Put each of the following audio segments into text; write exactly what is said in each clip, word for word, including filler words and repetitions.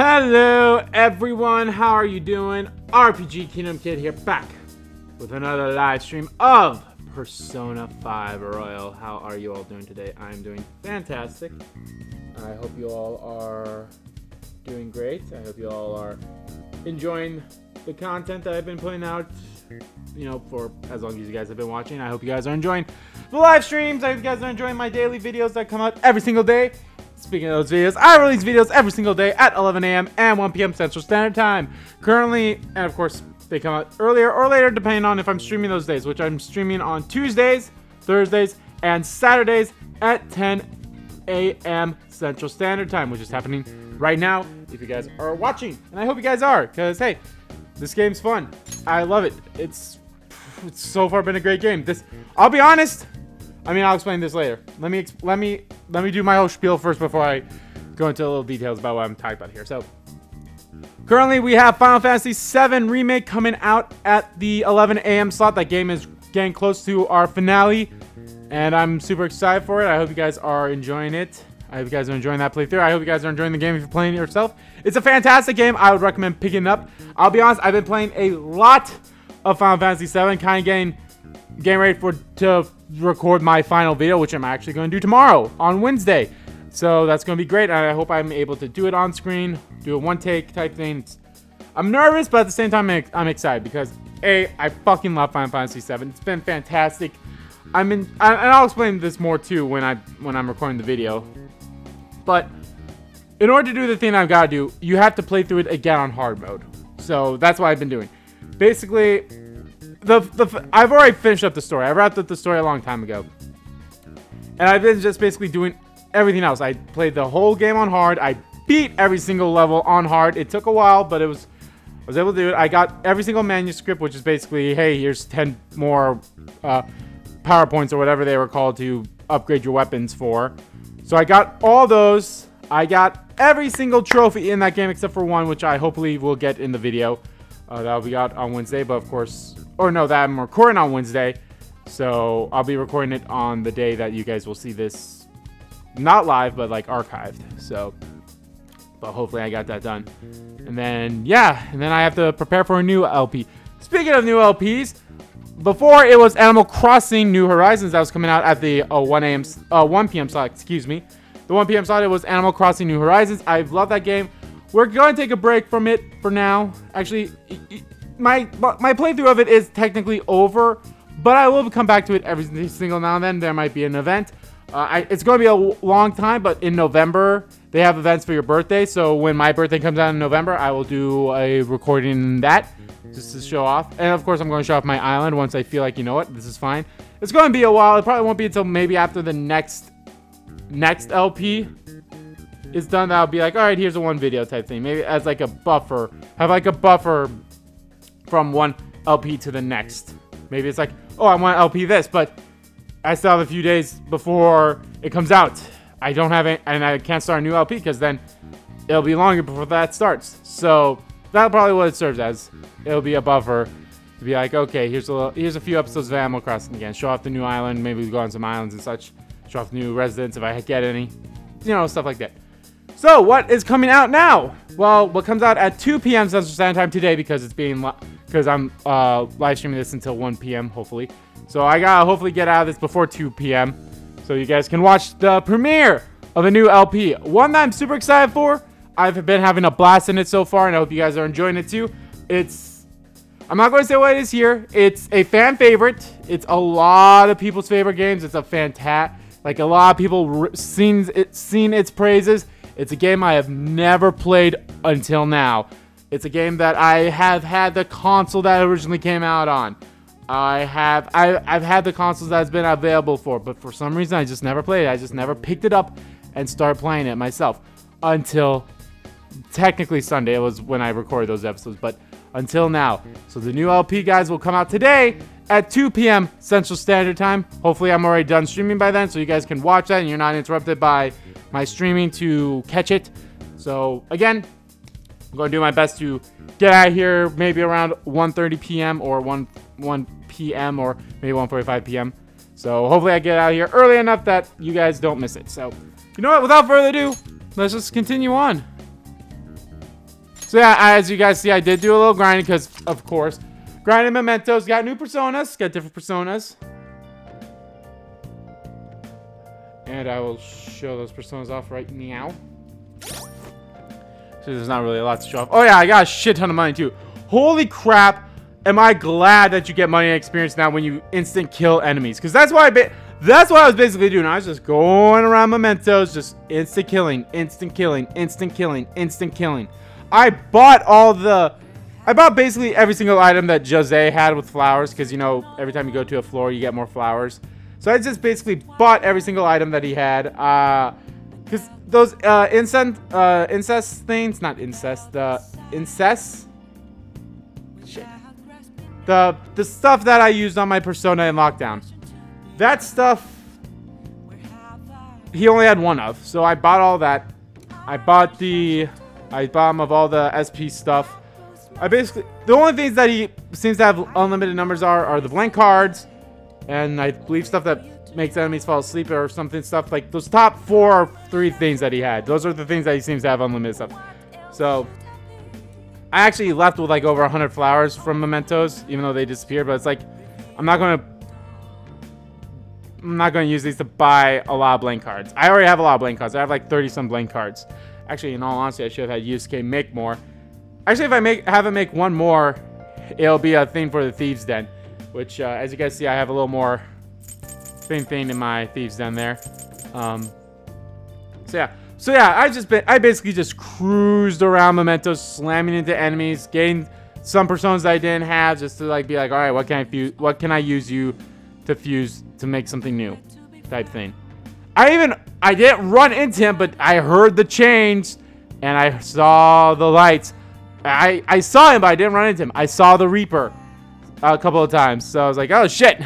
Hello everyone, how are you doing? R P G Kingdom Kid here, back with another live stream of Persona five Royal. How are you all doing today? I'm doing fantastic. I hope you all are doing great. I hope you all are enjoying the content that I've been putting out, you know, for as long as you guys have been watching. I hope you guys are enjoying the live streams. I hope you guys are enjoying my daily videos that come out every single day. Speaking of those videos, I release videos every single day at eleven A M and one P M Central Standard Time. Currently, and of course, they come out earlier or later depending on if I'm streaming those days, which I'm streaming on Tuesdays, Thursdays, and Saturdays at ten A M Central Standard Time, which is happening right now if you guys are watching. And I hope you guys are, because hey, this game's fun. I love it. It's, it's so far been a great game. This, I'll be honest. I mean, I'll explain this later. Let me let me let me do my whole spiel first before I go into a little details about what I'm talking about here. So, currently we have Final Fantasy seven Remake coming out at the eleven A M slot. That game is getting close to our finale, and I'm super excited for it. I hope you guys are enjoying it. I hope you guys are enjoying that playthrough. I hope you guys are enjoying the game if you're playing it yourself. It's a fantastic game. I would recommend picking it up. I'll be honest, I've been playing a lot of Final Fantasy seven, kind of getting getting ready for to. record my final video, which I'm actually going to do tomorrow on Wednesday, so that's going to be great. I hope I'm able to do it on screen, do a one take type thing. I'm nervous, but at the same time I'm excited because a I fucking love Final Fantasy seven. It's been fantastic. I'm in, I, and I'll explain this more too when I when I'm recording the video. But in order to do the thing I've got to do, you have to play through it again on hard mode. So that's what I've been doing. Basically. The, the, I've already finished up the story. I wrapped up the story a long time ago. And I've been just basically doing everything else. I played the whole game on hard. I beat every single level on hard. It took a while, but it was I was able to do it. I got every single manuscript, which is basically, hey, here's ten more uh, PowerPoints or whatever they were called to upgrade your weapons for. So I got all those. I got every single trophy in that game except for one, which I hopefully will get in the video. Uh, that'll be out on Wednesday, but of course... Or no, that I'm recording on Wednesday. So I'll be recording it on the day that you guys will see this. Not live, but like archived. So, but hopefully I got that done. And then, yeah. And then I have to prepare for a new L P. Speaking of new L Ps, before it was Animal Crossing New Horizons that was coming out at the uh, one A M Uh, one P M slot, excuse me. The one P M slot, it was Animal Crossing New Horizons. I've loved that game. We're going to take a break from it for now. Actually, my my playthrough of it is technically over, but I will come back to it every single now and then. There might be an event. Uh, I, it's going to be a long time, but in November, they have events for your birthday. So when my birthday comes out in November, I will do a recording in that just to show off. And of course, I'm going to show off my island once I feel like, you know what, this is fine. It's going to be a while. It probably won't be until maybe after the next next L P. It's done. That'll be like, all right, here's a one video type thing. Maybe as like a buffer, have like a buffer from one L P to the next. Maybe it's like, oh, I want to L P this, but I still have a few days before it comes out. I don't have it, and I can't start a new L P because then it'll be longer before that starts. So that's probably what it serves as. It'll be a buffer to be like, okay, here's a little, here's a few episodes of Animal Crossing again. Show off the new island. Maybe we go on some islands and such. Show off the new residents if I get any, you know, stuff like that. So, what is coming out now? Well, what comes out at two P M Central Standard Time today, because it's being because I'm uh, live streaming this until one P M hopefully. So I gotta hopefully get out of this before two P M so you guys can watch the premiere of a new L P. One that I'm super excited for. I've been having a blast in it so far, and I hope you guys are enjoying it too. It's I'm not going to say what it is here. It's a fan favorite. It's a lot of people's favorite games. It's a fantastic, like a lot of people seen it, seen its praises. It's a game I have never played until now. It's a game that I have had the console that originally came out on. I have I, I've had the consoles that's been available for, but for some reason I just never played it. I just never picked it up and started playing it myself until technically Sunday. It was when I recorded those episodes, but until now. So the new L P, guys, will come out today at two P M Central Standard Time. Hopefully I'm already done streaming by then so you guys can watch that and you're not interrupted by my streaming to catch it. So again, I'm going to do my best to get out of here maybe around one thirty P M or one P M or maybe one forty-five P M So hopefully I get out of here early enough that you guys don't miss it. So you know what, without further ado, let's just continue on. So yeah, as you guys see, I did do a little grinding because, of course, grinding Mementos. Got new personas. Got different personas. And I will show those personas off right now. So there's not really a lot to show off. Oh yeah, I got a shit ton of money too. Holy crap. Am I glad that you get money and experience now when you instant kill enemies. Because that's why I ba that's what I was basically doing. I was just going around Mementos, just instant killing, instant killing, instant killing, instant killing. I bought all the... I bought basically every single item that Jose had with flowers. Because, you know, every time you go to a floor, you get more flowers. So I just basically bought every single item that he had. Because uh, those uh, incest, uh, incest things... Not incest. The incest... The, the stuff that I used on my persona in lockdown. That stuff, he only had one of. So I bought all that. I bought the, I bought him of all the S P stuff. I basically, the only things that he seems to have unlimited numbers are, are the blank cards. And I believe stuff that makes enemies fall asleep or something. Stuff like those top four or three things that he had. Those are the things that he seems to have unlimited stuff. So... I actually left with like over one hundred flowers from Mementos, even though they disappeared, but it's like, I'm not going to, I'm not going to use these to buy a lot of blank cards. I already have a lot of blank cards. I have like thirty some blank cards. Actually, in all honesty, I should have had Yusuke make more. Actually, if I make, have him make one more, it'll be a thing for the Thieves' Den, which, uh, as you guys see, I have a little more thing thing in my Thieves' Den there. Um, so yeah. So yeah, I just been, I basically just cruised around Mementos, slamming into enemies, getting some personas that I didn't have, just to like be like, all right, what can I fuse? What can I use you to fuse to make something new, type thing. I even I didn't run into him, but I heard the chains and I saw the lights. I I saw him, but I didn't run into him. I saw the Reaper a couple of times, so I was like, oh shit.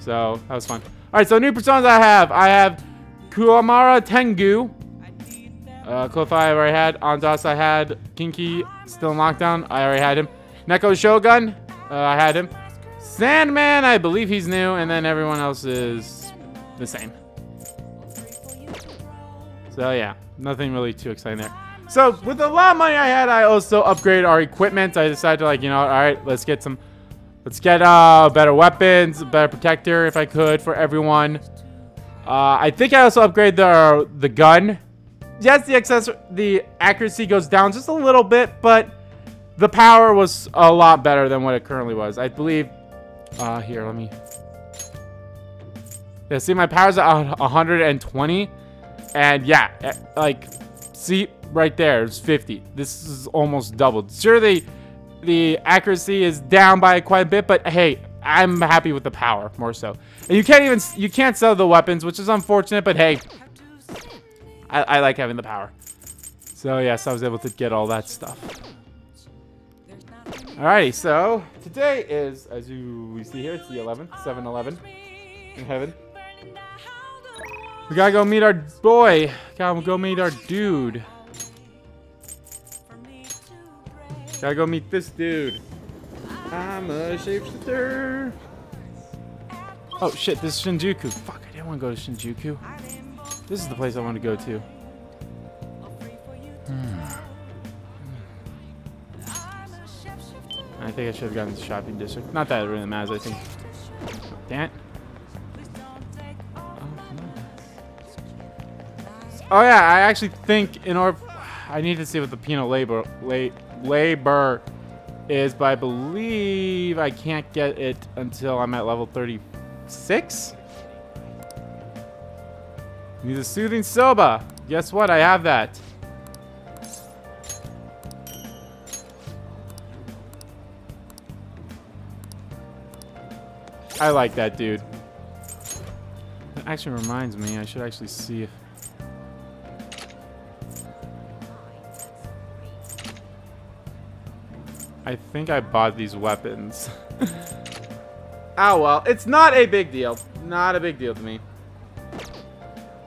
So that was fun. All right, so new personas I have. I have Kuamara Tengu. Uh, Clotho I already had. Ondas I had. Kinky still in lockdown. I already had him. Neko Shogun. Uh, I had him. Sandman, I believe he's new. And then everyone else is the same. So yeah, nothing really too exciting there. So with a lot of money I had, I also upgraded our equipment. I decided to like, you know, all right, let's get some, let's get uh, better weapons, better protector if I could for everyone. Uh, I think I also upgraded the, uh, the gun. Yes, the access, the accuracy goes down just a little bit, but the power was a lot better than what it currently was. I believe, uh, here, let me, yeah, see my power's at one hundred twenty, and yeah, like, see, right there, it's fifty. This is almost doubled. Sure, the, the accuracy is down by quite a bit, but hey, I'm happy with the power, more so. And you can't even, you can't sell the weapons, which is unfortunate, but hey, I, I like having the power. So yes, I was able to get all that stuff. Alrighty, so today is, as you we see here, it's the eleventh, seven eleven in heaven. We gotta go meet our boy. Gotta go meet our dude. Gotta go meet this dude. I'm a shapeshifter. Oh shit, this is Shinjuku. Fuck, I didn't want to go to Shinjuku. This is the place I want to go to. Hmm. I think I should have gotten the shopping district. Not that it really matters, I think. Damn it. Oh yeah, I actually think in order... I need to see what the penal labor... La labor... is, but I believe I can't get it until I'm at level thirty-six. Need a soothing soba. Guess what? I have that. I like that dude. That actually reminds me, I should actually see if I think I bought these weapons. Oh well, it's not a big deal. Not a big deal to me.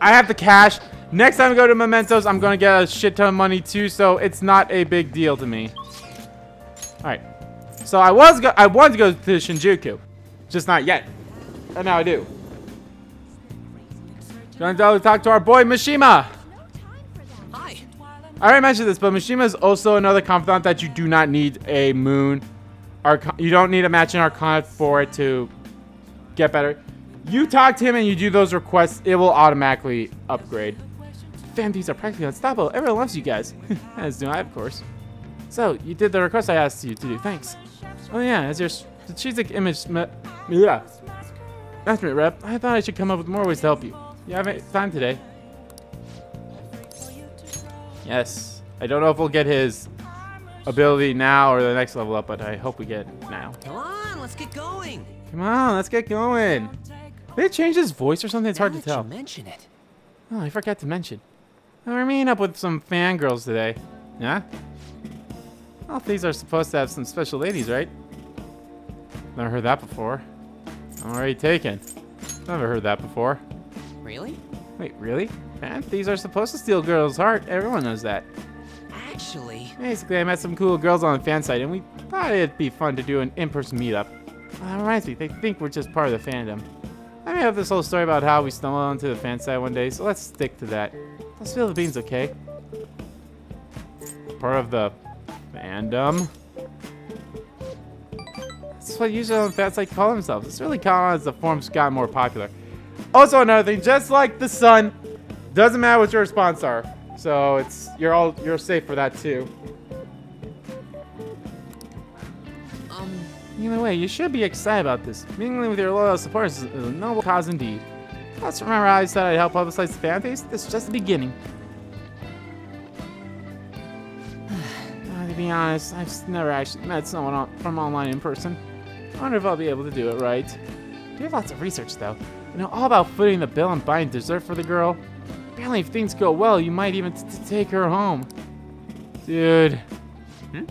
I have the cash. Next time I go to Mementos, I'm gonna get a shit ton of money too, so it's not a big deal to me. All right. So I was go I wanted to go to Shinjuku, just not yet. And now I do. Gonna talk to our boy Mishima. Hi. I already mentioned this, but Mishima is also another confidant that you do not need a moon. Arcana, you don't need a matching Arcana for it to get better. You talk to him and you do those requests, it will automatically upgrade. Fam, these are practically unstoppable. Everyone loves you guys. As do I, of course. So, you did the request I asked you to do. Thanks. Oh yeah, as your strategic image me yeah. Matchmate rep, I thought I should come up with more ways to help you. You have time today. Yes. I don't know if we'll get his ability now or the next level up, but I hope we get it now. Come on, let's get going. Come on, let's get going. Did it change his voice or something? It's hard to tell. Mention it. Oh, I forgot to mention. We're meeting up with some fangirls today. Yeah? Well, these are supposed to have some special ladies, right? Never heard that before. I'm already taken. Never heard that before. Really? Wait, really? Man, these are supposed to steal girls' heart. Everyone knows that. Actually... Basically, I met some cool girls on the fan site, and we thought it'd be fun to do an in-person meetup. Well, that reminds me, they think we're just part of the fandom. I made up this whole story about how we stumbled onto the fan site one day, so let's stick to that. Let's spill the beans, okay? Part of the fandom. That's what usually on fans like call themselves. It's really common as the forms got more popular. Also, another thing, just like the sun, doesn't matter what your response are. So it's you're all you're safe for that too. Um. Either way, you should be excited about this. Mingling with your loyal supporters is a noble cause indeed. Plus, remember how I said I'd help publicize the fan base? This is just the beginning. To be honest, I've never actually met someone on, from online in person. I wonder if I'll be able to do it right. We have lots of research, though. You know all about footing the bill and buying dessert for the girl. Apparently, if things go well, you might even t take her home. Dude. Hmm?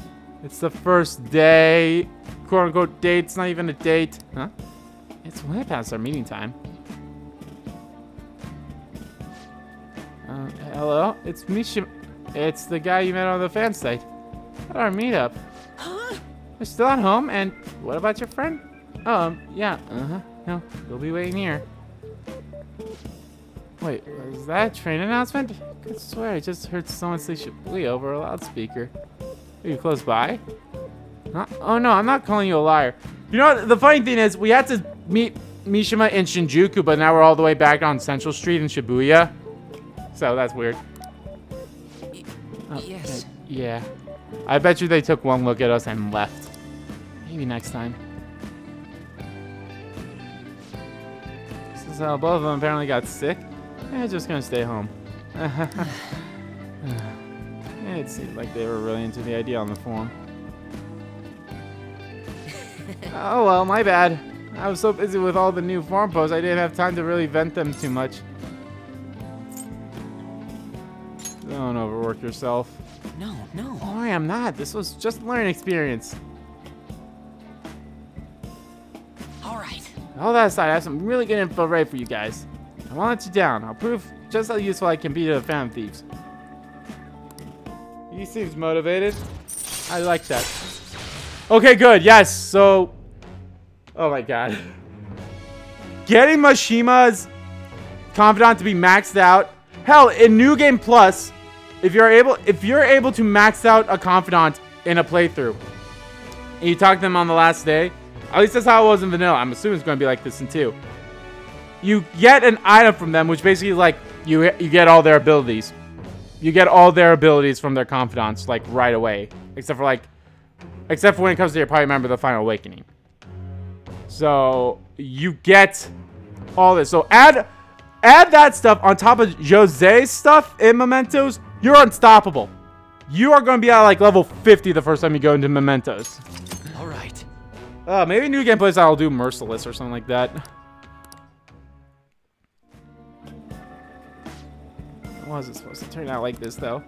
It's the first day. Quote-unquote date. It's not even a date. Huh? It's way past our meeting time. Uh, hello? It's Mishima. It's the guy you met on the fan site. At our meetup. Huh? You're still at home, and what about your friend? Oh, um, yeah. Uh-huh. No, we'll be waiting here. Wait, was that a train announcement? I could swear I just heard someone say Shibuya over a loudspeaker. Are you close by? Huh? Oh no, I'm not calling you a liar. You know what, the funny thing is, we had to meet Mishima in Shinjuku, but now we're all the way back on Central Street in Shibuya. So that's weird. Y oh, yes. Uh, yeah. I bet you they took one look at us and left. Maybe next time. So both of them apparently got sick. They're just gonna stay home. It seemed like they were really into the idea on the forum. Oh well, my bad. I was so busy with all the new forum posts, I didn't have time to really vent them too much. Don't overwork yourself. No, no. Sorry, I'm not. This was just a learning experience. All that aside, I have some really good info ready for you guys. I won't let you down. I'll prove just how useful I can be to the Phantom Thieves. He seems motivated. I like that. Okay, good. Yes, so... Oh my god. Getting Mishima's Confidant to be maxed out. Hell, in New Game Plus, if you're able, if you're able to max out a Confidant in a playthrough, and you talk to them on the last day... At least that's how it was in vanilla. I'm assuming it's going to be like this in two. You get an item from them, which basically is like you you get all their abilities. You get all their abilities from their confidants like right away, except for like, except for when it comes to your party member, the Final Awakening. So you get all this. So add add that stuff on top of Jose's stuff in Mementos. You're unstoppable. You are going to be at like level fifty the first time you go into Mementos. All right. Uh, maybe New Game Plus I'll do Merciless or something like that. I wasn't supposed to turn out like this, though.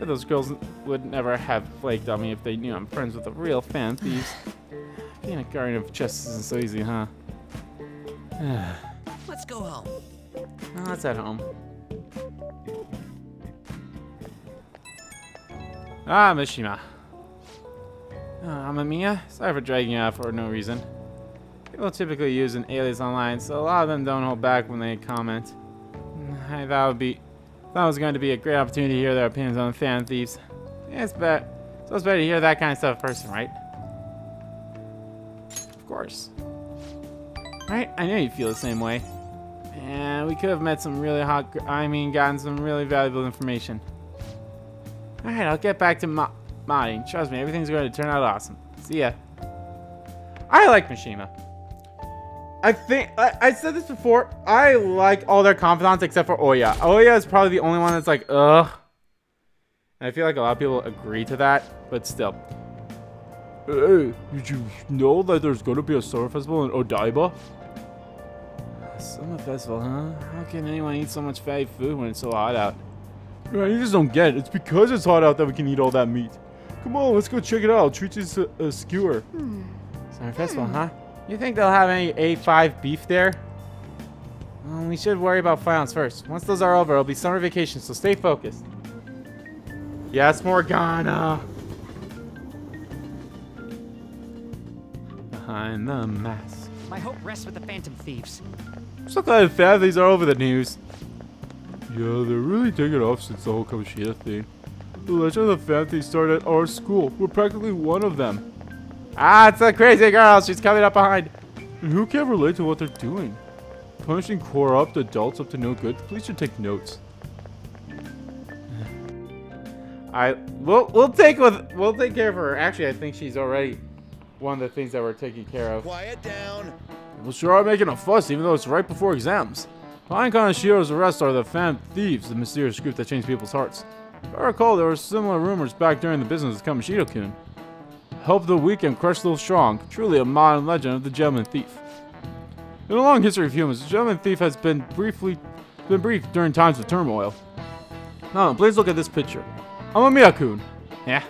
Those girls would never have flaked on me if they knew I'm friends with the real fan thieves. Being a guardian of justice isn't so easy, huh? Let's go home. No, that's at home. Ah, Mishima. Uh, Amamiya, sorry for dragging you out for no reason. People typically use an alias online, so a lot of them don't hold back when they comment. I thought it would be Thought it was going to be a great opportunity to hear their opinions on the fan thieves. Yeah, it's better. So it's better to hear that kind of stuff in person, right? Of course. Right? I know you feel the same way. And we could have met some really hot... I mean, gotten some really valuable information. Alright, I'll get back to mo modding. Trust me, everything's going to turn out awesome. See ya. I like Mishima. I think... I, I said this before. I like all their confidants except for Oya. Oya is probably the only one that's like, ugh. And I feel like a lot of people agree to that. But still. Hey, did you know that there's going to be a summer festival in Odaiba? Summer festival, huh? How can anyone eat so much fatty food when it's so hot out? Yeah, you just don't get it. It's because it's hot out that we can eat all that meat. Come on, let's go check it out. I'll treat you to a skewer. Hmm. Summer festival, hmm. huh? You think they'll have any A five beef there? Um, we should worry about finals first. Once those are over, it'll be summer vacation, so stay focused. Yes, Morgana! Behind the mask. My hope rests with the Phantom Thieves. I'm so glad the Phantom Thieves are over the news. Yeah, they're really taking off since the whole Kamoshida thing. The legend of the Phantom Thieves started at our school. We're practically one of them. Ah, it's that crazy girl. She's coming up behind. And who can relate to what they're doing? Punishing corrupt adults up to no good. Please should take notes. I we'll we'll take with we'll take care of her. Actually, I think she's already one of the things that we're taking care of. Quiet down. Well, sure are making a fuss, even though it's right before exams. Behind Kanashiro's arrest are the Phantom Thieves, the mysterious group that changed people's hearts. If I recall, there were similar rumors back during the business of Kamoshida-kun. Help the weak and crush the strong, truly a modern legend of the gentleman thief. In a long history of humans, the gentleman thief has been briefly been brief during times of turmoil. Now, please look at this picture. Amamiya-kun. Yeah.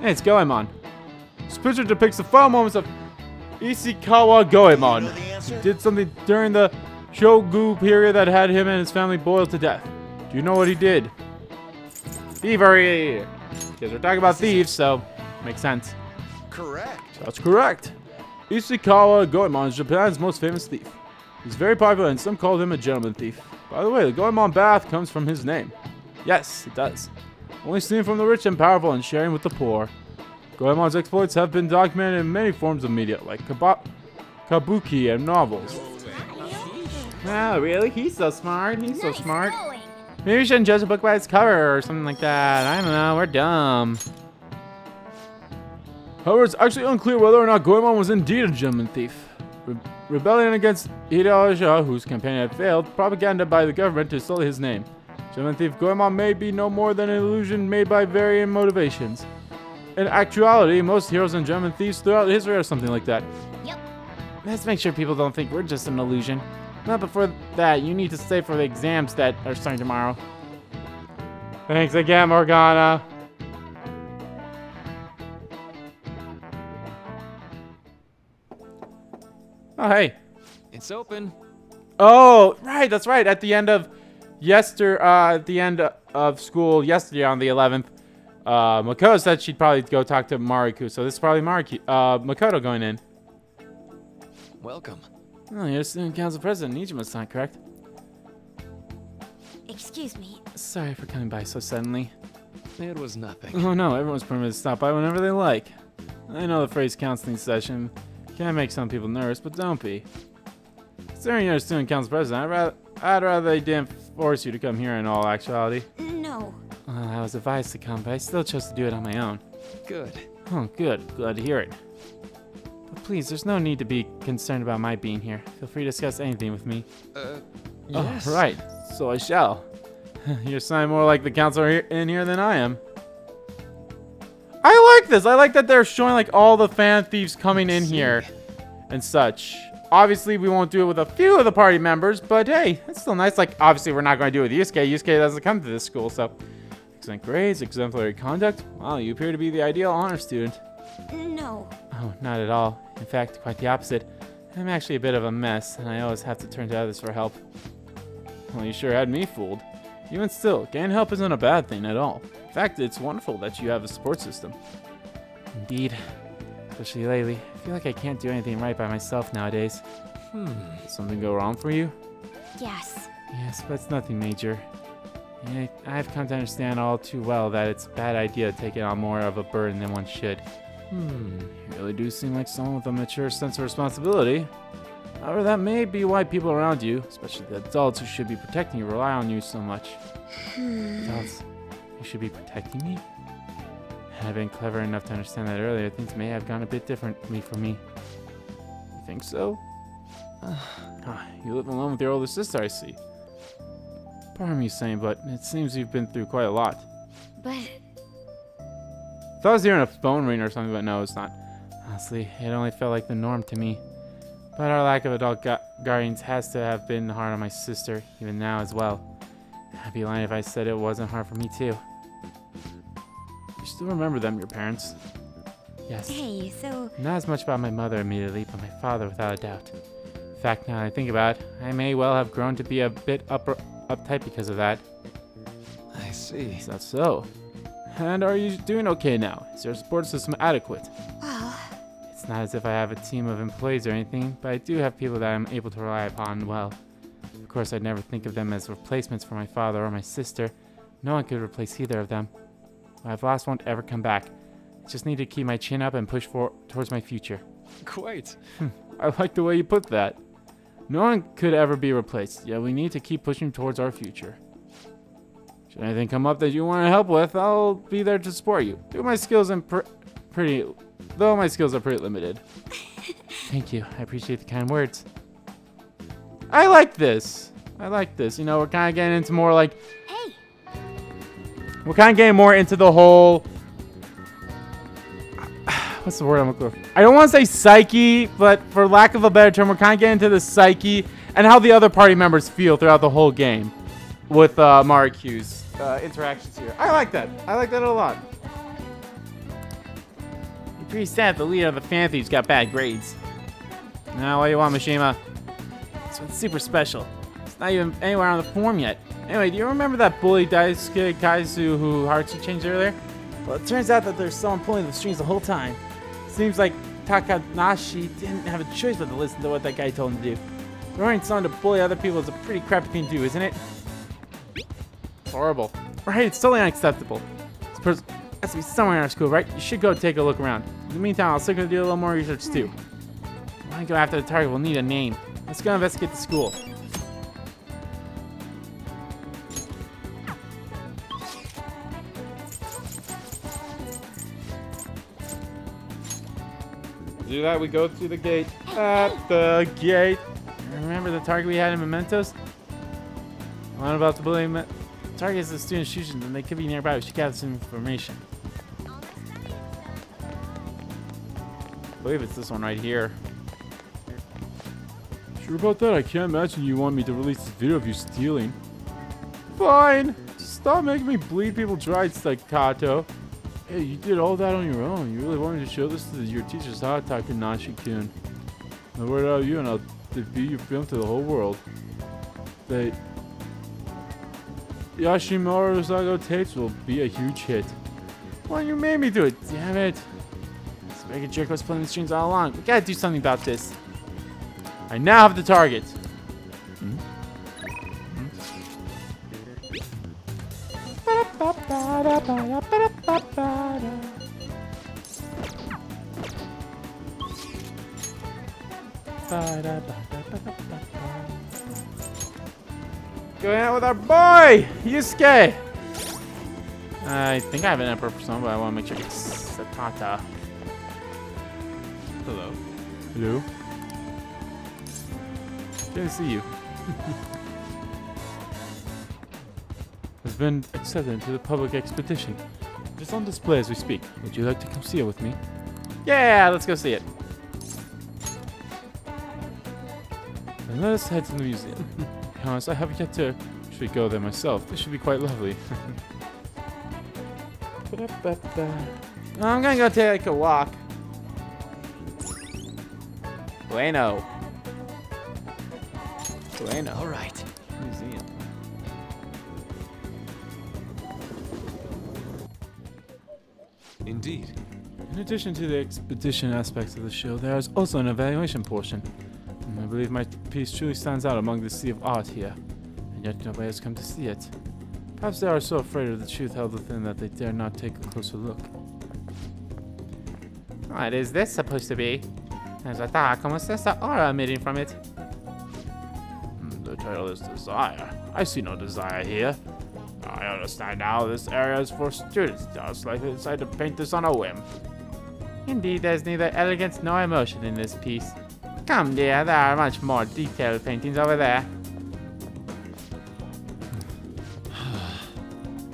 Hey, it's Goemon. This picture depicts the final moments of Ishikawa Goemon. He did something during the Shogun period that had him and his family boiled to death. Do you know what he did? Thievery! Because we're talking about thieves, so... Makes sense. Correct. That's correct. Ishikawa Goemon is Japan's most famous thief. He's very popular and some call him a gentleman thief. By the way, the Goemon bath comes from his name. Yes, it does. Only stealing from the rich and powerful and sharing with the poor. Goemon's exploits have been documented in many forms of media, like kaba kabuki and novels. Wow, really? He's so smart. He's so smart. Maybe we shouldn't judge a book by its cover or something like that. I don't know. We're dumb. However, it's actually unclear whether or not Goemon was indeed a gentleman thief. Re rebellion against Hideyoshi, whose campaign had failed, propaganda by the government to sully his name. Gentleman thief Goemon may be no more than an illusion made by varying motivations. In actuality, most heroes and gentlemen thieves throughout history are something like that. Yep. Let's make sure people don't think we're just an illusion. Not before that, you need to stay for the exams that are starting tomorrow. Thanks again, Morgana. Oh, hey. It's open. Oh, right. That's right. At the end of yester, uh, at the end of school yesterday on the eleventh, uh, Makoto said she'd probably go talk to Mariku. So this is probably Mariku, uh, Makoto going in. Welcome. Oh, you're student council president. Niijima's not correct. Excuse me. Sorry for coming by so suddenly. It was nothing. Oh, no. Everyone's permitted to stop by whenever they like. I know the phrase counseling session can make some people nervous, but don't be. Considering you're a student council president, I'd rather, I'd rather they didn't force you to come here in all actuality. No. Well, I was advised to come, but I still chose to do it on my own. Good. Oh, good. Glad to hear it. But please, there's no need to be concerned about my being here. Feel free to discuss anything with me. Uh, yes. Oh, right. So I shall. You're sounding more like the counselor in here than I am. I like this. I like that they're showing like all the fan thieves coming in here and such. Obviously, we won't do it with a few of the party members, but hey, it's still nice. Like, obviously, we're not going to do it with Yusuke. Yusuke doesn't come to this school, so. Excellent grades, exemplary conduct. Wow, you appear to be the ideal honor student. No. Oh, not at all. In fact, quite the opposite. I'm actually a bit of a mess, and I always have to turn to others for help. Well, you sure had me fooled. Even still, getting help isn't a bad thing at all. In fact, it's wonderful that you have a support system. Indeed. Especially lately. I feel like I can't do anything right by myself nowadays. Hmm. Did something go wrong for you? Yes. Yes, but it's nothing major. And I, I've come to understand all too well that it's a bad idea taking on more of a burden than one should. Hmm, you really do seem like someone with a mature sense of responsibility. However, that may be why people around you, especially the adults who should be protecting you, rely on you so much. Adults who should be protecting me? Had I been clever enough to understand that earlier, things may have gone a bit differently for me. You think so? Ah, you live alone with your older sister, I see. Pardon me saying, but it seems you've been through quite a lot. But... I thought I was hearing a phone ring or something, but no, it's not. Honestly, it only felt like the norm to me. But our lack of adult gu guardians has to have been hard on my sister, even now as well. I'd be lying if I said it wasn't hard for me too. You still remember them, your parents? Yes. Hey, so... Not as much about my mother immediately, but my father without a doubt. In fact, now that I think about it, I may well have grown to be a bit upper uptight because of that. I see. Is that so? And are you doing okay now? Is your support system adequate? It's not as if I have a team of employees or anything, but I do have people that I'm able to rely upon well. Of course, I'd never think of them as replacements for my father or my sister. No one could replace either of them. My loss won't ever come back. I just need to keep my chin up and push for towards my future. Quite. I like the way you put that. No one could ever be replaced, yet we need to keep pushing towards our future. Should anything come up that you want to help with, I'll be there to support you. Do my skills and pr pretty... Though my skills are pretty limited. Thank you. I appreciate the kind words. I like this. I like this. You know, we're kind of getting into more like... Hey. We're kind of getting more into the whole... What's the word I'm looking for? I don't want to say psyche, but for lack of a better term, we're kind of getting into the psyche and how the other party members feel throughout the whole game with uh, Mariku's uh, interactions here. I like that. I like that a lot. Pretty sad the leader of the fan thieves got bad grades. Now, what do you want, Mishima? This one's super special. It's not even anywhere on the form yet. Anyway, do you remember that bully Daisuke Kaizu who Haruki changed earlier? Well, it turns out that there's someone pulling the strings the whole time. Seems like Takanashi didn't have a choice but to listen to what that guy told him to do. Throwing someone to bully other people is a pretty crappy thing to do, isn't it? It's horrible. Right, it's totally unacceptable. This person has to be somewhere in our school, right? You should go take a look around. In the meantime, I'll still go do a little more research too. When I go after the target, we'll need a name. Let's go investigate the school. To do that, we go through the gate. At the gate. Remember the target we had in Mementos? I'm not about to believe it. The target is the student Shujin, and they could be nearby. We should gather some information. I believe it's this one right here. Sure about that? I can't imagine you want me to release this video of you stealing. Fine! Just stop making me bleed people dry, Staccato. Hey, you did all that on your own. You really wanted to show this to your teachers, huh, Takanashi-kun? Now word out of you and I'll debut your film to the whole world. The Yashimaru Sago tapes will be a huge hit. Well, you made me do it, damn it. Mega Jerk was pulling the strings all along. We gotta do something about this. I now have the target. Mm-hmm. Mm-hmm. Going out with our boy, Yusuke. I think I have an Emperor Persona, but I want to make sure it's Satata. Hello. Hello. Good to see you. Has been accepted into the public expedition. It's on display as we speak. Would you like to come see it with me? Yeah, let's go see it. And let us head to the museum. To be honest, I have yet to actually go there myself. This should be quite lovely. I'm gonna go take a walk. Bueno. Bueno. All right. Museum. Indeed. In addition to the expedition aspects of the show, there is also an evaluation portion. And I believe my piece truly stands out among the sea of art here, and yet nobody has come to see it. Perhaps they are so afraid of the truth held within that they dare not take a closer look. What is this supposed to be? As I thought, almost there's the aura emitting from it. The title is Desire. I see no desire here. I understand now this area is for students, just like they decided to paint this on a whim. Indeed, there's neither elegance nor emotion in this piece. Come dear, there are much more detailed paintings over there.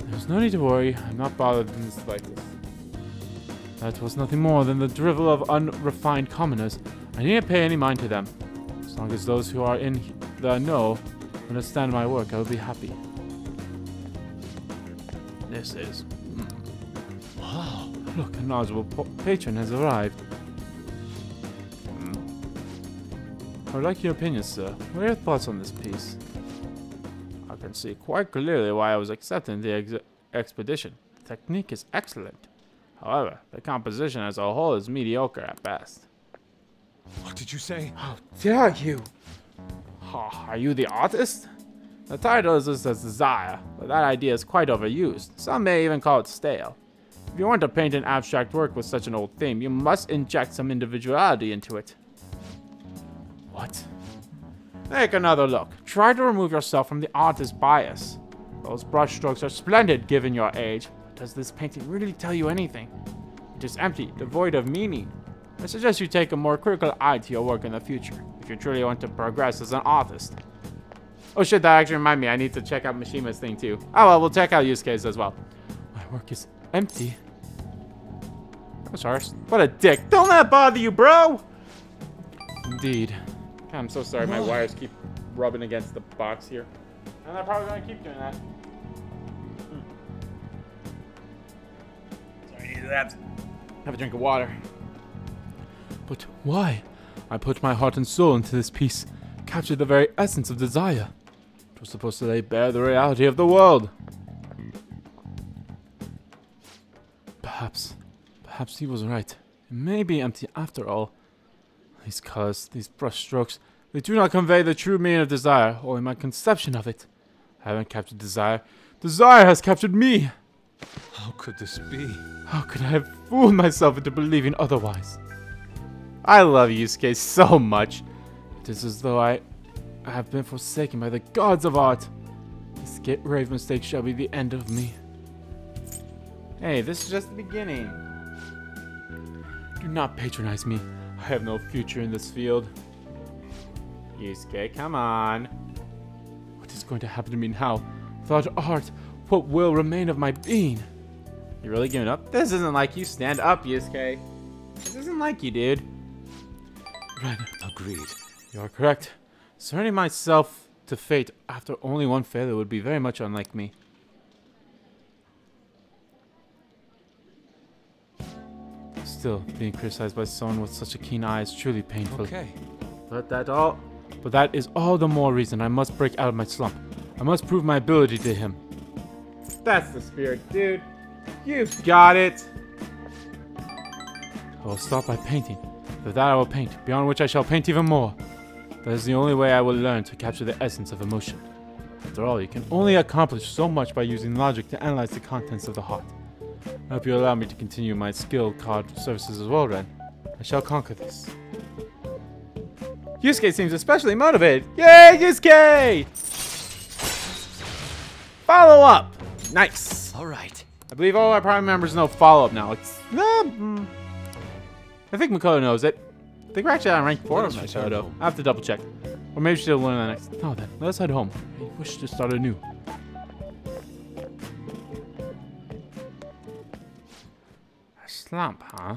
There's no need to worry, I'm not bothered in the slightest. That was nothing more than the drivel of unrefined commoners. I needn't pay any mind to them. As long as those who are in the know understand my work, I will be happy. This is... Wow, look, a knowledgeable patron has arrived. I would like your opinion, sir. What are your thoughts on this piece? I can see quite clearly why I was accepting the ex expedition. The technique is excellent. However, the composition as a whole is mediocre at best. What did you say? How dare you? Oh, are you the artist? The title is just as Desire, but that idea is quite overused. Some may even call it stale. If you want to paint an abstract work with such an old theme, you must inject some individuality into it. What? Take another look. Try to remove yourself from the artist's bias. Those brushstrokes are splendid given your age. Does this painting really tell you anything? It is empty, devoid of meaning. I suggest you take a more critical eye to your work in the future, if you truly want to progress as an artist. Oh shit, that actually reminded me, I need to check out Mishima's thing too. Oh well, we'll check out Yusuke's as well. My work is empty. That's harsh. What a dick. Don't let it bother you, bro! Indeed. I'm so sorry, my wires keep rubbing against the box here. And they're probably gonna keep doing that. Have a drink of water. But why? I put my heart and soul into this piece, captured the very essence of desire. It was supposed to lay bare the reality of the world. Perhaps, perhaps he was right. It may be empty after all. These colors, these brush strokes, they do not convey the true meaning of desire, only my conception of it. I haven't captured desire. Desire has captured me. How could this be? How could I have fooled myself into believing otherwise? I love Yusuke so much. It is as though I have been forsaken by the gods of art. This grave mistake shall be the end of me. Hey, this is just the beginning. Do not patronize me. I have no future in this field. Yusuke, come on. What is going to happen to me now? Without art, what will remain of my being? You really giving up? This isn't like you. Stand up, Yusuke. This isn't like you, dude. Ren, agreed. You are correct. Surrendering myself to fate after only one failure would be very much unlike me. Still, being criticized by someone with such a keen eye is truly painful. Okay. But that all. But that is all the more reason I must break out of my slump. I must prove my ability to him. That's the spirit, dude. You've got it. I will start by painting. After that I will paint, beyond which I shall paint even more. That is the only way I will learn to capture the essence of emotion. After all, you can only accomplish so much by using logic to analyze the contents of the heart. I hope you allow me to continue my skill card services as well, Ren. I shall conquer this. Yusuke seems especially motivated. Yay, Yusuke! Follow up! Nice. All right. I believe all our prime members know follow-up now. It's, uh, I think Makoto knows it. I think we're actually on rank four of Makoto. I have to double check. Or maybe she'll learn the next. No, then. Let us head home. I wish to start anew. A slump, huh?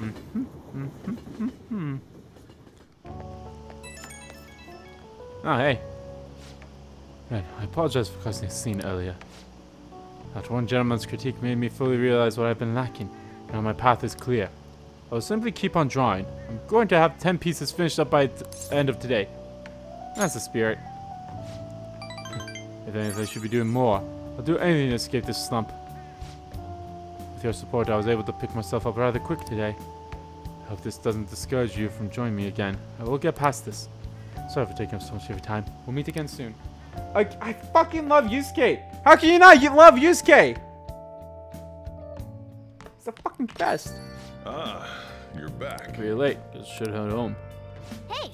Mm-hmm, mm-hmm, mm-hmm. Oh, hey. Ren, I apologize for causing a scene earlier. That one gentleman's critique made me fully realize what I've been lacking. Now my path is clear. I will simply keep on drawing. I'm going to have ten pieces finished up by the end of today. That's the spirit. If anything, I should be doing more. I'll do anything to escape this slump. With your support, I was able to pick myself up rather quick today. I hope this doesn't discourage you from joining me again. I will get past this. Sorry for taking up so much of your time. We'll meet again soon. Like, I fucking love Yusuke. How can you not? You love Yusuke. It's the fucking best. Ah, you're back. You're late. Just should head home. Hey.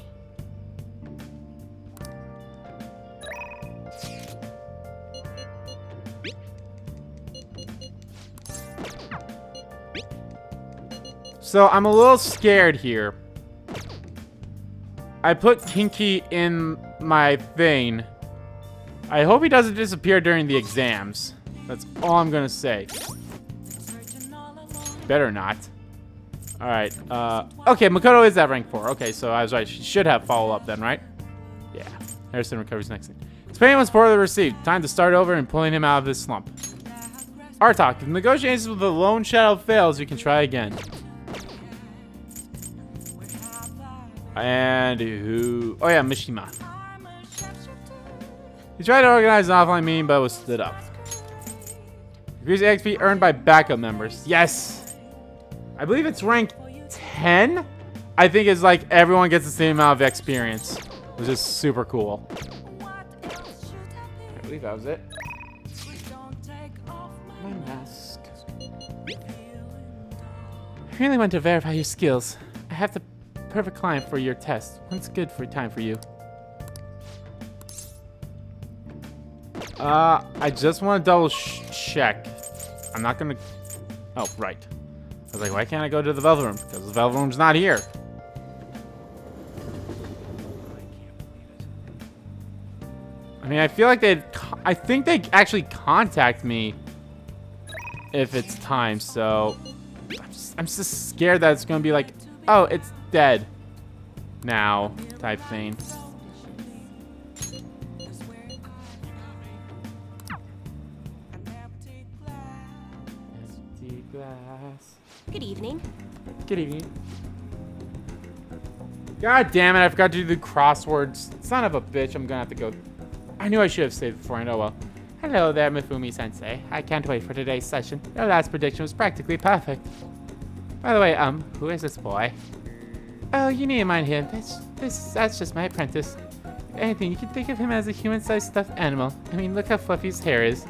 So I'm a little scared here. I put Kinky in my thing. I hope he doesn't disappear during the exams. That's all I'm gonna say. Better not. All right. Uh, okay, Makoto is at rank four. Okay, so I was right. She should have follow-up then, right? Yeah. Harrison recovers next thing. His payment was poorly received. Time to start over and pulling him out of this slump. Artok, if negotiations with the Lone Shadow fails, you can try again. And who? Oh yeah, Mishima. He tried to organize an offline meeting, but was stood up. Increased X P earned by backup members. Yes, I believe it's rank ten. I think it's like everyone gets the same amount of experience, which is super cool. I believe that was it. My mask. I really want to verify your skills. I have to. Perfect client for your test. When's good for time for you? Uh, I just want to double sh check. I'm not gonna. Oh, right. I was like, why can't I go to the Velvet Room? Because the Velvet Room's not here. I mean, I feel like they'd. I think they actually contact me if it's time. So I'm just, I'm just scared that it's gonna be like, oh, it's. Dead now type thing. Good evening. Good evening. God damn it, I forgot to do the crosswords. Son of a bitch, I'm gonna have to go. I knew I should have saved before, and oh well. Hello there, Mifumi-sensei. I can't wait for today's session. Your last prediction was practically perfect. By the way, um, who is this boy? Oh, you needn't mind him. That's, this, that's just my apprentice. If anything, you can think of him as a human-sized stuffed animal. I mean, look how fluffy his hair is.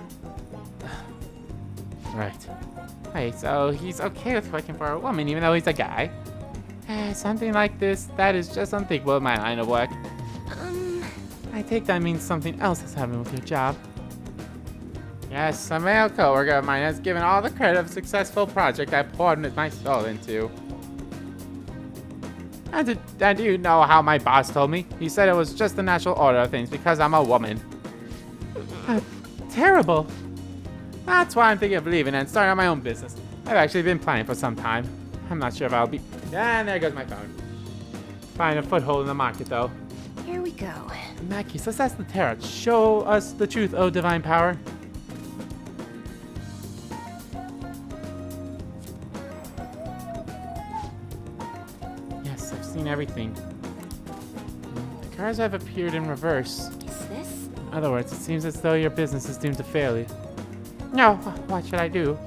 Right. Right, so he's okay with working for a woman, even though he's a guy. Uh, something like this, that is just unthinkable in my line of work. Um, I take that means something else is happening with your job. Yes, a male coworker of mine has given all the credit of a successful project I poured my soul into. And, and you know how my boss told me? He said it was just the natural order of things because I'm a woman. Uh, terrible. That's why I'm thinking of leaving and starting my own business. I've actually been planning for some time. I'm not sure if I'll be... And there goes my phone. Find a foothold in the market, though. Here we go. Maki, success the tarot. Show us the truth, oh divine power. Everything. The cards have appeared in reverse. Is this? In other words, it seems as though your business is doomed to failure. No, what should I do?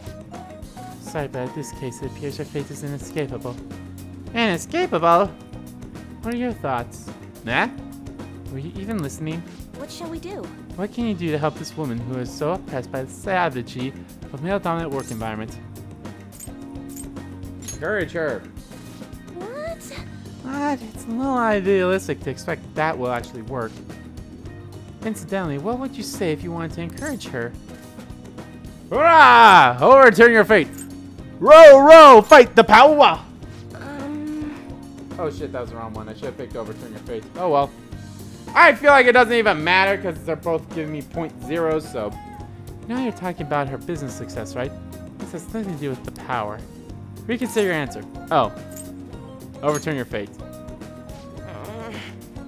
Sorry, but in this case, it appears your fate is inescapable. Inescapable? What are your thoughts? Nah? Were you even listening? What shall we do? What can you do to help this woman who is so oppressed by the savagery of male-dominant work environment? Encourage her. But it's a little idealistic to expect that will actually work. Incidentally, what would you say if you wanted to encourage her? Hurrah! Overturn your fate! Row, row, fight the power! Um... Oh shit, that was the wrong one. I should have picked overturn your fate. Oh well. I feel like it doesn't even matter because they're both giving me point zero, so... Now you're talking about her business success, right? This has nothing to do with the power. Reconsider your answer. Oh. Overturn your fate.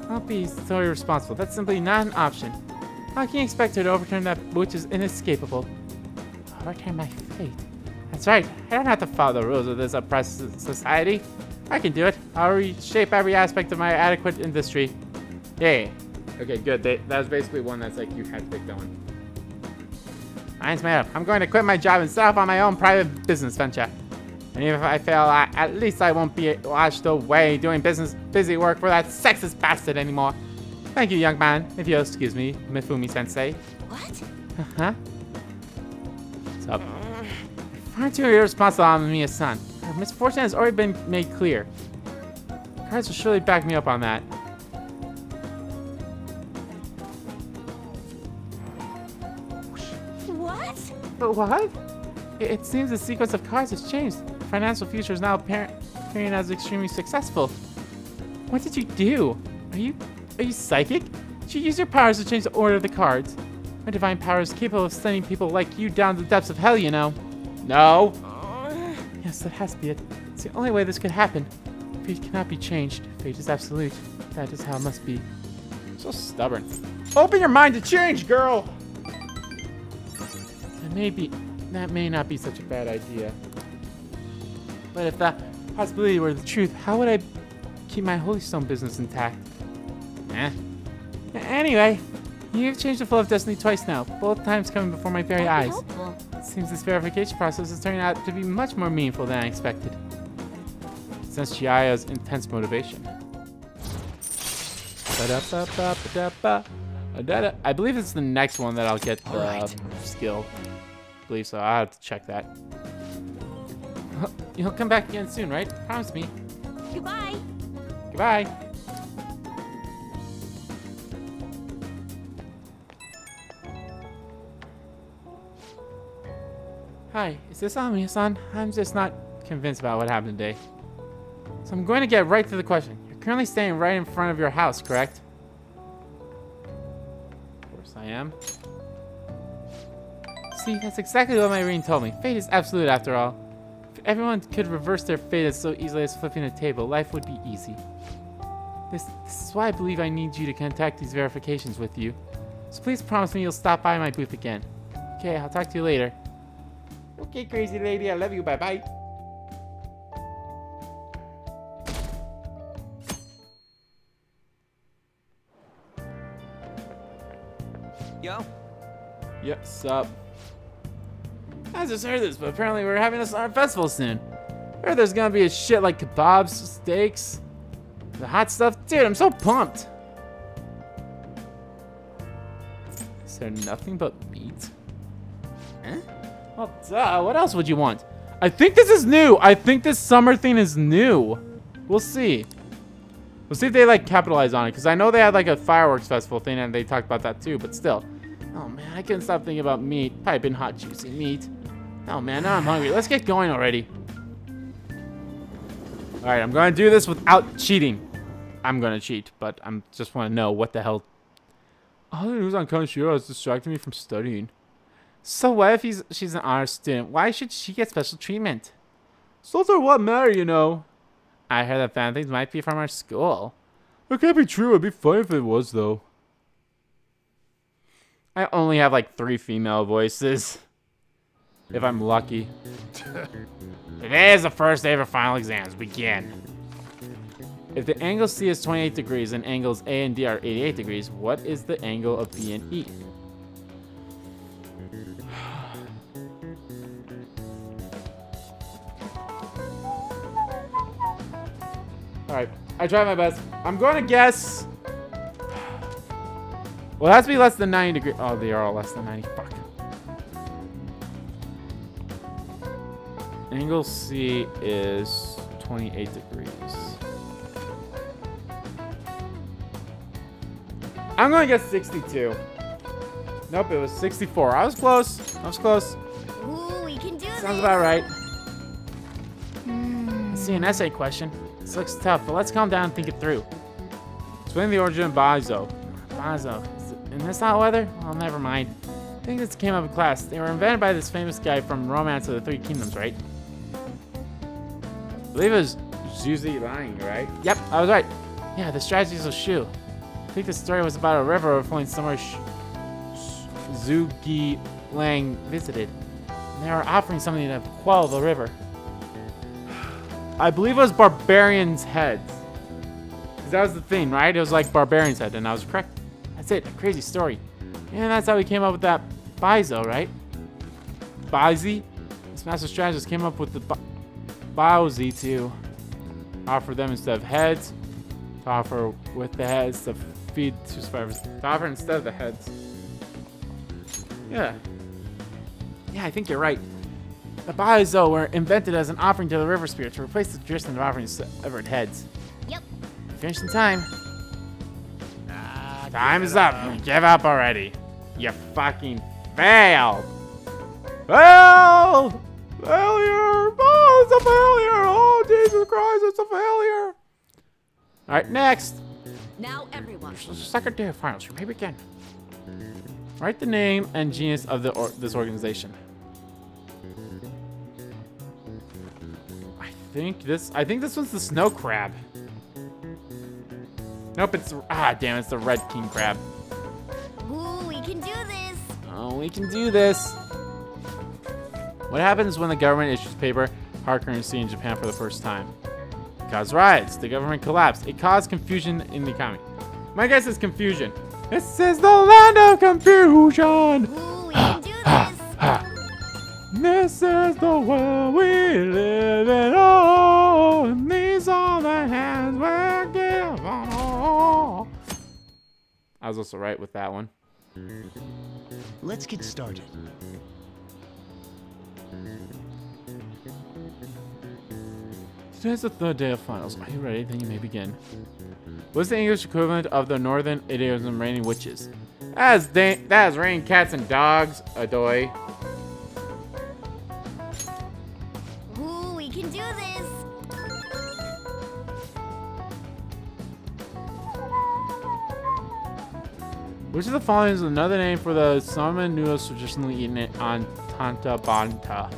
Don't be so irresponsible. That's simply not an option. How can you expect her to overturn that which is inescapable? Overturn my fate. That's right. I don't have to follow the rules of this oppressive society. I can do it. I'll reshape every aspect of my adequate industry. Yay. Okay, good. They, that was basically one that's like, you had to pick that one. Mine's made up. I'm going to quit my job and set off on my own private business venture. And even if I fail, I, at least I won't be washed away doing business busy work for that sexist bastard anymore. Thank you, young man. If you'll excuse me, Mifumi-sensei. What? Uh-huh. What's up? Far too irresponsible, Amamiya-san. Her misfortune has already been made clear. Cards will surely back me up on that. What? But what? It, it seems the sequence of cards has changed. The financial future is now apparent, appearing as extremely successful. What did you do? Are you are you psychic? Did you use your powers to change the order of the cards? My divine power is capable of sending people like you down to the depths of hell, you know. No. Yes, that has to be it. It's the only way this could happen. Fate cannot be changed. Fate is absolute. That is how it must be. So stubborn. Open your mind to change, girl! That may be... That may not be such a bad idea. But if that possibility were the truth, how would I keep my Holy Stone business intact? Eh. Anyway, you've changed the flow of destiny twice now, both times coming before my very eyes. Helpful. Seems this verification process is turning out to be much more meaningful than I expected. Since Chihaya's intense motivation. I believe it's the next one that I'll get the uh, skill. I believe so. I'll have to check that. You'll come back again soon, right? Promise me. Goodbye. Goodbye. Hi, is this Amamiya-san? I'm just not convinced about what happened today. So I'm going to get right to the question. You're currently staying right in front of your house, correct? Of course I am. See, that's exactly what my reading told me. Fate is absolute after all. If everyone could reverse their fate as so easily as flipping a table, life would be easy. This, this is why I believe I need you to contact these verifications with you. So please promise me you'll stop by my booth again. Okay, I'll talk to you later. Okay, crazy lady, I love you, bye-bye. Yo. Yep, sup. I just heard this, but apparently we're having a summer festival soon. I heard there's gonna be a shit like kebabs, steaks, the hot stuff. Dude, I'm so pumped. Is there nothing but meat? Huh? Well, duh, what else would you want? I think this is new. I think this summer thing is new. We'll see. We'll see if they like capitalize on it, because I know they had like a fireworks festival thing and they talked about that too, but still. Oh man, I couldn't stop thinking about meat. Piping hot, juicy meat. Oh man, now I'm hungry. Let's get going already. Alright, I'm gonna do this without cheating. I'm gonna cheat, but I just wanna know what the hell. All the news on Kanshiro is distracting me from studying. So what if he's, she's an honor student? Why should she get special treatment? Those are what matter, you know. I heard that fan things might be from our school. It can't be true. It'd be funny if it was, though. I only have like three female voices. If I'm lucky. Today is the first day of our final exams. Begin. If the angle C is twenty-eight degrees and angles A and D are eighty-eight degrees, what is the angle of B and E? Alright, I tried my best. I'm going to guess. Well, it has to be less than ninety degrees. Oh, they are all less than ninety. Fuck. Angle C is twenty-eight degrees. I'm going to guess sixty-two. Nope, it was sixty-four. I was close. I was close. Ooh, we can do this. Sounds about right. Mm. I see an essay question. This looks tough, but let's calm down and think it through. Explain the origin of Bazo. Bazo. In this hot weather? Well, never mind. I think this came up in class. They were invented by this famous guy from Romance of the Three Kingdoms, right? I believe it was Zuzi Liang, right? Yep, I was right. Yeah, the strategies of Shu. I think the story was about a river overflowing somewhere Zuzi Liang visited. And they were offering something to quell the river. I believe it was Barbarian's Head. Because that was the thing, right? It was like Barbarian's Head, and I was correct. That's it, a crazy story. And that's how we came up with that Baizo, right? Baizi? This master strategist came up with the Baozi to offer them instead of heads, to offer with the heads to speed to survivors to offer instead of the heads. Yeah. Yeah, I think you're right. The Baizo were invented as an offering to the river spirit to replace the tradition of offering severed heads. Yep. Finished in time. Nah, time is up. up. Give up already. You fucking failed. Failed! Failure! Oh, it's a failure! Oh, Jesus Christ, it's a failure! Alright, next! Now everyone. Secretary of Finals, you may begin. Write the name and genius of the or this organization. I think this I think this one's the snow crab. Nope, it's ah damn, it's the red king crab. Ooh, we can do this! Oh, we can do this. What happens when the government issues paper hard currency in Japan for the first time? It caused riots. The government collapsed. It caused confusion in the economy. My guess is confusion. This is the land of confusion. Ooh, we can do this. This is the world we live in. Oh, and these are the hands we give on all. I was also right with that one. Let's get started. Today's the third day of finals. Are you ready? Then you may begin. What's the English equivalent of the northern idiom raining witches? That's that is rain cats and dogs, adoy. Ooh, we can do this. Which of the following is another name for the salmon noodles traditionally eaten on Tanta Banta?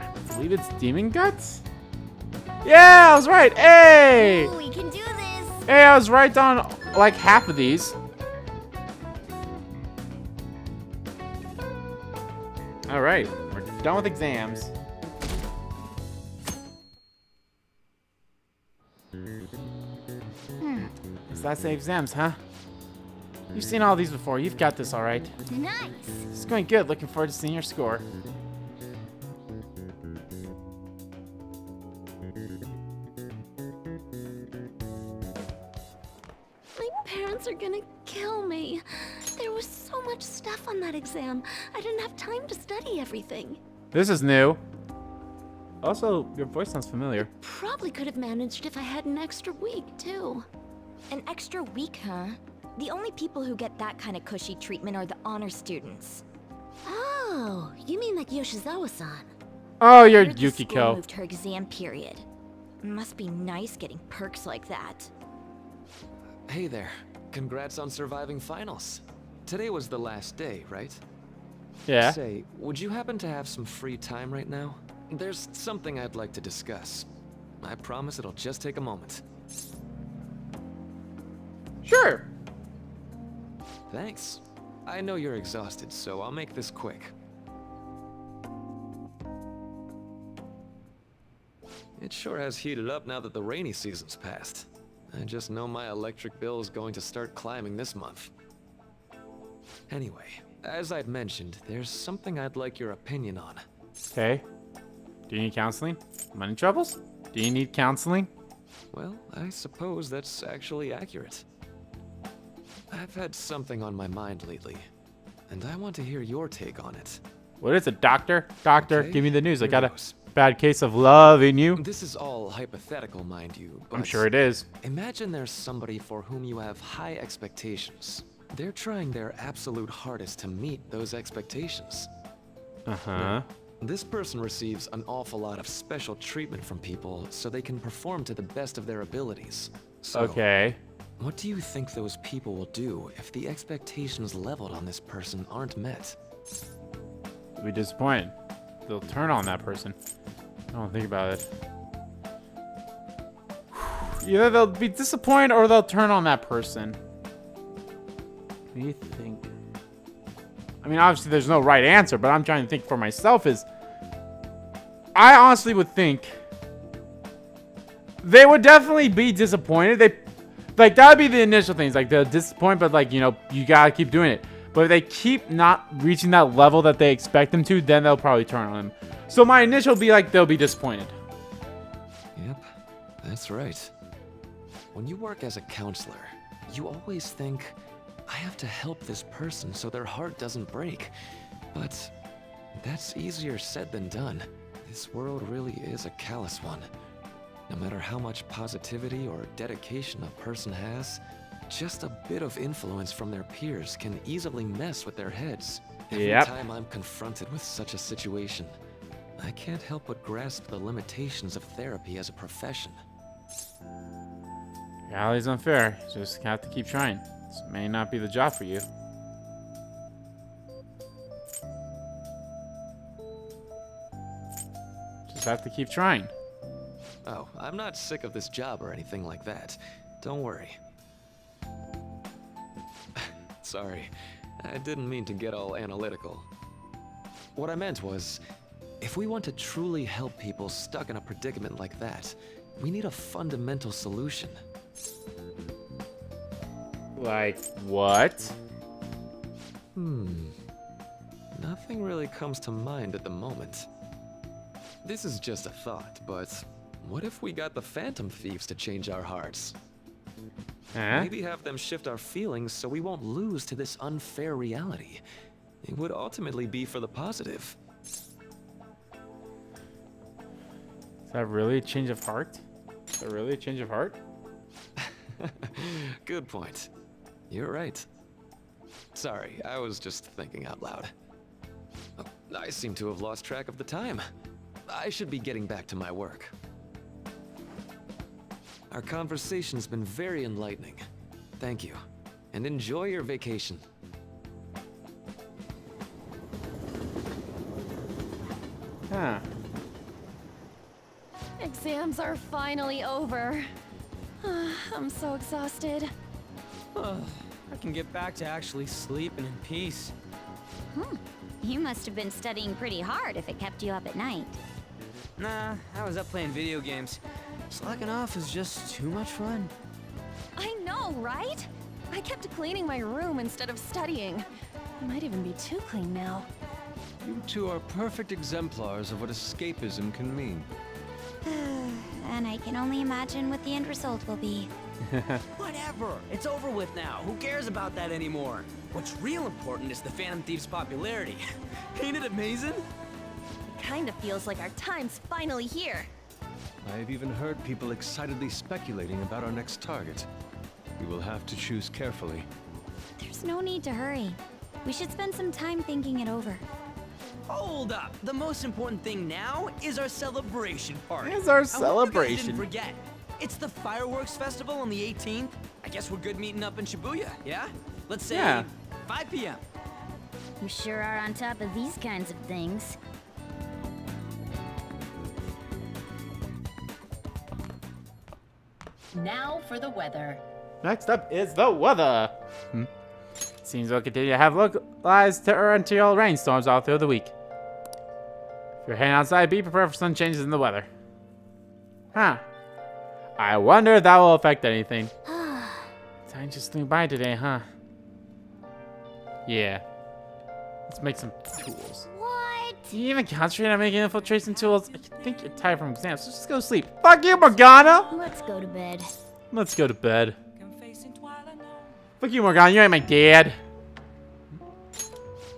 I believe it's demon guts? Yeah, I was right. Hey! Ooh, we can do this. Hey, I was right on like half of these. All right, we're done with exams. Hmm. It's last day exams, huh? You've seen all these before. You've got this, all right. Nice. It's going good. Looking forward to seeing your score. Are gonna kill me. There was so much stuff on that exam. I didn't have time to study everything. This is new. Also, your voice sounds familiar. Probably could have managed if I had an extra week, too. An extra week, huh? The only people who get that kind of cushy treatment are the honor students. Oh, you mean like Yoshizawa-san. Oh, you're Yukiko. Moved her exam period. Must be nice getting perks like that. Hey there. Congrats on surviving finals. Today was the last day, right? Yeah. Say, would you happen to have some free time right now? There's something I'd like to discuss. I promise it'll just take a moment. Sure. Thanks. I know you're exhausted, so I'll make this quick. It sure has heated up now that the rainy season's passed. I just know my electric bill is going to start climbing this month. Anyway, as I'd mentioned, there's something I'd like your opinion on. Okay. Do you need counseling? Money troubles? Do you need counseling? Well, I suppose that's actually accurate. I've had something on my mind lately, and I want to hear your take on it. What is it, doctor? Doctor, okay, give me the news. I got a bad case of loving you. This is all hypothetical, mind you. But I'm sure it is. Imagine there's somebody for whom you have high expectations. They're trying their absolute hardest to meet those expectations. Uh-huh. This person receives an awful lot of special treatment from people so they can perform to the best of their abilities. So, okay. What do you think those people will do if the expectations leveled on this person aren't met? They'll be disappointed. They'll turn on that person. I don't think about it. Either they'll be disappointed or they'll turn on that person. What do you think? I mean, obviously there's no right answer, but I'm trying to think for myself is... I honestly would think... They would definitely be disappointed. They, like, that would be the initial things. Like, they'll disappoint, but, like, you know, you gotta keep doing it. But if they keep not reaching that level that they expect them to, then they'll probably turn on them. So my initial be like, they'll be disappointed. Yep, that's right. When you work as a counselor, you always think, I have to help this person so their heart doesn't break. But that's easier said than done. This world really is a callous one. No matter how much positivity or dedication a person has, just a bit of influence from their peers can easily mess with their heads. Every yep. time I'm confronted with such a situation, I can't help but grasp the limitations of therapy as a profession. Reality's unfair. Just have to keep trying. This may not be the job for you. Just have to keep trying. Oh, I'm not sick of this job or anything like that. Don't worry. Sorry, I didn't mean to get all analytical. What I meant was, if we want to truly help people stuck in a predicament like that, we need a fundamental solution. Like what? Hmm. Nothing really comes to mind at the moment. This is just a thought, but what if we got the Phantom Thieves to change our hearts? Huh? Maybe have them shift our feelings so we won't lose to this unfair reality. It would ultimately be for the positive. Is that really a change of heart? Is that really a change of heart? Good point. You're right. Sorry, I was just thinking out loud. I seem to have lost track of the time. I should be getting back to my work. Our conversation's been very enlightening. Thank you. And enjoy your vacation. Huh. Exams are finally over. I'm so exhausted. Oh, I can get back to actually sleeping in peace. Hmm. You must have been studying pretty hard if it kept you up at night. Nah, I was up playing video games. Slacking off is just too much fun. I know, right? I kept cleaning my room instead of studying. It might even be too clean now. You two are perfect exemplars of what escapism can mean. And I can only imagine what the end result will be. Whatever! It's over with now. Who cares about that anymore? What's real important is the Phantom Thieves' popularity. Ain't it amazing? It kind of feels like our time's finally here. I've even heard people excitedly speculating about our next target. We will have to choose carefully. There's no need to hurry. We should spend some time thinking it over. Hold up! The most important thing now is our celebration party. Is our celebration? I guys didn't forget. It's the fireworks festival on the eighteenth. I guess we're good meeting up in Shibuya. Yeah. Let's say yeah. five P M You sure are on top of these kinds of things. Now for the weather. Next up is the weather. Hmm. Seems we'll continue to have localized to torrential rainstorms all through the week. If you're heading outside, be prepared for some changes in the weather. Huh. I wonder if that will affect anything. Time just flew by today, huh? Yeah. Let's make some tools. What? Do you even concentrate on making infiltration tools? I think you're tired from exams, so just go to sleep. Fuck you, Morgana! Let's go to bed. Let's go to bed. Fuck you, Morgana, you ain't my dad.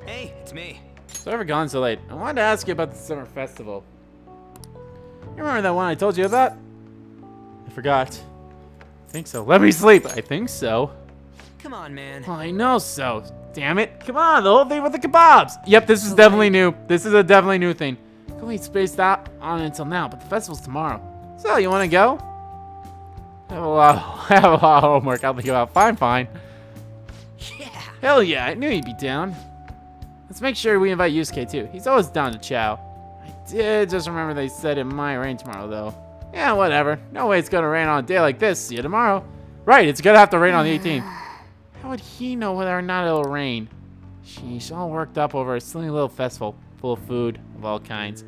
Hey, it's me. Sorry for gone so late. I wanted to ask you about the summer festival. You remember that one I told you about? I forgot. I think so. Let me sleep. I think so. Come on, man. Well, I know so. Damn it. Come on, the whole thing with the kebabs. Yep, this is definitely new. This is a definitely new thing. Completely spaced out on it until now, but the festival's tomorrow. So, you want to go? I have a lot of, I have a lot of homework. I'll think about fine, fine. Hell yeah, I knew he'd be down. Let's make sure we invite Yusuke too. He's always down to chow. I did just remember they said it might rain tomorrow though. Yeah, whatever. No way it's gonna rain on a day like this. See you tomorrow. Right, it's gonna have to rain on the eighteenth. How would he know whether or not it'll rain? Sheesh, all worked up over a silly little festival full of food of all kinds.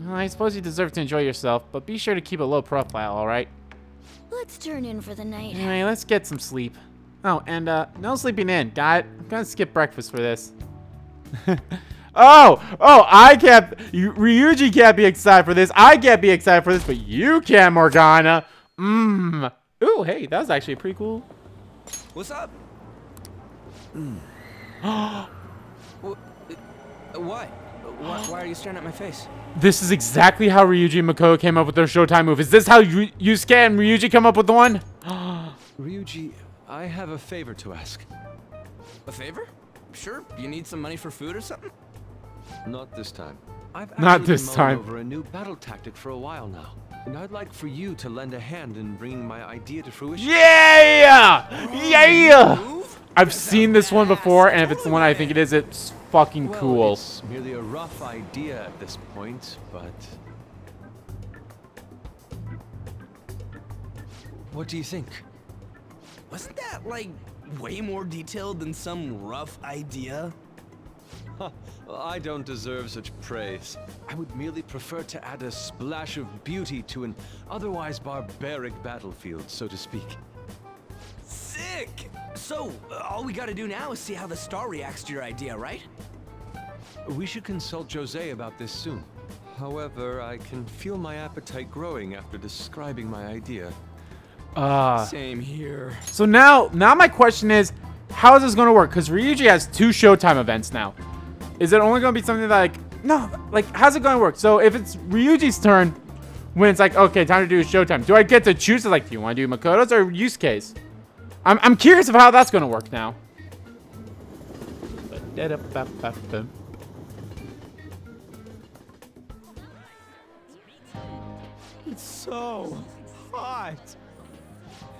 Well, I suppose you deserve to enjoy yourself, but be sure to keep a low profile, alright? Let's turn in for the night. Anyway, let's get some sleep. Oh, and uh, no sleeping in. Diet. I'm gonna skip breakfast for this. oh, oh, I can't. You, Ryuji can't be excited for this. I can't be excited for this, but you can, Morgana. Mmm. Ooh, hey, that was actually pretty cool. What's up? Mm. What? Why? Why are you staring at my face? This is exactly how Ryuji and Makoto came up with their Showtime move. Is this how you Yusuke and Ryuji come up with the one? Ryuji, I have a favor to ask. A favor? Sure. You need some money for food or something? Not this time. I've Not this time. I've been mulling over a new battle tactic for a while now, and I'd like for you to lend a hand in bringing my idea to fruition. Yeah! Yeah! I've seen this one before, and if it's the one I think it is, it's fucking well, cool. It's merely a rough idea at this point, but what do you think? Wasn't that like way more detailed than some rough idea? Huh. Well, I don't deserve such praise. I would merely prefer to add a splash of beauty to an otherwise barbaric battlefield, so to speak. Sick! So, uh, all we gotta do now is see how the star reacts to your idea, right? We should consult Jose about this soon. However, I can feel my appetite growing after describing my idea. Uh, Same here. So now, now my question is, how is this gonna work? Because Ryuji has two Showtime events now. Is it only gonna be something that, like, no, like, how's it gonna work? So if it's Ryuji's turn, when it's like, okay, time to do Showtime, do I get to choose? Like, do you want to do Makoto's or Yusuke's? I'm I'm curious of how that's gonna work now. It's so hot.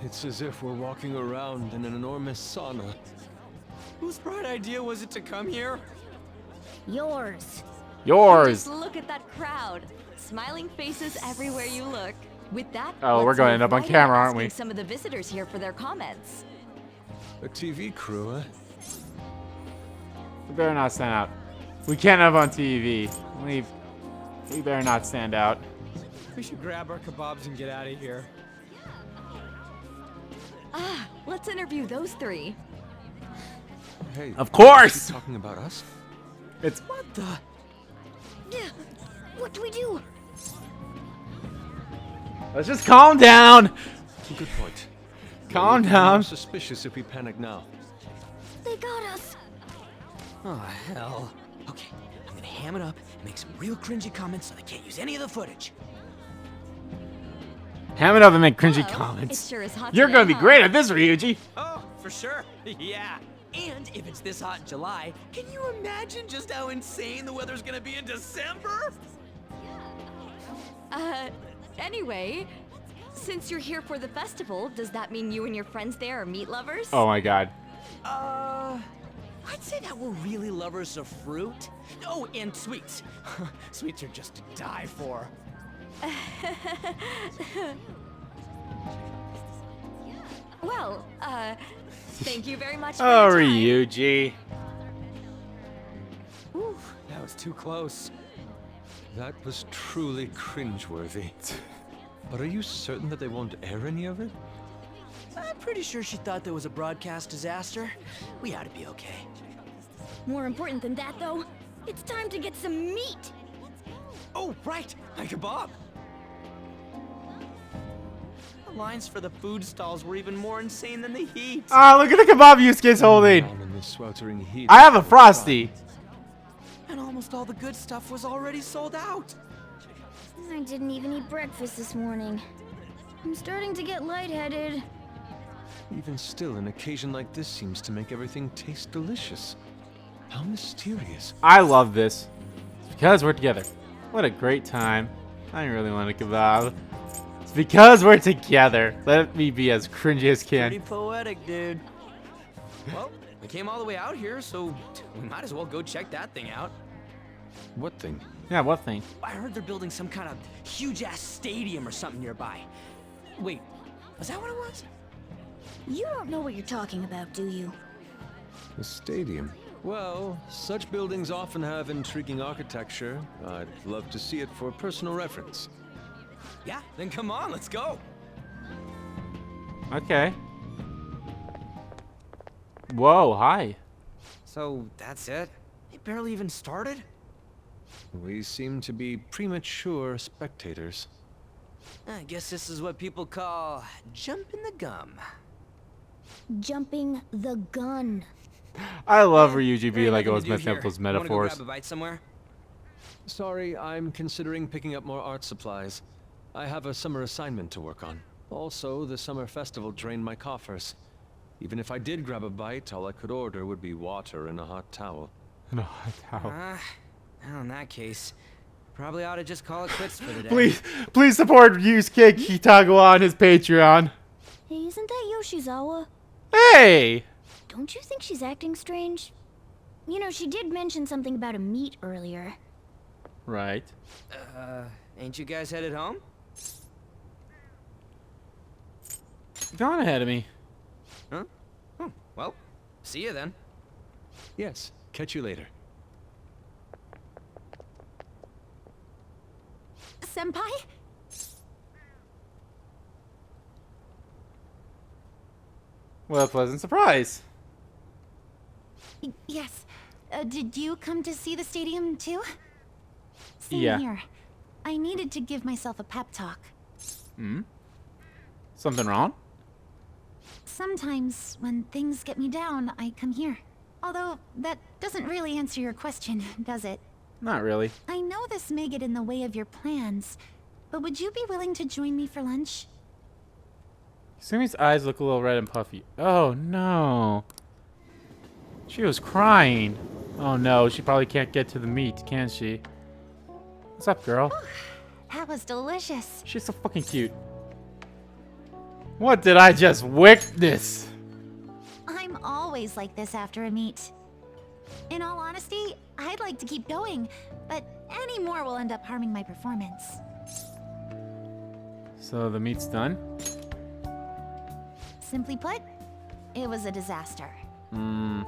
It's as if we're walking around in an enormous sauna. Whose bright idea was it to come here? Yours. Yours. Just look at that crowd. Smiling faces everywhere you look. With that, oh, we're going to end up on camera, aren't we? Some of the visitors here for their comments. A T V crew, huh? We better not stand out. We can't have on T V. We, we better not stand out. We should grab our kebabs and get out of here. Ah, let's interview those three. Hey, of course. Are you talking about us? It's what the? Yeah. What do we do? Let's just calm down. Good point. Calm down. I'm suspicious if we panic now. They got us. Oh hell. Okay, I'm gonna ham it up and make some real cringy comments so they can't use any of the footage. Ham it up and make cringy Hello. comments. It sure is hot. You're today, gonna be huh? great at this, Ryuji. Oh, for sure. Yeah. And if it's this hot in July, can you imagine just how insane the weather's gonna be in December? Uh, anyway, since you're here for the festival, does that mean you and your friends there are meat lovers? Oh my god. Uh, I'd say that we're really lovers of fruit. Oh, and sweets. Sweets are just to die for. Well, uh, thank you very much for oh, your time. Ryuji. Ooh, that was too close. That was truly cringeworthy. But are you certain that they won't air any of it? I'm pretty sure she thought there was a broadcast disaster. We ought to be okay. More important than that, though, it's time to get some meat. Oh, right, like a kebab. The lines for the food stalls were even more insane than the heat. Ah, look at the kebab Yusuke's holding. I have a Frosty. And almost all the good stuff was already sold out. I didn't even eat breakfast this morning. I'm starting to get lightheaded. Even still, an occasion like this seems to make everything taste delicious. How mysterious. I love this. It's because we're together. What a great time. I really want a kebab. It's because we're together. Let me be as cringy as can. Pretty poetic, dude. Well, we came all the way out here, so we might as well go check that thing out. What thing? Yeah, what thing? I heard they're building some kind of huge-ass stadium or something nearby. Wait, was that what it was? You don't know what you're talking about, do you? A stadium? Well, such buildings often have intriguing architecture. I'd love to see it for personal reference. Yeah, then come on, let's go. Okay. Whoa, hi. So that's it? They barely even started? We seem to be premature spectators. I guess this is what people call jumping the gum. Jumping the gun. I love Ryuji being like, oh, it's my temple's metaphors. Wanna go grab a bite somewhere? Sorry, I'm considering picking up more art supplies. I have a summer assignment to work on. Also, the summer festival drained my coffers. Even if I did grab a bite, all I could order would be water and a hot towel. And a hot towel. Uh, well, in that case, probably ought to just call it quits for today. Please, please support Yusuke Kitagawa on his Patreon. Hey, isn't that Yoshizawa? Hey! Don't you think she's acting strange? You know, she did mention something about a meet earlier. Right. Uh, ain't you guys headed home? Gone ahead of me. Huh? Oh, well, see you then. Yes, catch you later. Senpai? What a pleasant surprise. Yes. Uh, did you come to see the stadium too? Same yeah. Here. I needed to give myself a pep talk. Hmm? Something wrong? Sometimes, when things get me down, I come here. Although, that doesn't really answer your question, does it? Not really. I know this may get in the way of your plans, but would you be willing to join me for lunch? Kasumi's eyes look a little red and puffy. Oh, no. She was crying. Oh, no. She probably can't get to the meat, can she? What's up, girl? Oh, that was delicious. She's so fucking cute. What did I just witness? I'm always like this after a meet. In all honesty, I'd like to keep going, but any more will end up harming my performance. So the meet's done? Simply put, it was a disaster. Mm.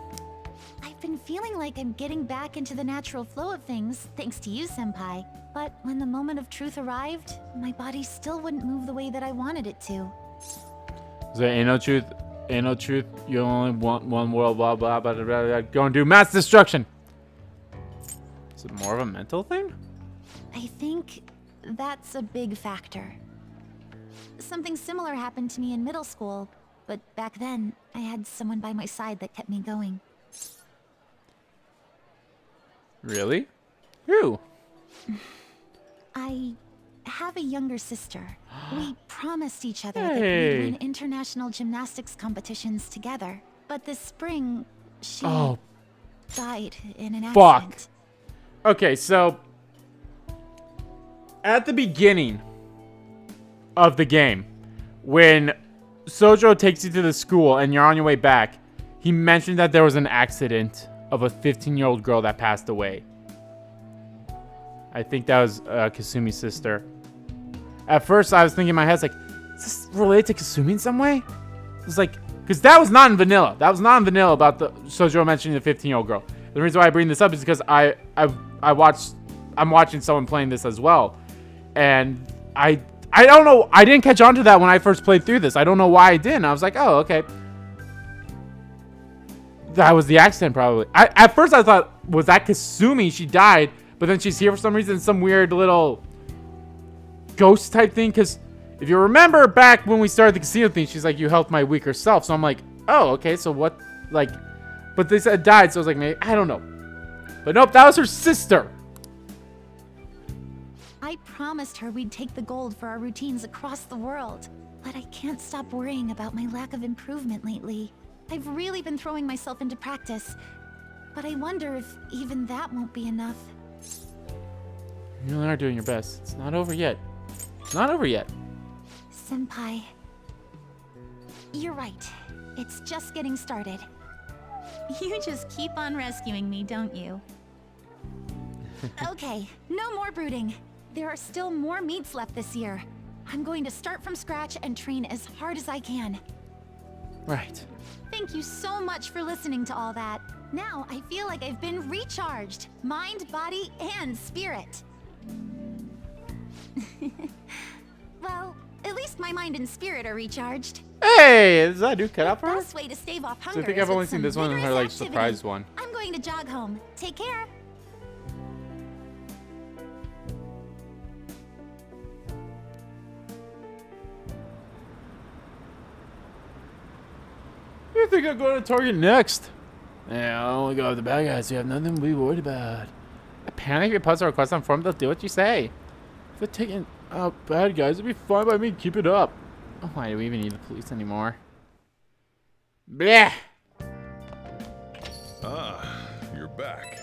I've been feeling like I'm getting back into the natural flow of things, thanks to you, Senpai. But when the moment of truth arrived, my body still wouldn't move the way that I wanted it to. There ain't no truth, ain't no truth, you only want one world, blah, blah, blah, blah, blah, go and do mass destruction. Is it more of a mental thing? I think that's a big factor. Something similar happened to me in middle school, but back then, I had someone by my side that kept me going. Really? Who? I... have a younger sister. We promised each other hey. that we'd win international gymnastics competitions together. But this spring, she oh. died in an accident. Fuck. Okay, so at the beginning of the game, when Sojiro takes you to the school and you're on your way back, he mentioned that there was an accident of a fifteen-year-old girl that passed away. I think that was uh, Kasumi's sister. At first, I was thinking in my head, like, is this related to Kasumi in some way? It's like, because that was not in vanilla. That was not in vanilla about the Sojiro mentioning the fifteen-year-old girl. The reason why I bring this up is because I, I, I watched, I'm watching someone playing this as well, and I, I don't know. I didn't catch on to that when I first played through this. I don't know why I didn't. I was like, oh, okay. That was the accident, probably. I, at first, I thought, was that Kasumi? She died, but then she's here for some reason. Some weird little ghost type thing, because if you remember back when we started the casino thing, she's like, you helped my weaker self. So I'm like, oh, okay, so what, like, but they said died, so I was like, maybe, I don't know. But nope, that was her sister. I promised her we'd take the gold for our routines across the world, but I can't stop worrying about my lack of improvement lately. I've really been throwing myself into practice, but I wonder if even that won't be enough. You really are doing your best. It's not over yet. It's not over yet. Senpai, you're right. It's just getting started. You just keep on rescuing me, don't you? Okay, no more brooding. There are still more meets left this year. I'm going to start from scratch and train as hard as I can. Right. Thank you so much for listening to all that. Now I feel like I've been recharged. Mind, body, and spirit. Well, at least my mind and spirit are recharged. Hey, is that dude cut out for her? The best way to stave off hunger. So I think I've only seen this one and her like surprise one. I'm going to jog home. Take care. you think I'm going to Target next? Yeah, I only go with the bad guys. You have nothing to be worried about. I panic if you post a request on form, they'll do what you say. If they're taking out bad guys, it'd be fine by me. Keep it up. Oh, why do we even need the police anymore? Bleh! Ah, you're back.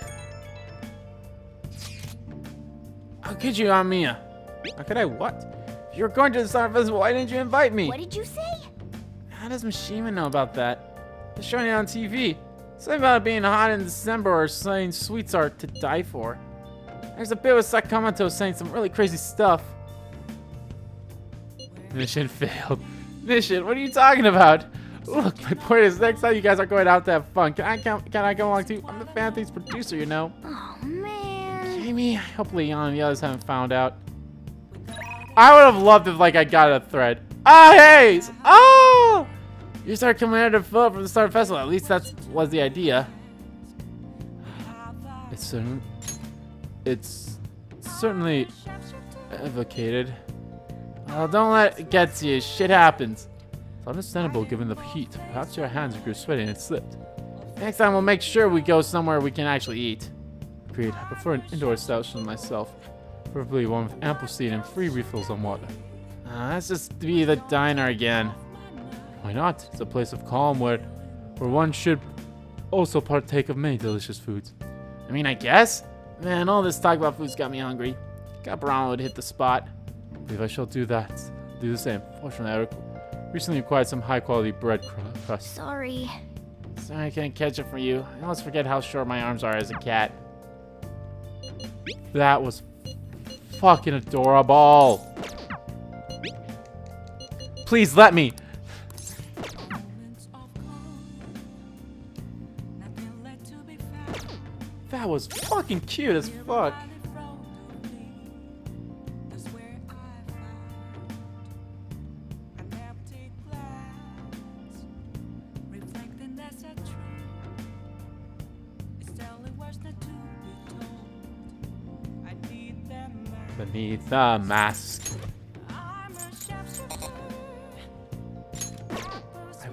How could you, Amamiya? How could I what? If you were going to the Summer Festival, why didn't you invite me? What did you say? How does Mishima know about that? They're showing it on T V. Something about it being hot in December or saying sweets are to die for. There's a bit with Sakamoto saying some really crazy stuff. Mission failed. Mission, what are you talking about? Look, my point is next time you guys are going out to have fun. Can I come, can I come along too? I'm the Fan Things producer, you know. Oh, man. Jamie, I hope Leon and the others haven't found out. I would have loved if, like, I got a thread. Ah, hey! Oh! You start commander Phil from the Star Festival. At least that was the idea. It's certain, it's certainly evocated. Well, don't let it get to you. Shit happens. It's understandable given the heat. Perhaps your hands grew sweaty and it slipped. Next time we'll make sure we go somewhere we can actually eat. Agreed. I prefer an indoor establishment myself. Preferably one with ample seat and free refills on water. Uh, let's just be the diner again. Why not? It's a place of calm where, where one should also partake of many delicious foods. I mean, I guess? Man, all this talk about food's got me hungry. Caprano would hit the spot. I believe I shall do that. Do the same. Fortunately, Eric recently acquired some high-quality bread crust. Sorry. Sorry I can't catch it for you. I almost forget how short my arms are as a cat. That was fucking adorable. Please let me. That was fucking cute as fuck. Beneath the mask. I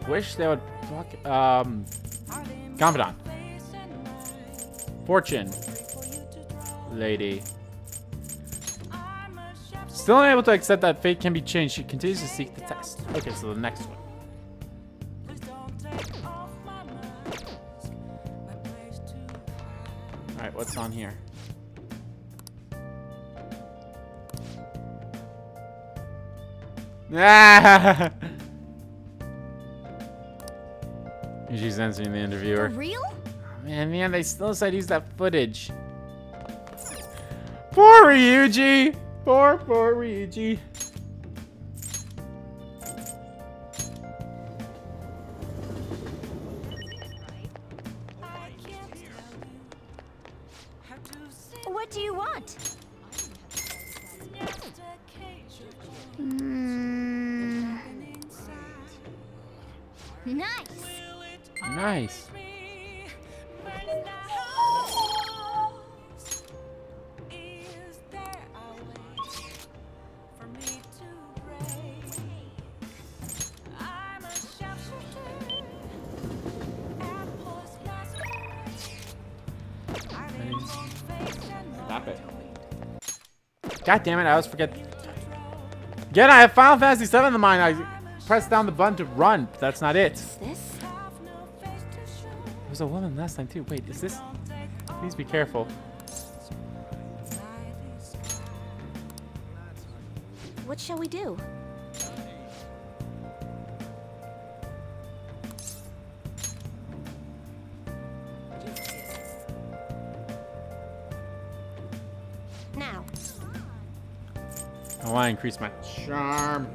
wish they would fuck um Confidant. Fortune lady. Still unable to accept that fate can be changed. She continues to seek the test. Okay, so the next one. Alright, what's on here? Ah! She's answering the interviewer. For real? Man, man, they still said use that footage. Poor Ryuji! Poor, poor Ryuji. What do you want? Mm. Nice. Nice. God damn it, I always forget. Again, I have Final Fantasy seven in mind. I press down the button to run, but that's not it. What's this? There was a woman last time, too. Wait, is this? Please be careful. What shall we do? I want to increase my charm.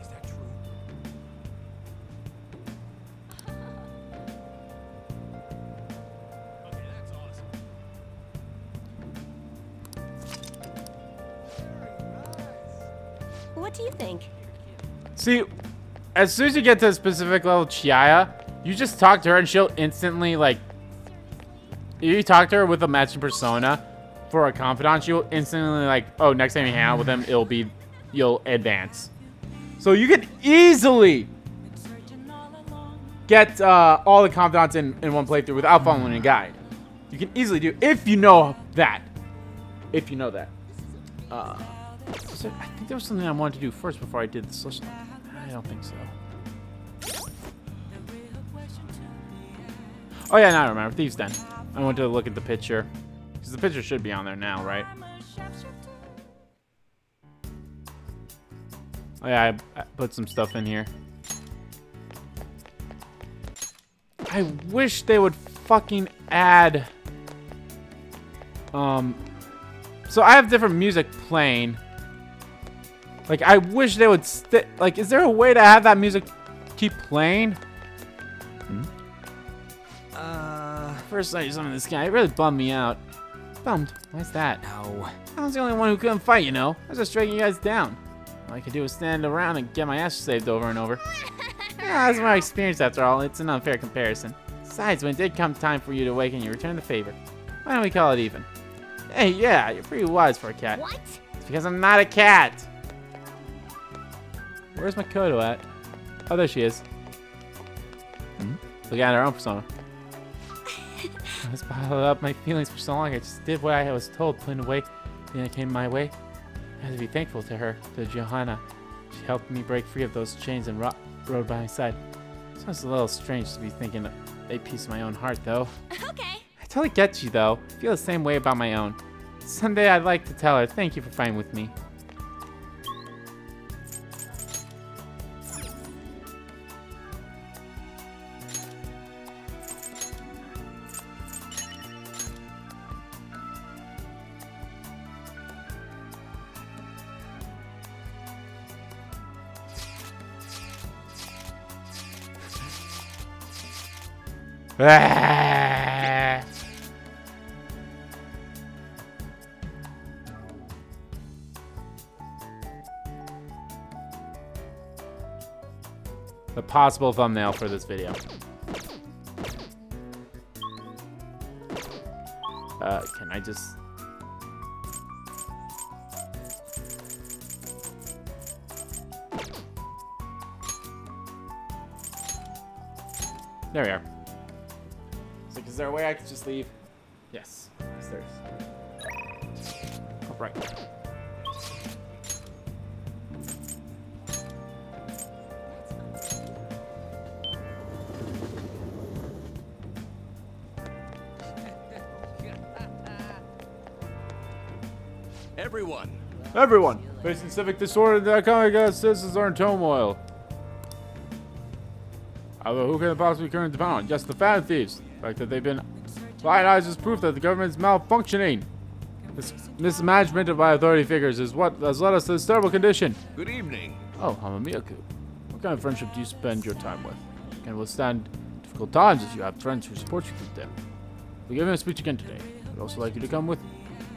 Is that true? Okay, that's awesome. What do you think? See, as soon as you get to a specific level, Chihaya, you just talk to her and she'll instantly like. You talk to her with a matching persona, for a confidant, you'll instantly like, oh, next time you hang out with them, it'll be, you'll advance. So you could easily get uh, all the confidants in, in one playthrough without following a guide. You can easily do, if you know that. If you know that. Uh, there, I think there was something I wanted to do first before I did this. I don't think so. Oh yeah, now I remember. Thieves' Den. I want to look at the picture. Because the picture should be on there now, right? Oh yeah, I, I put some stuff in here. I wish they would fucking add... Um... So I have different music playing. Like, I wish they would stick... Like, is there a way to have that music keep playing? Hmm? Uh... First I saw something this guy. It really bummed me out. Bummed? Why's that? No. I was the only one who couldn't fight, you know? I was just dragging you guys down. All I could do was stand around and get my ass saved over and over. Yeah, that's my experience after all. It's an unfair comparison. Besides, when it did come time for you to awaken, you returned the favor. Why don't we call it even? Hey, yeah, you're pretty wise for a cat. What? It's because I'm not a cat. Where's Makoto at? Oh, there she is. Hmm? Look at her own persona. I was bottled up my feelings for so long. I just did what I was told, put away, then it came my way. I had to be thankful to her, to Johanna. She helped me break free of those chains and ro rode by my side. Sounds a little strange to be thinking a piece of my own heart, though. Okay. I totally get you, though. I feel the same way about my own. Someday I'd like to tell her, thank you for fighting with me. Ah. The possible thumbnail for this video. Uh, can I just... There we are. Is there a way I could just leave? Yes. Yes, there is. All right. Everyone. Everyone. Facing civic disorder, the economic citizens are in turmoil. Although who can possibly current the pound? Just the fat thieves. The fact that they've been lionized is proof that the government's malfunctioning. This mismanagement of my authority figures is what has led us to this terrible condition. Good evening. Oh, Amamiya-ku. What kind of friendship do you spend your time with? You can withstand difficult times if you have friends who support you through them. We're giving a speech again today. I'd also like you to come with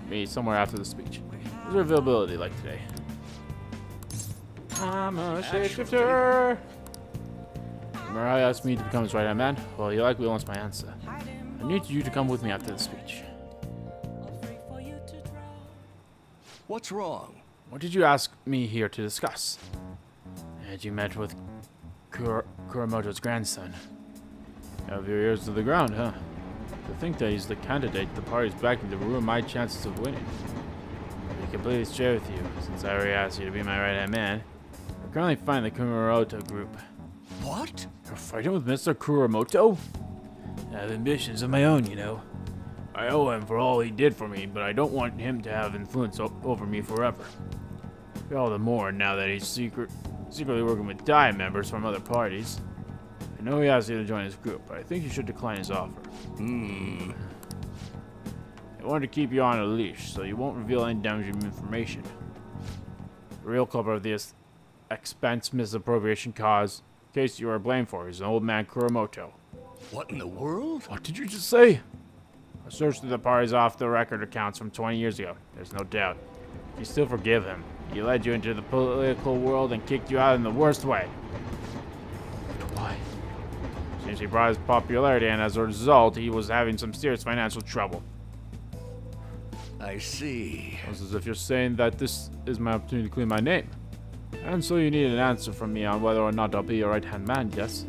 me somewhere after the speech. What's your availability like today? I'm a shapeshifter. Mariah asked me to become his right-hand man. Well, he likely wants my answer. I need you to come with me after the speech. What's wrong? What did you ask me here to discuss? Had you met with Kur Kuramoto's grandson? Have your ears to the ground, huh? To think that he's the candidate the party's backing to ruin my chances of winning. I'll be completely straight with you, since I already asked you to be my right-hand man. We're currently fighting the Kuramoto group. What? You're fighting with Mister Kuramoto? I have ambitions of my own, you know. I owe him for all he did for me, but I don't want him to have influence over me forever. All the more now that he's secret secretly working with D I E members from other parties. I know he asked you to join his group, but I think you should decline his offer. Hmm. I wanted to keep you on a leash, so you won't reveal any damaging information. The real culprit of this expense misappropriation cause case you are blamed for is an old man Kuramoto. What in the world? What did you just say? I searched through the party's off-the-record accounts from twenty years ago. There's no doubt. You still forgive him. He led you into the political world and kicked you out in the worst way. Why? Seems he brought his popularity, and as a result, he was having some serious financial trouble. I see. It's as if you're saying that this is my opportunity to clean my name. And so you need an answer from me on whether or not I'll be your right-hand man, yes?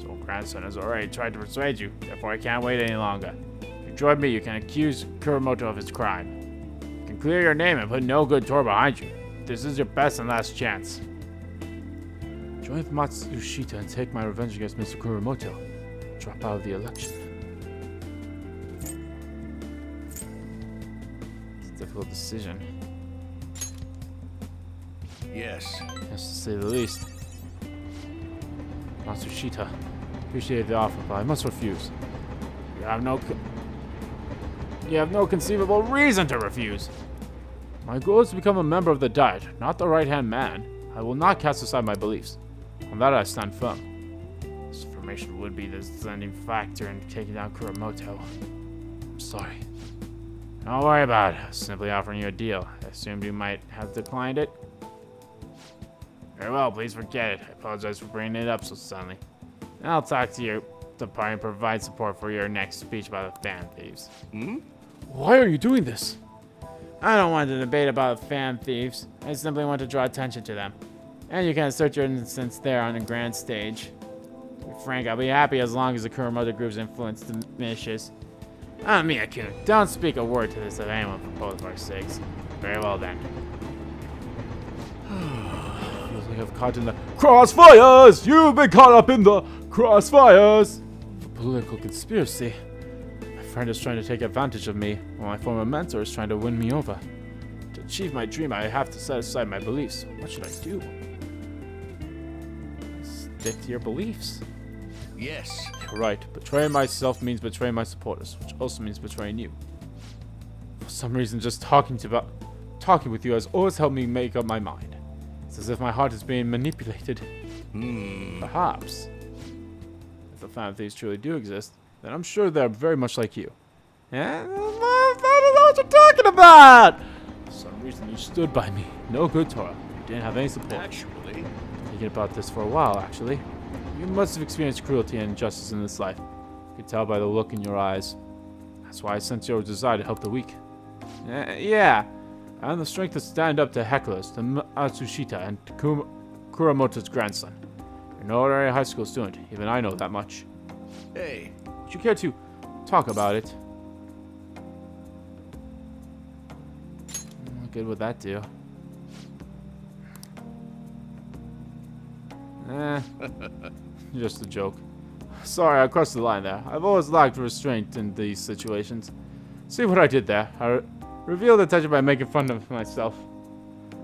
So grandson has already tried to persuade you, therefore I can't wait any longer. If you join me, you can accuse Kuramoto of his crime. You can clear your name and put no good tour behind you. This is your best and last chance. Join with Matsushita and take my revenge against Mister Kuramoto. Drop out of the election. It's a difficult decision. Yes. Yes, to say the least. Matsushita, appreciate the offer, but I must refuse. You have no co You have no conceivable reason to refuse. My goal is to become a member of the Diet, not the right-hand man. I will not cast aside my beliefs. On that I stand firm. This information would be the deciding factor in taking down Kuramoto. I'm sorry. Don't worry about it. I was simply offering you a deal. I assumed you might have declined it. Very well, please forget it. I apologize for bringing it up so suddenly. And I'll talk to you. The party and provide support for your next speech about the fan thieves. Hmm? Why are you doing this? I don't want to debate about fan thieves. I simply want to draw attention to them. And you can assert your innocence there on the grand stage. To be frank, I'll be happy as long as the Kuramoto group's influence diminishes. Amamiya, kid, don't speak a word to this of anyone for both of our sakes. Very well then. Feels like I've caught in the crossfires! You've been caught up in the crossfires! The political conspiracy. My friend is trying to take advantage of me, while my former mentor is trying to win me over. To achieve my dream, I have to set aside my beliefs. What should I do? Stick to your beliefs. Yes. You're right. Betraying myself means betraying my supporters, which also means betraying you. For some reason, just talking to about talking with you has always helped me make up my mind. It's as if my heart is being manipulated. Hmm. Perhaps. If the fan thieves truly do exist, then I'm sure they're very much like you. Yeah? I don't know what you're talking about! For some reason, you stood by me. No good, Tora. You didn't have any support. Actually, thinking about this for a while, actually. You must have experienced cruelty and injustice in this life. You could tell by the look in your eyes. That's why I sensed your desire to help the weak. Uh, yeah. I have the strength to stand up to hecklers, to Matsushita and Kum Kuramoto's grandson. You're no ordinary high school student. Even I know that much. Hey. Would you care to talk about it? What good would that do? Eh, just a joke. Sorry, I crossed the line there. I've always lacked restraint in these situations. See what I did there? I re revealed the touch by making fun of myself.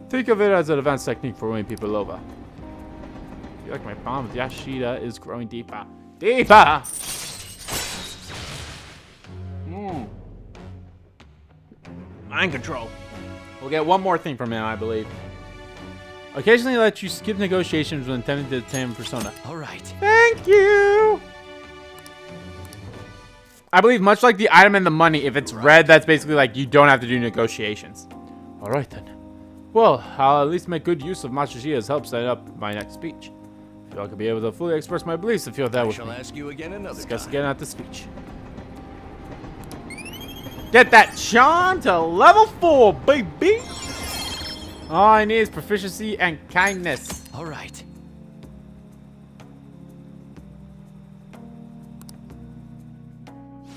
Think of it as an advanced technique for winning people over. I feel like my bond with Yashida is growing deeper. Deeper! Mind control. We'll get one more thing from him, I believe. Occasionally let you skip negotiations when attempting to obtain persona. All right. Thank you. I believe much like the item and the money, if it's right. Red, that's basically like you don't have to do negotiations. All right then. Well, I'll at least make good use of Matsushita's help set up my next speech. I feel I could be able to fully express my beliefs if you're that with me. I shall ask you again another time. Discuss again at the speech. Get that charm to level four, baby! All I need is proficiency and kindness. All right.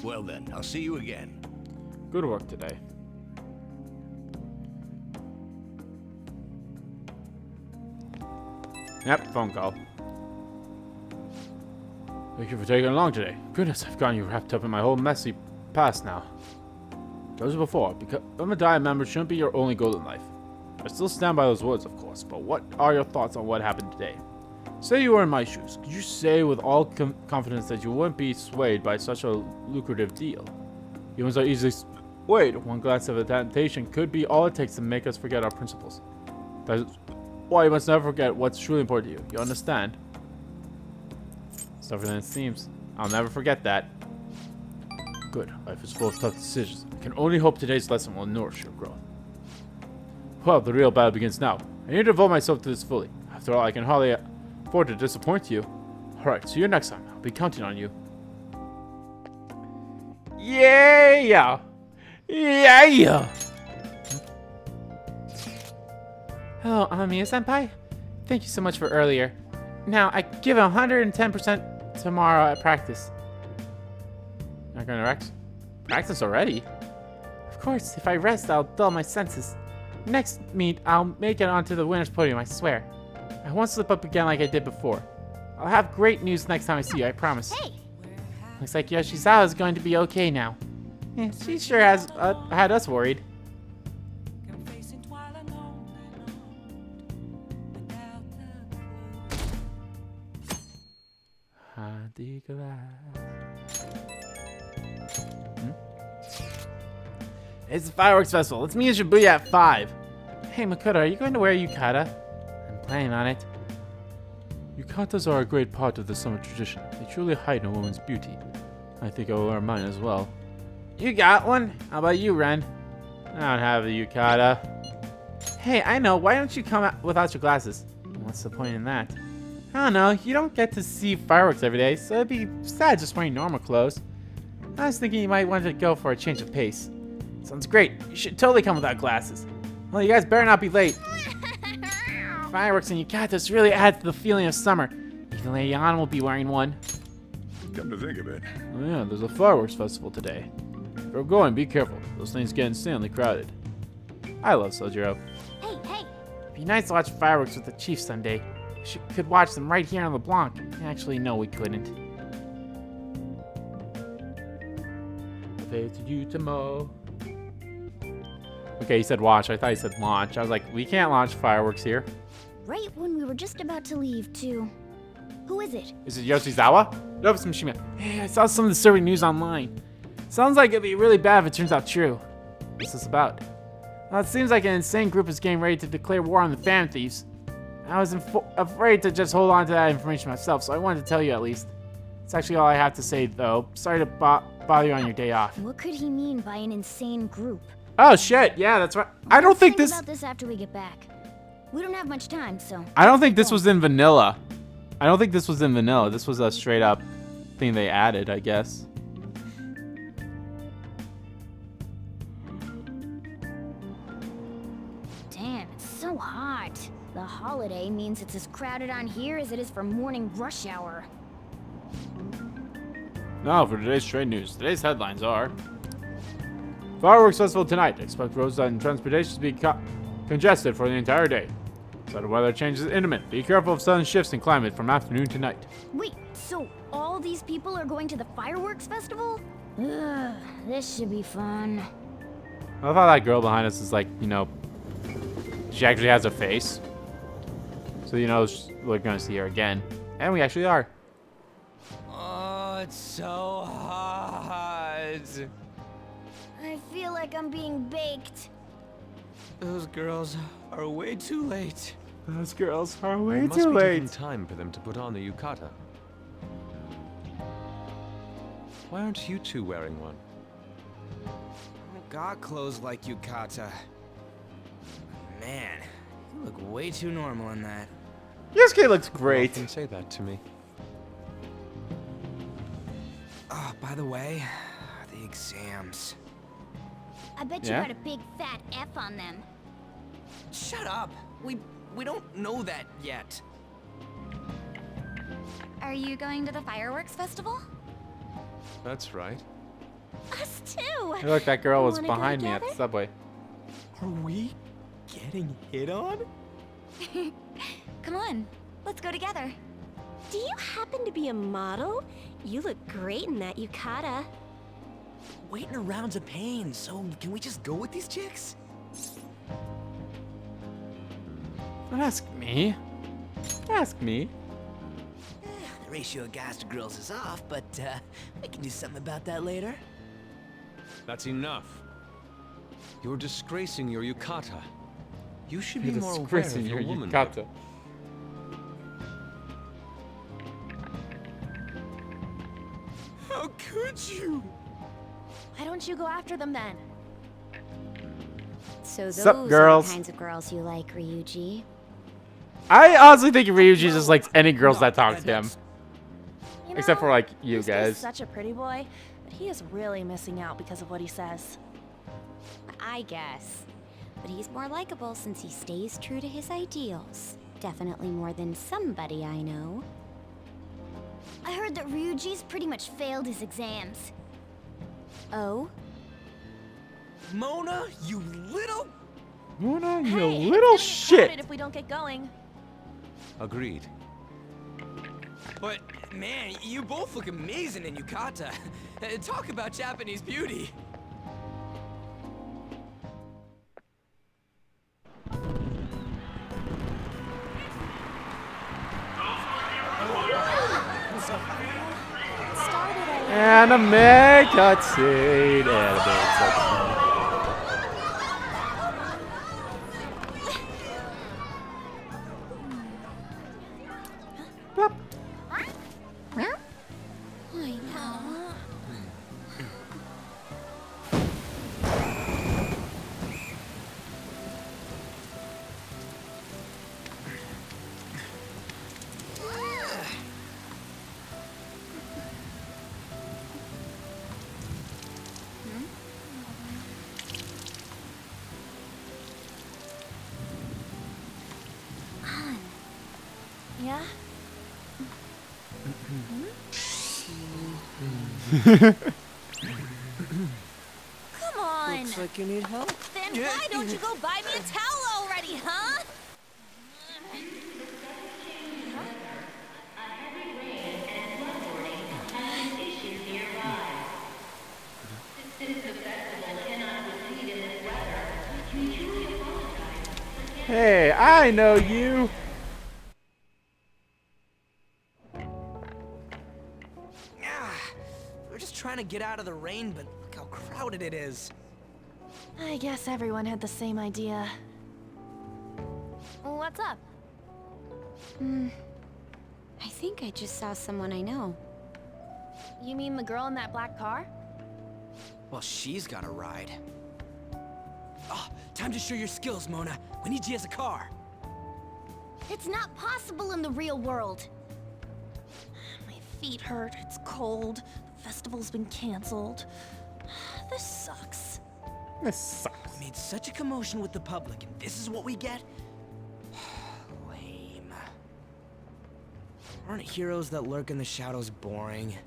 Well then, I'll see you again. Good work today. Yep, phone call. Thank you for taking along today. Goodness, I've gotten you wrapped up in my whole messy past now. Those before, because I'm a Diet member shouldn't be your only goal in life. I still stand by those words, of course, but what are your thoughts on what happened today? Say you were in my shoes. Could you say with all com confidence that you wouldn't be swayed by such a lucrative deal? Humans are easily swayed. One glance of temptation could be all it takes to make us forget our principles. That's why you must never forget what's truly important to you. You understand? It's tougher than it seems. I'll never forget that. Good. Life is full of tough decisions. I can only hope today's lesson will nourish your growth. Well, the real battle begins now. I need to devote myself to this fully. After all, I can hardly afford to disappoint you. Alright, see you next time. I'll be counting on you. Yeah! Yeah! Hello, Amamiya-senpai. Thank you so much for earlier. Now, I give one hundred ten percent tomorrow at practice. Not gonna rec- practice already? Of course, if I rest, I'll dull my senses. Next meet, I'll make it onto the winner's podium, I swear. I won't slip up again like I did before. I'll have great news next time I see you, I promise. Hey. Looks like Yoshizawa's going to be okay now. Yeah, she sure has uh, had us worried. Hmm? It's the fireworks festival. Let's meet at Shibuya at five. Hey Makoto, are you going to wear yukata? I'm planning on it. Yukatas are a great part of the summer tradition. They truly heighten a woman's beauty. I think I will wear mine as well. You got one? How about you, Ren? I don't have a yukata. Hey, I know. Why don't you come out without your glasses? What's the point in that? I don't know. You don't get to see fireworks every day, so it'd be sad just wearing normal clothes. I was thinking you might want to go for a change of pace. Sounds great. You should totally come without glasses. Well, you guys better not be late. Fireworks and yukatas really add to the feeling of summer. Even Lady Anne will be wearing one. Come to think of it. Oh yeah, there's a fireworks festival today. If you're going, be careful. Those things get insanely crowded. I love Sojiro. Hey, hey! It'd be nice to watch fireworks with the chief someday. We should, could watch them right here on LeBlanc. Actually, no, we couldn't. It's you tomorrow. Okay, you said watch. I thought you said launch. I was like, we can't launch fireworks here. Right when we were just about to leave, too. Who is it? Is it Yoshizawa? Nope, it's Mishima. Hey, I saw some disturbing news online. Sounds like it'd be really bad if it turns out true. What's this about? Well, it seems like an insane group is getting ready to declare war on the Phantom Thieves. I was afraid to just hold on to that information myself, so I wanted to tell you at least. It's actually all I have to say, though. Sorry to bo bother you on your day off. What could he mean by an insane group? Oh, shit. Yeah, that's right. I don't think this... about this after we get back. We don't have much time, so... I don't think this was in vanilla. I don't think this was in vanilla. This was a straight-up thing they added, I guess. Damn, it's so hot. The holiday means it's as crowded on here as it is for morning rush hour. Now for today's trade news. Today's headlines are... Fireworks festival tonight. Expect roads and transportation to be cut. Congested for the entire day. Sudden weather changes intimate. Be careful of sudden shifts in climate from afternoon to night. Wait, so all these people are going to the fireworks festival? Ugh, this should be fun. I love how that girl behind us is like, you know, she actually has a face. So, you know, we're going to see her again. And we actually are. Oh, it's so hot. I feel like I'm being baked. Those girls are way too late. Those girls are way it must too be late. Taking time for them to put on the yukata. Why aren't you two wearing one? I got clothes like yukata. Man, you look way too normal in that. Yusuke looks great. You can say that to me. Oh, by the way, the exams. I bet you yeah? got a big fat F on them. Shut up. We we don't know that yet. Are you going to the fireworks festival? That's right. Us too. Hey, look, that girl was behind me at the subway. Are we getting hit on? Come on, let's go together. Do you happen to be a model? You look great in that yukata. Waiting around's a pain, so can we just go with these chicks? Don't ask me. Don't ask me. Eh, the ratio of guys to girls is off, but uh, we can do something about that later. That's enough. You're disgracing your yukata. You should You're be more aware of your, your womanhood. How could you? Why don't you go after them then? So those Sup, girls. Are the kinds of girls you like, Ryuji. I honestly think Ryuji just likes any girls that talk to him. You know, except for like you guys. He's such a pretty boy, but he is really missing out because of what he says. I guess. But he's more likable since he stays true to his ideals. Definitely more than somebody I know. I heard that Ryuji's pretty much failed his exams. Oh? Mona, you little... Mona, you hey, little shit! If we don't get going. Agreed. But, man, you both look amazing in yukata. Talk about Japanese beauty. Anime cutscene, anime cutscene. Come on! Looks like you need help. Then why don't you go buy me a towel already, huh? Hey, I know you! To get out of the rain, but look how crowded it is. I guess everyone had the same idea. What's up? Hmm. I think I just saw someone I know. You mean the girl in that black car? Well, she's got a ride. Oh, time to show your skills, Mona. We need you as a car. It's not possible in the real world. My feet hurt. It's cold. Festival's been cancelled. This sucks. This sucks. We made such a commotion with the public, and this is what we get? Lame. Aren't heroes that lurk in the shadows boring?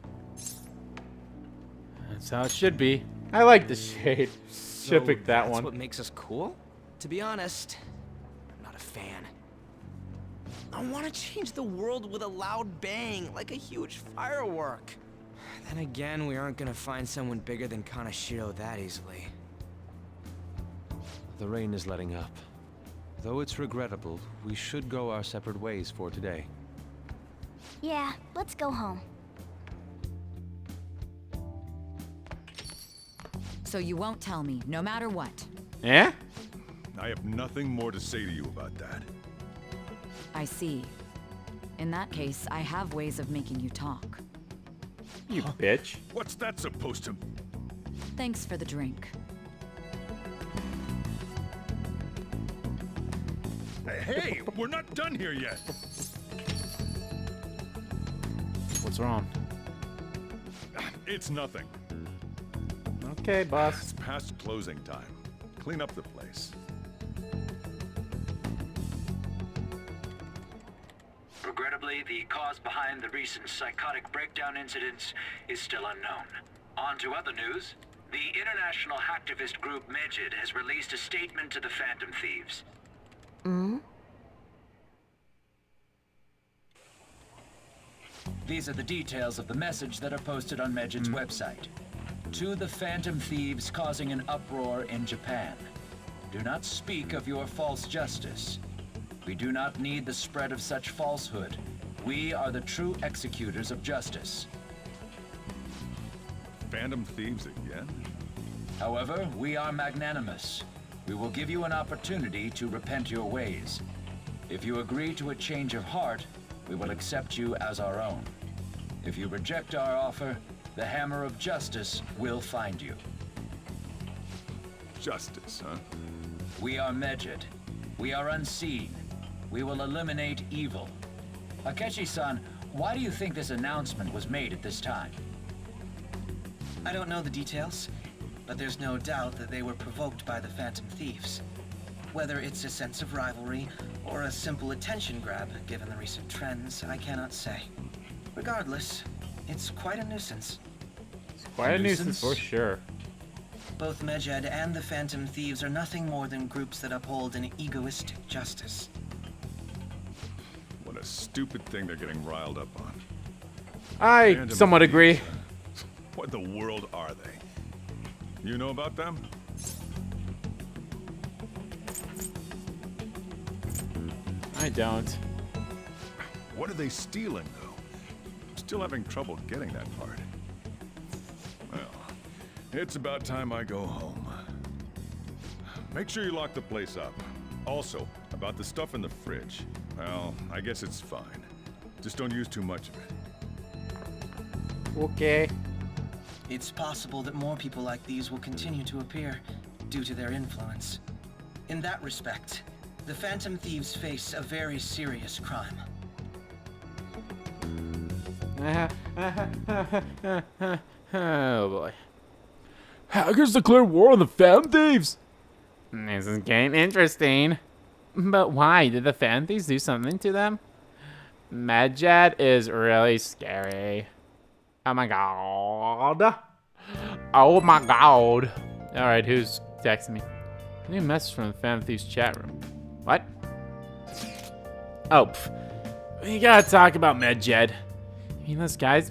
That's how it should be. I like the shade. So should pick that that's one. That's what makes us cool? To be honest, I'm not a fan. I want to change the world with a loud bang, like a huge firework. Then again, we aren't gonna find someone bigger than Kaneshiro that easily. The rain is letting up. Though it's regrettable, we should go our separate ways for today. Yeah, let's go home. So you won't tell me, no matter what? Eh? I have nothing more to say to you about that. I see. In that case, I have ways of making you talk. You bitch. What's that supposed to? Thanks for the drink. Hey, hey, we're not done here yet. What's wrong? It's nothing. Okay, boss. It's past closing time. Clean up the place. Regrettably, the cause behind the recent psychotic breakdown incidents is still unknown. On to other news. The international hacktivist group Medjed has released a statement to the Phantom Thieves. Mm? These are the details of the message that are posted on Medjed's mm. website. To the Phantom Thieves causing an uproar in Japan. Do not speak of your false justice. We do not need the spread of such falsehood. We are the true executors of justice. Phantom Thieves again? However, we are magnanimous. We will give you an opportunity to repent your ways. If you agree to a change of heart, we will accept you as our own. If you reject our offer, the hammer of justice will find you. Justice, huh? We are Medjed. We are unseen. We will eliminate evil. Akechi-san, why do you think this announcement was made at this time? I don't know the details. but there's no doubt that they were provoked by the Phantom Thieves. Whether it's a sense of rivalry or a simple attention grab, given the recent trends, I cannot say. Regardless, it's quite a nuisance. It's quite a nuisance, for sure. Both Medjed and the Phantom Thieves are nothing more than groups that uphold an egoistic justice. What a stupid thing they're getting riled up on. I Phantom somewhat thieves. agree. What the world are they? You know about them? I don't. What are they stealing, though? I'm still having trouble getting that part. It's about time I go home. Make sure you lock the place up. Also, about the stuff in the fridge. Well, I guess it's fine. Just don't use too much of it. Okay. It's possible that more people like these will continue to appear due to their influence. In that respect, the Phantom Thieves face a very serious crime. Oh boy. Hackers declare war on the Phantom Thieves! This is getting interesting. But why? Did the Phantom Thieves do something to them? Medjed is really scary. Oh my god. Oh my god. Alright, who's texting me? I need a message from the Phantom Thieves chat room. What? Oh, pff. We gotta talk about Medjed. You mean those guys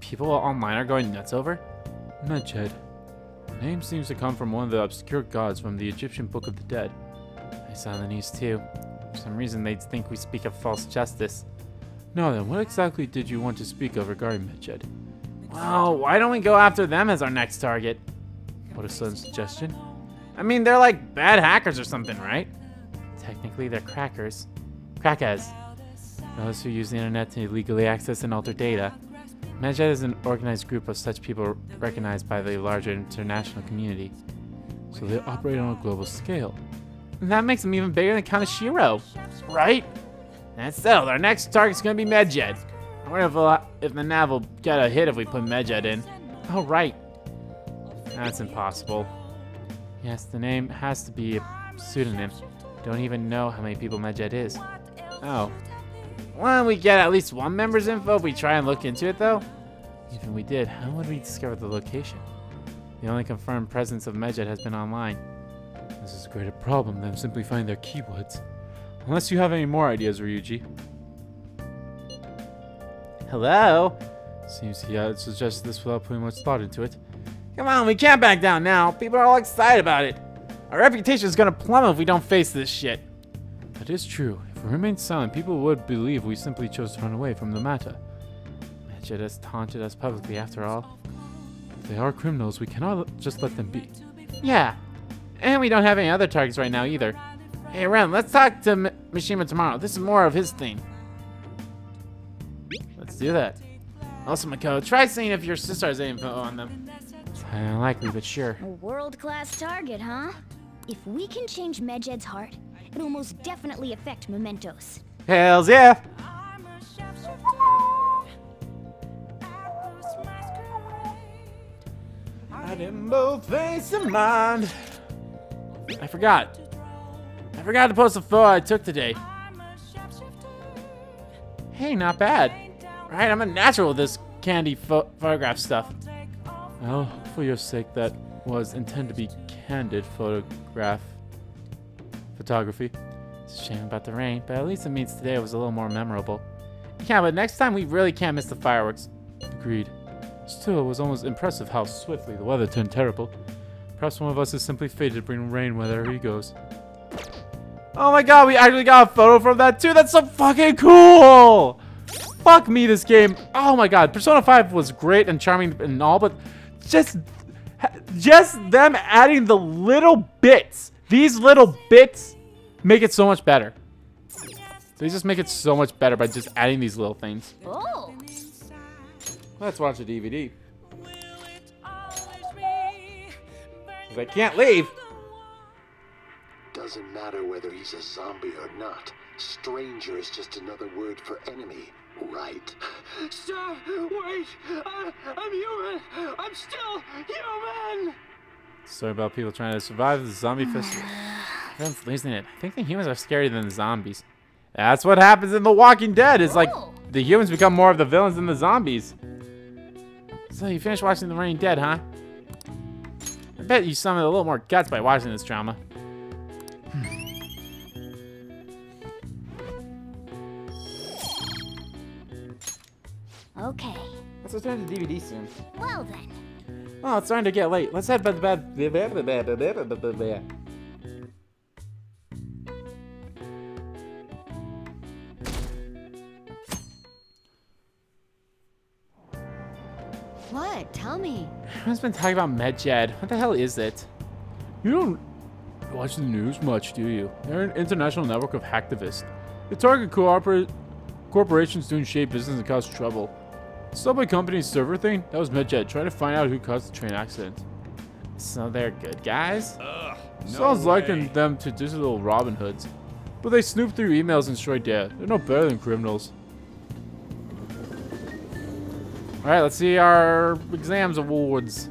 people online are going nuts over? Medjed. The name seems to come from one of the obscure gods from the Egyptian Book of the Dead. I saw in the news too. For some reason they'd think we speak of false justice. No then, what exactly did you want to speak of regarding Medjed? Well, why don't we go after them as our next target? What a sudden suggestion. I mean, they're like bad hackers or something, right? Technically they're crackers. Crackers. Those who use the internet to illegally access and alter data. Medjed is an organized group of such people recognized by the larger international community, so they operate on a global scale. And that makes them even bigger than Kaneshiro, right? That's so, our next target's gonna be Medjed. I wonder if, uh, if the nav will get a hit if we put Medjed in. Oh, right. That's impossible. Yes, the name has to be a pseudonym. Don't even know how many people Medjed is. Oh. Why don't we get at least one member's info if we try and look into it, though? Even if we did, how would we discover the location? The only confirmed presence of Medjed has been online. This is a greater problem than simply finding their keywords. Unless you have any more ideas, Ryuji. Hello? Seems he had suggested this without putting much thought into it. Come on, we can't back down now. People are all excited about it. Our reputation is gonna plummet if we don't face this shit. That is true. If we remain silent, people would believe we simply chose to run away from the matter. Medjed has taunted us publicly after all. If they are criminals, we cannot just let them be. Yeah, and we don't have any other targets right now either. Hey Ren, let's talk to M Mishima tomorrow. This is more of his thing. Let's do that. Also Makoto, try seeing if your sister has any info on them. It's highly unlikely, but sure. A world-class target, huh? If we can change Medjed's heart, it'll most definitely affect Mementos. Hells yeah! I didn't both face of mind. I forgot. I forgot to post a photo I took today. Hey, not bad. Right, I'm a natural with this candy pho photograph stuff. Oh, for your sake, that was intended to be candid photograph. Photography. It's a shame about the rain, but at least it means today was a little more memorable. Yeah, but next time we really can't miss the fireworks. Agreed. Still, it was almost impressive how swiftly the weather turned terrible. Perhaps one of us is simply fated to bring rain wherever he goes. Oh my god, we actually got a photo from that too! That's so fucking cool! Fuck me, this game. Oh my god, Persona five was great and charming and all, but just, just them adding the little bits. These little bits make it so much better. They just make it so much better by just adding these little things. Oh. Let's watch a D V D. Because I can't leave. Doesn't matter whether he's a zombie or not. Stranger is just another word for enemy, right? Sir, wait. I, I'm human. I'm still human. So about people trying to survive the zombie festival. Everyone's losing it. I think the humans are scarier than the zombies. That's what happens in The Walking Dead. It's like the humans become more of the villains than the zombies. So you finished watching The Walking Dead, huh? I bet you summoned a little more guts by watching this drama. Okay. Let's return to D V D soon. Well then. Oh, it's starting to get late. Let's head bed bed. What? Tell me. Everyone's been talking about Medjed. What the hell is it? You don't watch the news much, do you? They're an international network of hacktivists. They target cooperate corporations doing shady business and cause trouble. Subway company's server thing? That was Medjed trying to find out who caused the train accident. So they're good guys? Ugh, no Sounds way. Liking them to digital Robin Hoods. But they snoop through emails and destroy data. They're no better than criminals. Alright, let's see our exams awards.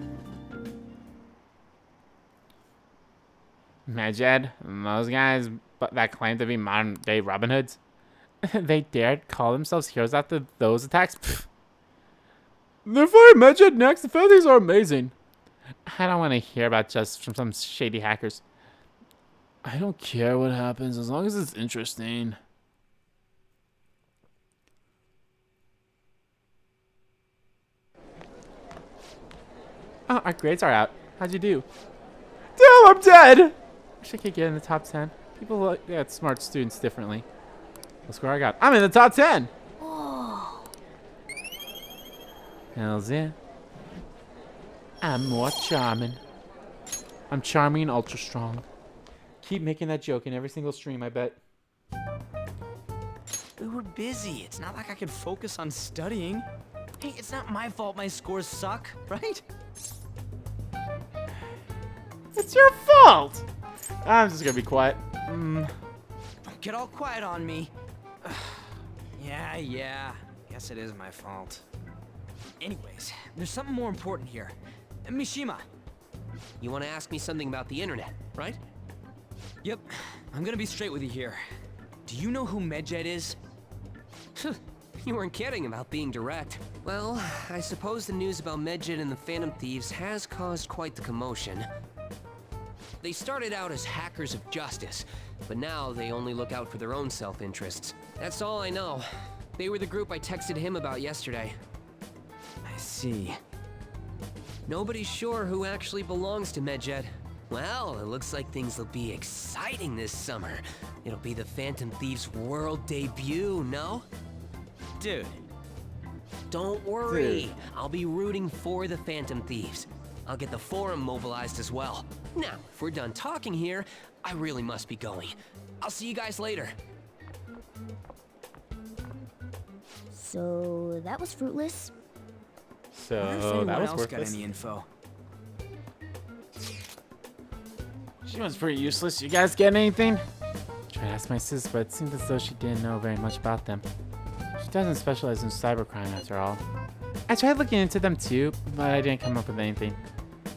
Medjed, those guys that claim to be modern day Robin Hoods? They dared call themselves heroes after those attacks? Pfft. They're fighting Medjed next. The penalties are amazing. I don't want to hear about just from some shady hackers. I don't care what happens as long as it's interesting. Oh, our grades are out. How'd you do? Damn, I'm dead! Wish I could get in the top ten. People look at smart students differently. What score I got? I'm in the top ten! Hell's yeah. I'm more charming. I'm charming and ultra strong. Keep making that joke in every single stream, I bet. We were busy. It's not like I could focus on studying. Hey, it's not my fault my scores suck, right? It's your fault! I'm just gonna be quiet. Mm. Don't get all quiet on me. yeah, yeah. Guess it is my fault. Anyways, there's something more important here. Mishima, you want to ask me something about the internet, right? Yep, I'm gonna be straight with you here. Do you know who Medjed is? You weren't kidding about being direct. Well, I suppose the news about Medjed and the Phantom Thieves has caused quite the commotion. They started out as hackers of justice, but now they only look out for their own self-interests. That's all I know. They were the group I texted him about yesterday. See. Nobody's sure who actually belongs to Medjed. Well, it looks like things will be exciting this summer. It'll be the Phantom Thieves' world debut, no? Dude. Don't worry. Dude. I'll be rooting for the Phantom Thieves. I'll get the forum mobilized as well. Now, if we're done talking here, I really must be going. I'll see you guys later. So, that was fruitless. So that was worthless. Any info? She was pretty useless. You guys get anything? Tried to ask my sis, but it seems as though she didn't know very much about them. She doesn't specialize in cybercrime after all. I tried looking into them too, but I didn't come up with anything.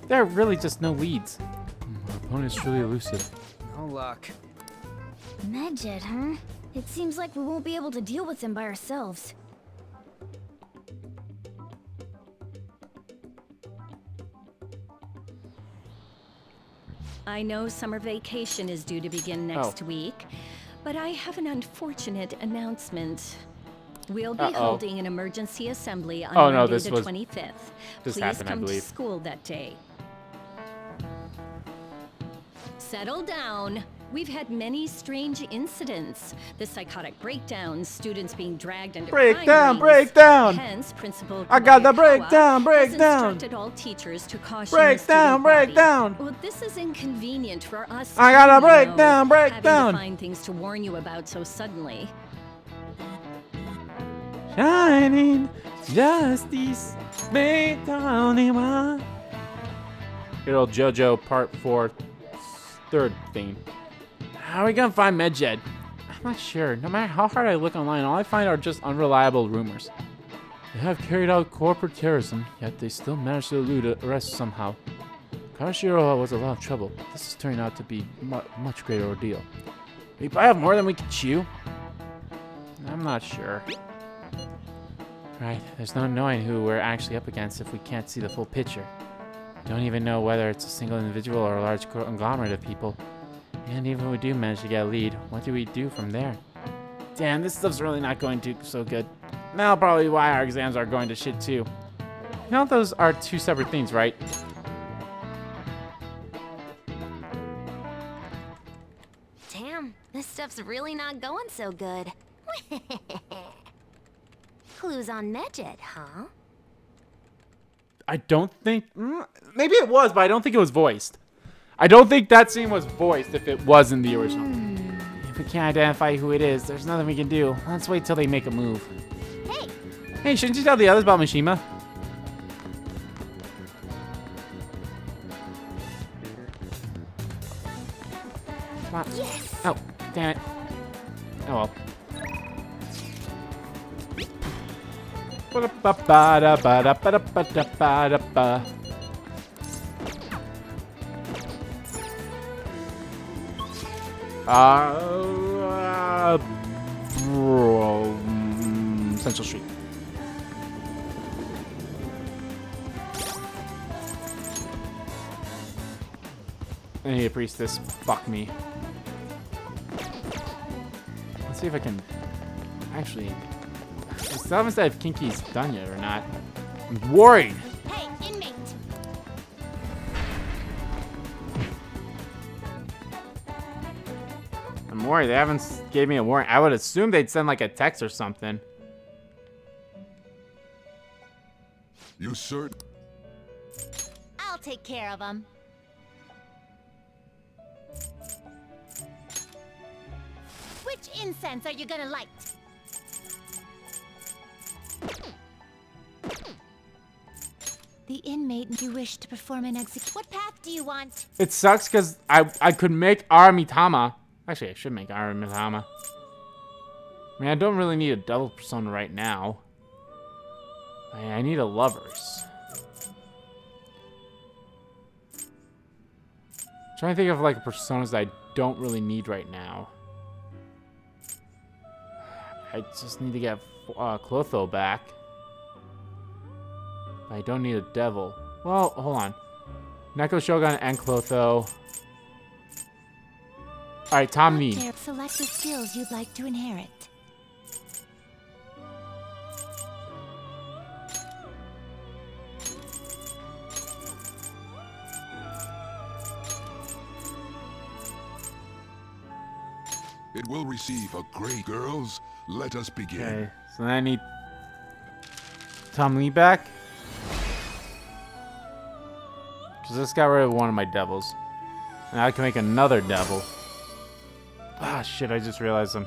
There are really just no leads. Our opponent's truly elusive. No luck. Medjed, huh? It seems like we won't be able to deal with them by ourselves. I know summer vacation is due to begin next oh. week, but I have an unfortunate announcement. We'll be uh -oh. holding an emergency assembly on oh, Monday no, this the was twenty-fifth. This Please happened, come I believe. to school that day. Settle down. We've had many strange incidents. The psychotic breakdowns, students being dragged into breakdown, breakdown. Hence, Principal I got the breakdown, breakdown. Instructed all teachers to caution breakdown, breakdown. Well, this is inconvenient for us. I got a breakdown, breakdown. Having to find things to warn you about so suddenly. Shining justice made the only one. Good old JoJo part four, third theme. How are we gonna find Medjed? I'm not sure. No matter how hard I look online, all I find are just unreliable rumors. They have carried out corporate terrorism, yet they still managed to elude arrest somehow. Kashiroha was a lot of trouble. This has turned out to be mu much greater ordeal. We probably have more than we can chew. I'm not sure. Right, there's no knowing who we're actually up against if we can't see the full picture. Don't even know whether it's a single individual or a large conglomerate of people. And even if we do manage to get a lead, what do we do from there? Damn, this stuff's really not going too so good. Now probably why our exams are going to shit too. Now those are two separate things, right? Damn, this stuff's really not going so good. Clues on Medjed, huh? I don't think... Maybe it was, but I don't think it was voiced. I don't think that scene was voiced if it was in the original. If we can't identify who it is, there's nothing we can do. Let's wait till they make a move. Hey! Hey, shouldn't you tell the others about Mishima? Come on. Yes. Oh, damn it. Oh well. Ba-da-ba-da-ba-da-ba-da-ba-da-ba-da-ba. Uh, uh, Central Street. I need a priestess. Fuck me. Let's see if I can actually. I still haven't said if Kinky's done yet or not. I'm worried. Hey, inmate. I'm worried. They haven't gave me a warrant. I would assume they'd send like a text or something. You sure? I'll take care of them. Which incense are you gonna light? The inmate you wish to perform an execution. What path do you want? It sucks because I I could make Aramitama. Actually, I should make Aramitama. I mean, I don't really need a double persona right now. I, I need a lovers. I'm trying to think of like personas that I don't really need right now. I just need to get uh, Clotho back. I don't need a devil. Well, hold on. Neko Shogun and Clotho. Alright, Tom Need. Select the skills you'd like to inherit. It will receive a great girls. Let us begin. Okay, so then I need Tom Lee back. Because this got rid of one of my devils. Now I can make another devil. Ah, shit, I just realized I'm...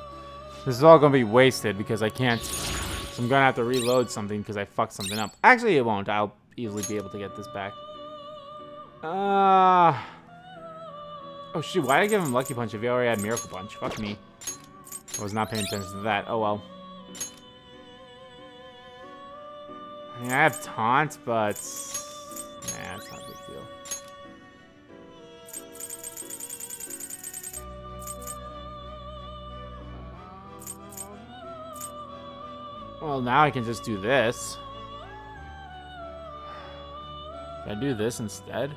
This is all going to be wasted because I can't... So I'm going to have to reload something because I fucked something up. Actually, it won't. I'll easily be able to get this back. Uh... Oh, shoot. Why did I give him Lucky Punch if he already had Miracle Punch? Fuck me. I was not paying attention to that. Oh, well. I mean, I have Taunt, but... Nah, it's not a big deal. Well, now I can just do this. Can I do this instead?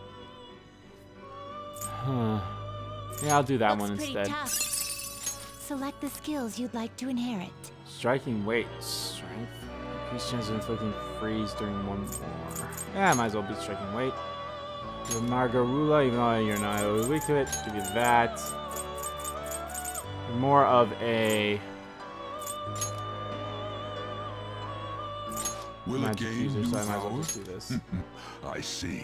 Huh. Yeah, I'll do that Looks one instead. Tough. Select the skills you'd like to inherit. Striking weight. Strength. Increased chance of inflicting freeze during one more. Yeah, might as well be striking weight. Give Margarula, even though you're not really weak to it. Give you that. More of a... Will it gain new powers? I see.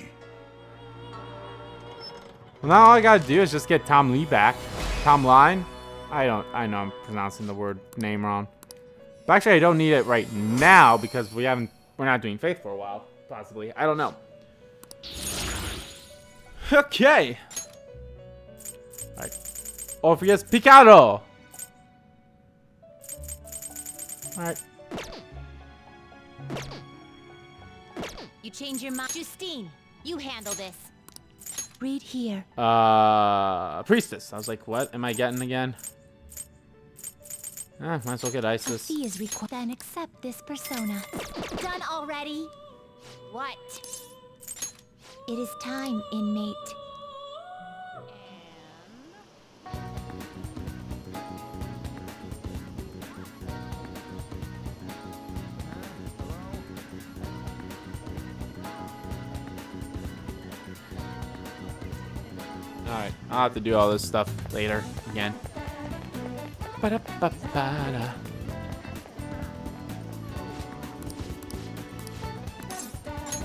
Well, now all I gotta do is just get Tom Lee back. Tom Line? I don't... I know I'm pronouncing the word name wrong. But actually, I don't need it right now because we haven't... We're not doing Faith for a while, possibly. I don't know. Okay. All right. Oh, yes, Picaro. All right. You change your mind, Justine. You handle this. Read here. Uh, priestess. I was like, what am I getting again? Ah, might as well get Isis. She is required and accept this persona. Done already. What? It is time, inmate. Alright, I'll have to do all this stuff later again. Ba-da-ba-ba-da.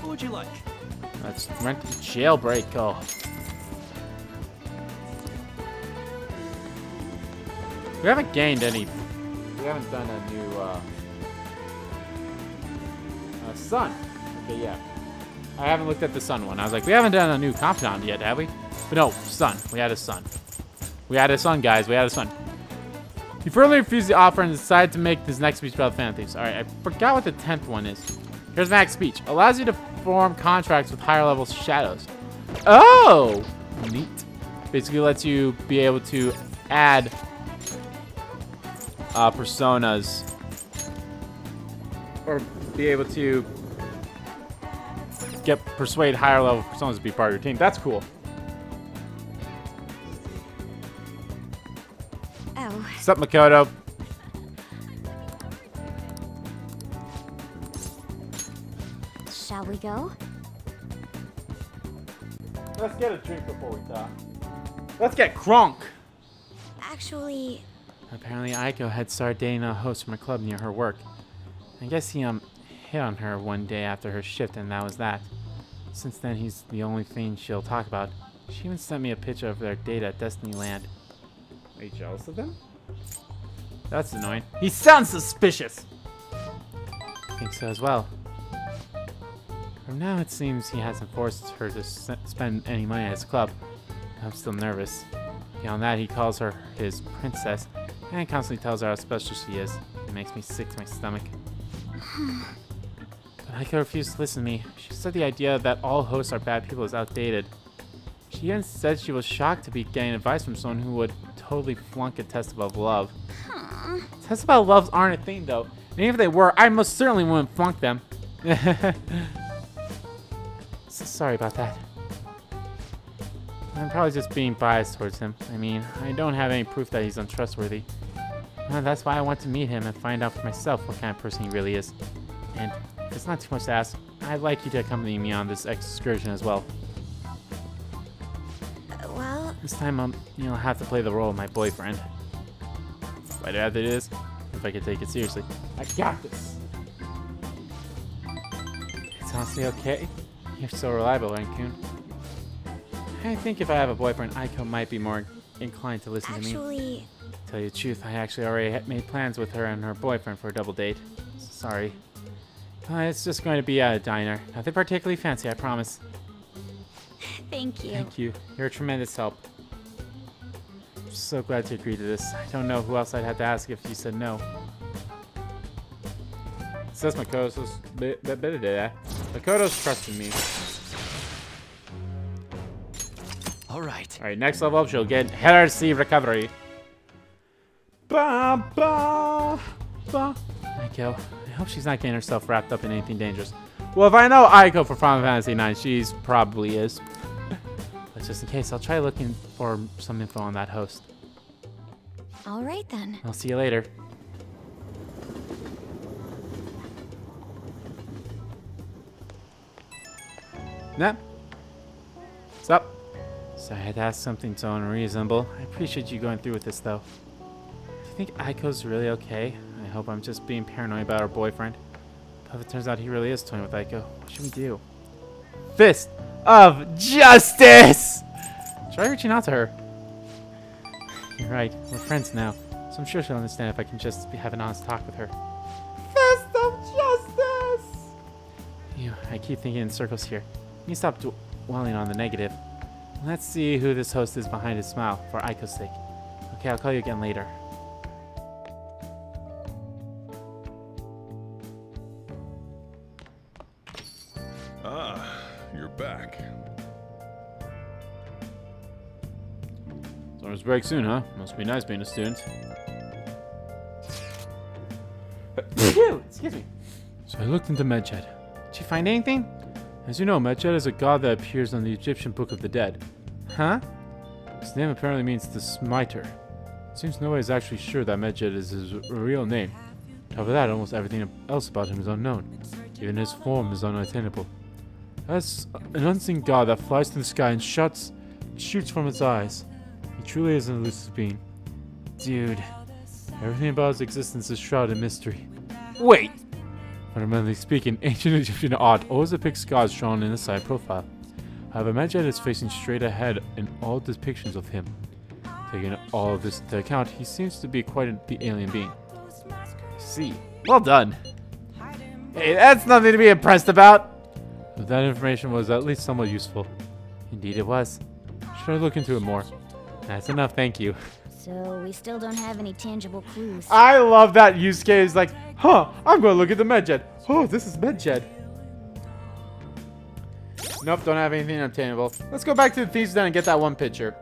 What would you like? Let's rent the jailbreak. Oh. We haven't gained any. We haven't done a new uh, uh, sun. Okay, yeah. I haven't looked at the sun one. I was like, we haven't done a new compound yet, have we? But no, sun. We had a sun. We had a sun, guys. We had a sun. He firmly refused the offer and decided to make this next speech about Final Thieves. Alright, I forgot what the tenth one is. Here's Max speech. Allows you to form contracts with higher level shadows. Oh! Neat. Basically lets you be able to add uh, personas. Or be able to get persuade higher level personas to be part of your team. That's cool. What's up, Makoto? Shall we go? Let's get a drink before we talk. Let's get crunk! Actually... Apparently, Aiko had started dating a host from a club near her work. I guess he um hit on her one day after her shift, and that was that. Since then, he's the only thing she'll talk about. She even sent me a picture of their date at Destinyland. Are you jealous of them? That's annoying. He sounds suspicious! I think so as well. From now, it seems he hasn't forced her to spend any money at his club. I'm still nervous. Beyond that, he calls her his princess, and constantly tells her how special she is. It makes me sick to my stomach. But Aiko refused to listen to me. She said the idea that all hosts are bad people is outdated. She even said she was shocked to be getting advice from someone who would totally flunk a test about love. Tests about loves aren't a thing, though. And even if they were, I most certainly wouldn't flunk them. So sorry about that. I'm probably just being biased towards him. I mean, I don't have any proof that he's untrustworthy. Well, that's why I want to meet him and find out for myself what kind of person he really is. And if it's not too much to ask, I'd like you to accompany me on this excursion as well. Uh, well... This time, um, you'll have to play the role of my boyfriend. Right after it is, if I could take it seriously. I got this! It's honestly okay. You're so reliable, Ren-kun. I think if I have a boyfriend, Aiko might be more inclined to listen actually... to me. Tell you the truth, I actually already had made plans with her and her boyfriend for a double date. Sorry. Uh, it's just going to be at a diner. Nothing particularly fancy, I promise. Thank you. Thank you. You're a tremendous help. So glad you agreed to this. I don't know who else I'd have to ask if you said no. Says Makoto's Makoto's trusting me. Alright. Alright, next level up she'll get Heresy Recovery. Ba ba ba. Aiko. I hope she's not getting herself wrapped up in anything dangerous. Well, if I know Aiko for Final Fantasy nine, she's probably is. Just in case, I'll try looking for some info on that host. All right, then. I'll see you later. Nah. What's up? So I had to ask something so unreasonable. I appreciate you going through with this, though. Do you think Aiko's really okay? I hope I'm just being paranoid about our boyfriend. But if it turns out he really is toying with Aiko, what should we do? Fist! Of justice! Try reaching out to her. You're right, we're friends now, so I'm sure she'll understand if I can just have an honest talk with her. Fist of justice! Ew, I keep thinking in circles here. You stop dwelling on the negative. Let's see who this host is behind his smile, for Aiko's sake. Okay, I'll call you again later. Summer's break soon, huh? Must be nice being a student. Excuse me. So I looked into Medjed. Did you find anything? As you know, Medjed is a god that appears on the Egyptian Book of the Dead. Huh? His name apparently means the Smiter. It seems no one is actually sure that Medjed is his real name. On top of that, almost everything else about him is unknown. Even his form is unattainable. That's an unseen god that flies through the sky and shuts, shoots from its eyes. He truly is an elusive being. Dude, everything about his existence is shrouded in mystery. Wait! Fundamentally speaking, ancient Egyptian art always depicts gods drawn in a side profile. However, Medjed is facing straight ahead in all depictions of him. Taking all of this into account, he seems to be quite a, the alien being. See. Well done. Hey, that's nothing to be impressed about! But that information was at least somewhat useful. Indeed it was. Should I look into it more? That's enough, thank you. So, we still don't have any tangible clues. I love that Yusuke is like, huh, I'm gonna look at the Medjed. Oh, this is Medjed. Nope, don't have anything obtainable. Let's go back to the Thieves' Den and get that one picture.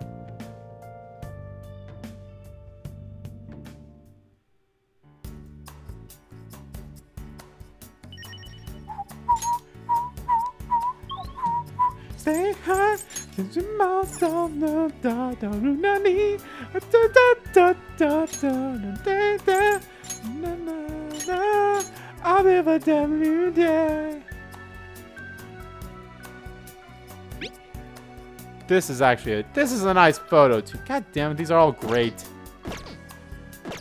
Say hi to your mouth on the da da da da da da da na na na. I'll be a W day. This is actually a, this is a nice photo too. God damn it, these are all great.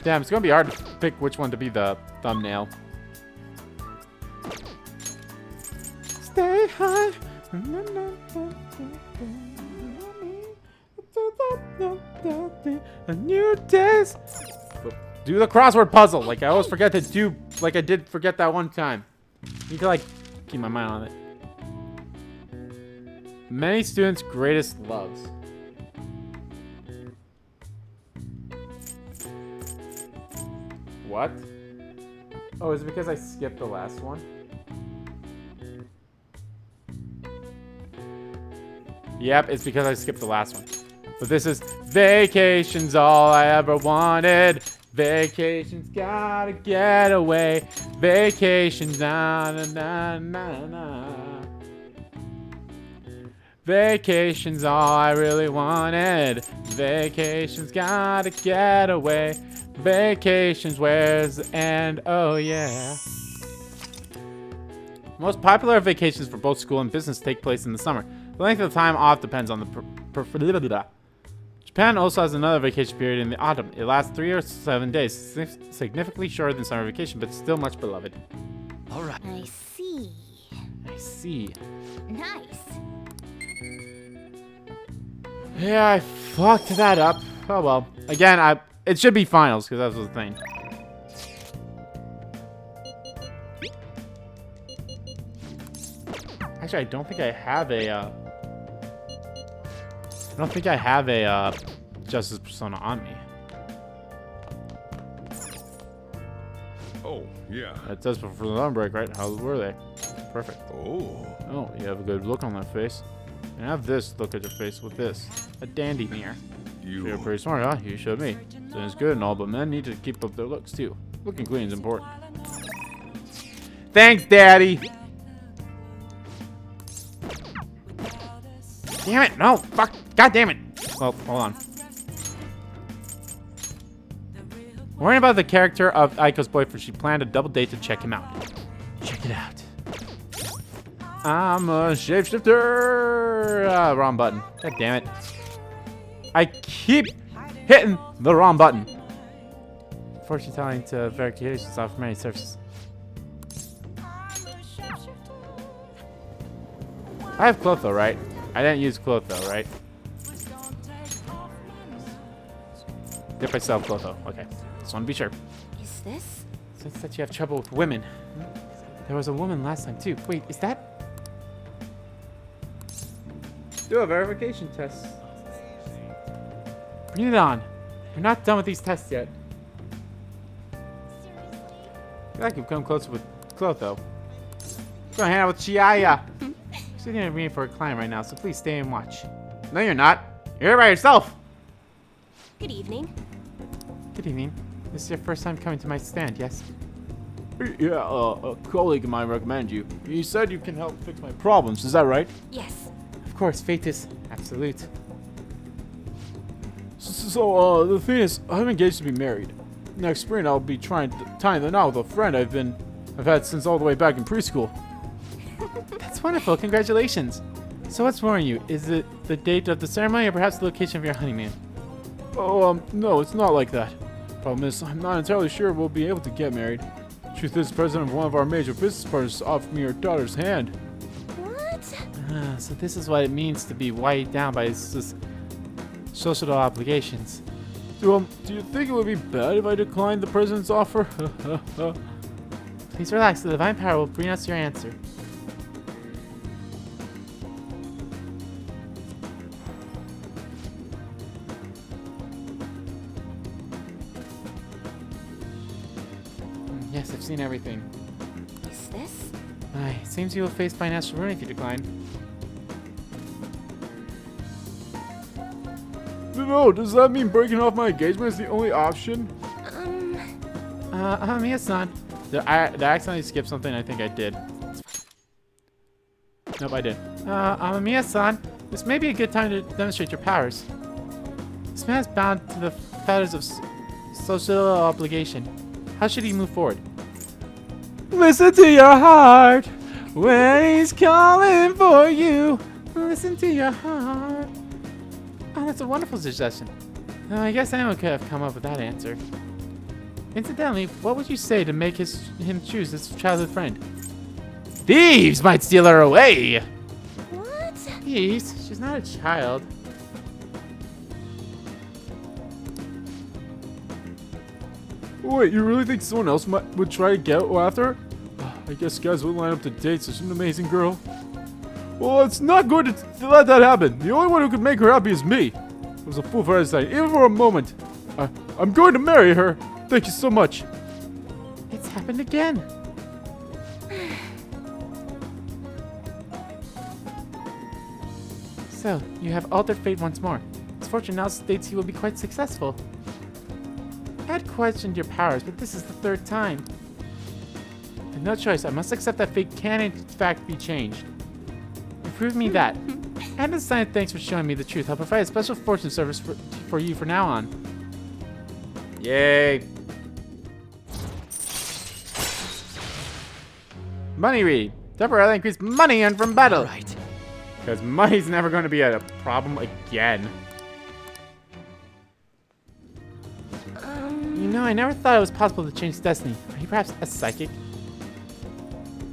Damn, it's gonna be hard to pick which one to be the thumbnail. Stay high. A new days. Do the crossword puzzle. Like I always forget to do. Like I did forget that one time. Need to like keep my mind on it. Many students' greatest loves. What? Oh, is it because I skipped the last one? Yep, it's because I skipped the last one. But this is vacation's all I ever wanted. Vacation's gotta get away. Vacation's na na na na na. Vacation's all I really wanted. Vacation's gotta get away. Vacation's where's the end? Oh yeah. Most popular vacations for both school and business take place in the summer. The length of the time off depends on the per per Japan also has another vacation period in the autumn. It lasts three or seven days, significantly shorter than summer vacation, but still much beloved. All right. I see. I see. Nice. Yeah, I fucked that up. Oh well. Again, I it should be finals because that was the thing. Actually, I don't think I have a. Uh, I don't think I have a uh, Justice Persona on me. Oh yeah. That does for the long break, right? How were they? Perfect. Oh. Oh, you have a good look on that face. And have this look at your face with this. A dandy mirror. You. You're pretty smart, huh? You showed me. So it's good and all, but men need to keep up their looks too. Looking clean is important. Thanks, Daddy! Damn it! No! Fuck! God damn it! Well, hold on. Worrying about the character of Aiko's boyfriend, she planned a double date to check him out. Check it out. I'm a shapeshifter! Ah, wrong button. God damn it. I keep hitting the wrong button. Fortune telling to verifications offer many services. I have Clotho, right? I didn't use Clotho, right? Dip myself Clotho. Okay. Just want to be sure. Is this? Since that you have trouble with women. There was a woman last time, too. Wait, is that? Do a verification test. Bring it on. We're not done with these tests yet. I feel like we've come closer with Clotho. We're gonna hang out with Chihaya. She's sitting here waiting for a client right now, so please stay and watch. No, you're not. You're here by yourself. Good evening. Good evening. This is your first time coming to my stand, yes? Yeah, uh, a colleague of mine recommended you. You said you can help fix my problems, is that right? Yes. Of course, fate is absolute. So, so uh, the thing is, I'm engaged to be married. Next spring, I'll be trying to tie the knot with a friend I've been, I've had since all the way back in preschool. That's wonderful, congratulations. So what's worrying you? Is it the date of the ceremony or perhaps the location of your honeymoon? Oh, um, no, it's not like that. Problem is, I'm not entirely sure we'll be able to get married. Truth is, the president of one of our major business partners offered me her daughter's hand. What? Uh, so this is what it means to be weighed down by his social obligations. Do, um, do you think it would be bad if I declined the president's offer? Please relax, the divine power will bring us your answer. Yes, I've seen everything. Is this? Uh, it seems you will face financial ruin if you decline. No, does that mean breaking off my engagement is the only option? Um... Uh, um, yes, not. Did I, did I accidentally skip something? I think I did. Nope, I did. Uh, Amamiya-san, this may be a good time to demonstrate your powers. This man is bound to the fetters of social obligation. How should he move forward? Listen to your heart when he's calling for you. Listen to your heart. Oh, that's a wonderful suggestion. Uh, I guess anyone could have come up with that answer. Incidentally, what would you say to make his him choose his childhood friend? Thieves might steal her away! What? Thieves? She's not a child. Wait, you really think someone else might, would try to get after her? I guess guys would line up to date such an amazing girl. Well, it's not going to let that happen. The only one who could make her happy is me. I was a fool for her tonight, even for a moment. I, I'm going to marry her. Thank you so much. It's happened again. So, you have altered fate once more. His fortune now states he will be quite successful. I had questioned your powers, but this is the third time. But no choice. I must accept that fate can in fact be changed. You proved me that. And as a sign of thanks for showing me the truth, I'll provide a special fortune service for, for you from now on. Yay! Money read. Temporarily increase money earned from battle. Right. Because money's never going to be a problem again. Um, you know, I never thought it was possible to change destiny. Are you perhaps a psychic?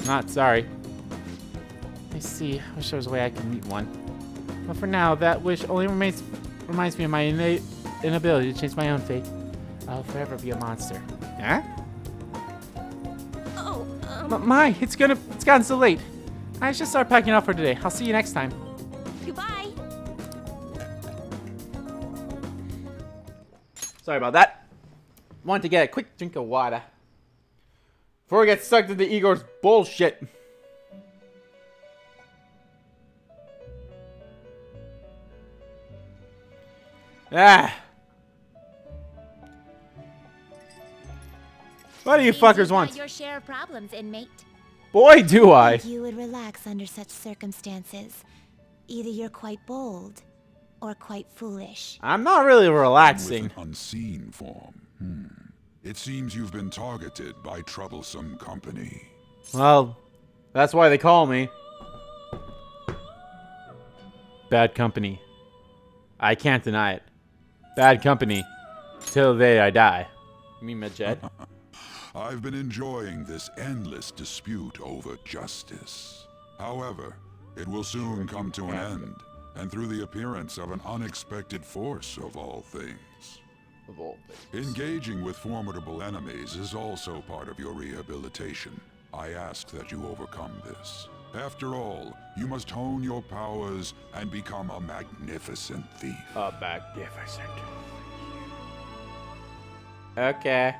Not sorry. I see. I wish there was a way I could meet one. But for now, that wish only remains reminds me of my innate inability to change my own fate. I'll forever be a monster. Huh? Oh, um... But my, it's gonna... It's gotten so late. I should start packing up for today. I'll see you next time. Goodbye. Sorry about that. Wanted to get a quick drink of water before we get sucked into Igor's bullshit. Ah. What do you fuckers want? Your share of problems, inmate. Boy, do I. You would relax under such circumstances. Either you're quite bold, or quite foolish. I'm not really relaxing. With an unseen form. Hmm. It seems you've been targeted by troublesome company. Well, that's why they call me bad company. I can't deny it. Bad company. Till the day I die. You mean Medjed? I've been enjoying this endless dispute over justice. However, it will soon come to an end, and through the appearance of an unexpected force of all things. Of all things. Engaging with formidable enemies is also part of your rehabilitation. I ask that you overcome this. After all, you must hone your powers and become a magnificent thief. A magnificent. Okay.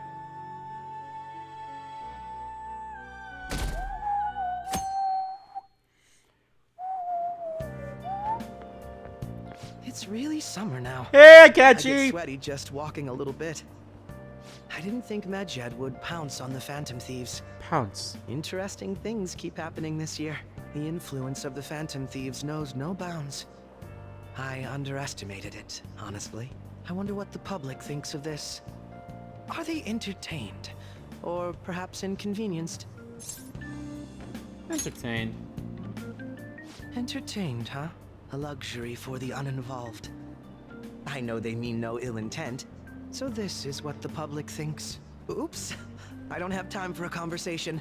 It's really summer now. Hey, Akechi! I get sweaty just walking a little bit. I didn't think Medjed would pounce on the Phantom Thieves. Pounce. Interesting things keep happening this year. The influence of the Phantom Thieves knows no bounds. I underestimated it, honestly. I wonder what the public thinks of this. Are they entertained? Or perhaps inconvenienced? Entertained. Entertained, huh? A luxury for the uninvolved. I know they mean no ill intent. So this is what the public thinks. Oops. I don't have time for a conversation.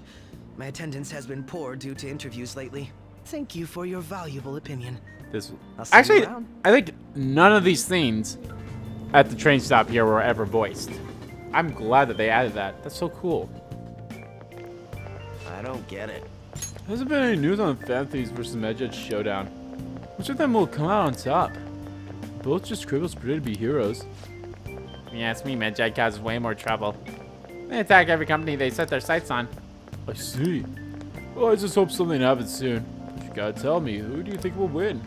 My attendance has been poor due to interviews lately. Thank you for your valuable opinion. This actually, I think none of these scenes at the train stop here were ever voiced. I'm glad that they added that. That's so cool. I don't get it. There hasn't been any news on Phantom Thieves versus Medjed showdown. Which of them will come out on top? Both just scribbles pretend to be heroes. Yeah, it's me, Medjed causes way more trouble. They attack every company they set their sights on. I see. Well, I just hope something happens soon. But you gotta tell me, who do you think will win?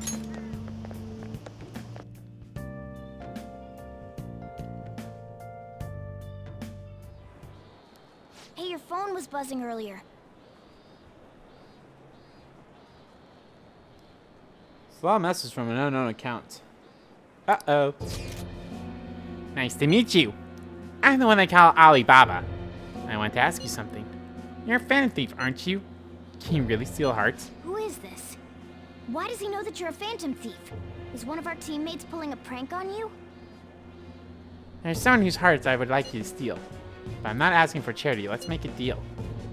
Hey, your phone was buzzing earlier. It's a lot of messages from an unknown account. Uh-oh. Nice to meet you. I'm the one they call Alibaba. I want to ask you something. You're a Phantom Thief, aren't you? Can you really steal hearts? Who is this? Why does he know that you're a Phantom Thief? Is one of our teammates pulling a prank on you? There's someone whose hearts I would like you to steal. But I'm not asking for charity. Let's make a deal.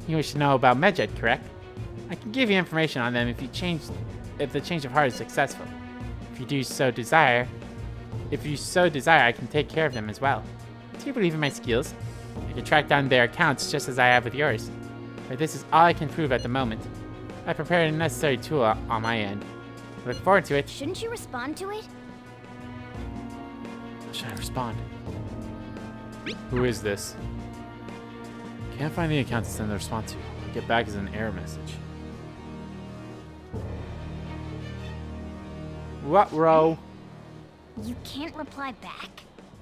You wish to know about Medjed, correct? I can give you information on them if you change... if the change of heart is successful. If you do so desire, if you so desire, I can take care of them as well. Do you believe in my skills? I can track down their accounts just as I have with yours. But this is all I can prove at the moment. I prepared a necessary tool on my end. I look forward to it. Shouldn't you respond to it? Should I respond? Who is this? Can't find the account to send the response to. Get back as an error message. What, bro? You can't reply back?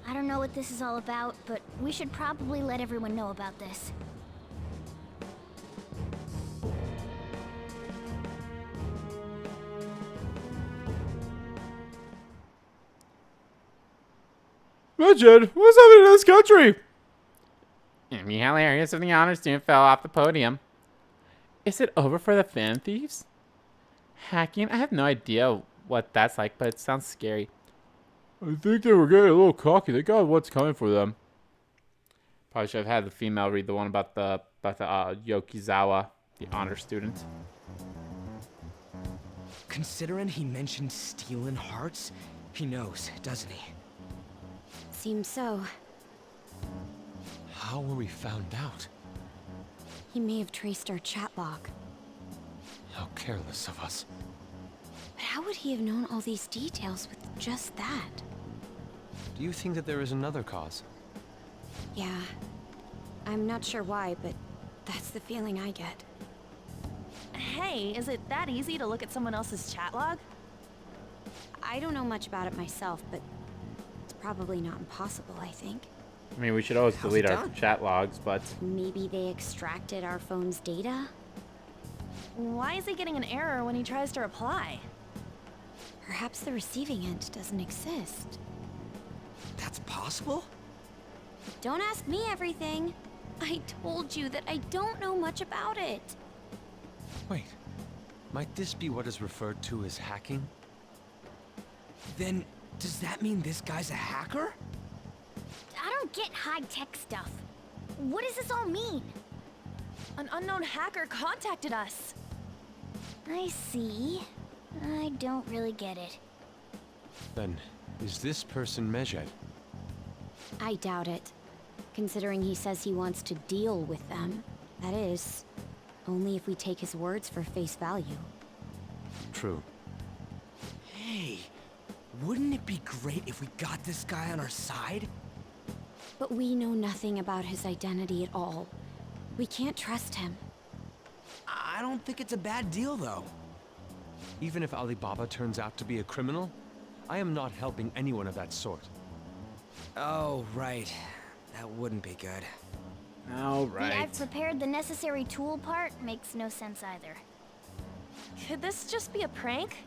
I don't know what this is all about, but we should probably let everyone know about this. Medjed, what's happening in this country? It'd be hilarious if the honor student fell off the podium. Is it over for the Phantom Thieves? Hacking? I have no idea what that's like, but it sounds scary. I think they were getting a little cocky. They got what's coming for them. Probably should have had the female read the one about the about the uh, Yoshizawa, the honor student. Considering he mentioned stealing hearts, he knows, doesn't he? Seems so. How were we found out? He may have traced our chat log. How careless of us. But how would he have known all these details with just that? Do you think that there is another cause? Yeah. I'm not sure why, but that's the feeling I get. Hey, is it that easy to look at someone else's chat log? I don't know much about it myself, but it's probably not impossible, I think. I mean, we should always delete our chat logs, but... Maybe they extracted our phone's data? Why is he getting an error when he tries to reply? Perhaps the receiving end doesn't exist. That's possible? Don't ask me everything. I told you that I don't know much about it. Wait. Might this be what is referred to as hacking? Then, does that mean this guy's a hacker? I don't get high-tech stuff. What does this all mean? An unknown hacker contacted us. I see. I don't really get it. Then, is this person Medjed? I doubt it. Considering he says he wants to deal with them. That is, only if we take his words for face value. True. Hey, wouldn't it be great if we got this guy on our side? But we know nothing about his identity at all. We can't trust him. I don't think it's a bad deal, though. Even if Alibaba turns out to be a criminal, I am not helping anyone of that sort. Oh, right. That wouldn't be good. All right. The I've prepared the necessary tool part makes no sense either. Could this just be a prank?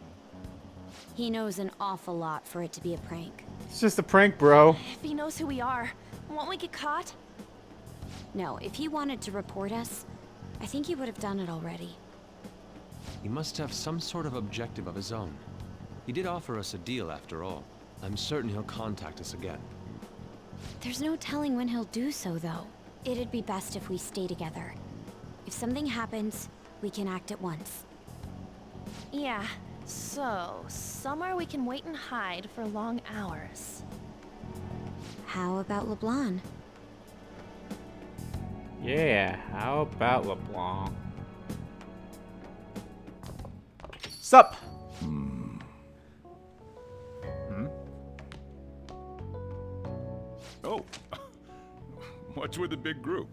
He knows an awful lot for it to be a prank. It's just a prank, bro. If he knows who we are, won't we get caught? No, if he wanted to report us, I think he would have done it already. He must have some sort of objective of his own. He did offer us a deal after all. I'm certain he'll contact us again. There's no telling when he'll do so, though. It'd be best if we stay together. If something happens, we can act at once. Yeah, so somewhere we can wait and hide for long hours. How about LeBlanc? Yeah, how about LeBlanc? Sup? Hmm. Hmm? Oh. What's with the big group?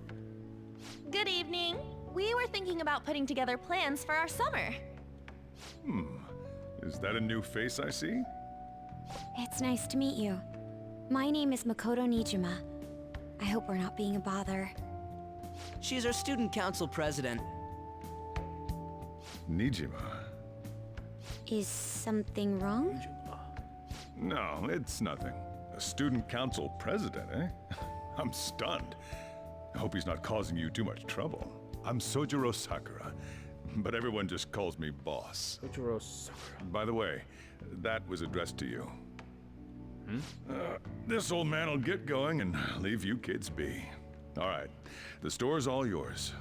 Good evening. We were thinking about putting together plans for our summer. Hmm. Is that a new face I see? It's nice to meet you. My name is Makoto Niijima. I hope we're not being a bother. She's our student council president. Niijima. Is something wrong? No, it's nothing. A student council president, eh? I'm stunned. I hope he's not causing you too much trouble. I'm Sojiro Sakura, but everyone just calls me boss. Sojiro Sakura. By the way, that was addressed to you. Hmm? Uh, this old man will get going and leave you kids be. All right, the store's all yours.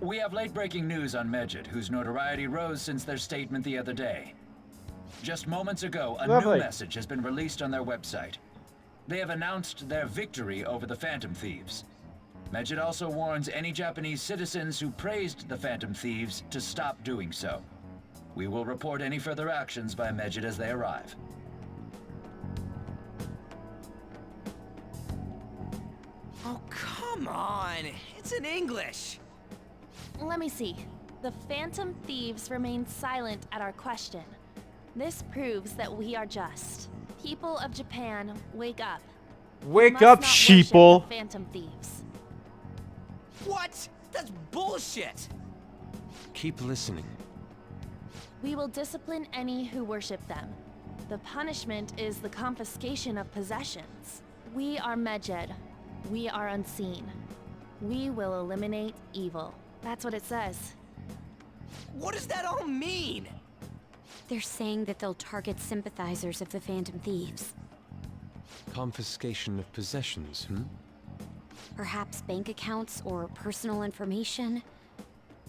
We have late-breaking news on Medjed, whose notoriety rose since their statement the other day. Just moments ago, a Lovely. new message has been released on their website. They have announced their victory over the Phantom Thieves. Medjed also warns any Japanese citizens who praised the Phantom Thieves to stop doing so. We will report any further actions by Medjed as they arrive. Oh, come on! It's in English! Let me see. The Phantom Thieves remain silent at our question. This proves that we are just. People of Japan, wake up. Wake up, sheeple! Phantom Thieves. What? That's bullshit! Keep listening. We will discipline any who worship them. The punishment is the confiscation of possessions. We are Medjed. We are unseen. We will eliminate evil. That's what it says. What does that all mean? They're saying that they'll target sympathizers of the Phantom Thieves. Confiscation of possessions, hmm? Perhaps bank accounts or personal information.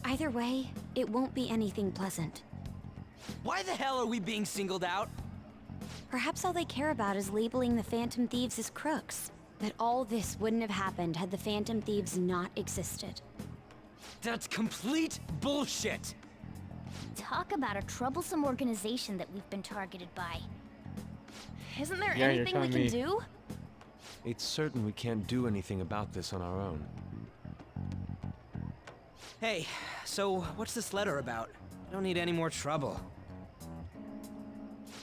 Either way, it won't be anything pleasant. Why the hell are we being singled out? Perhaps all they care about is labeling the Phantom Thieves as crooks. That all this wouldn't have happened had the Phantom Thieves not existed. That's complete bullshit! Talk about a troublesome organization that we've been targeted by. Isn't there yeah, anything we can me. do? It's certain we can't do anything about this on our own. Hey, so what's this letter about? I don't need any more trouble.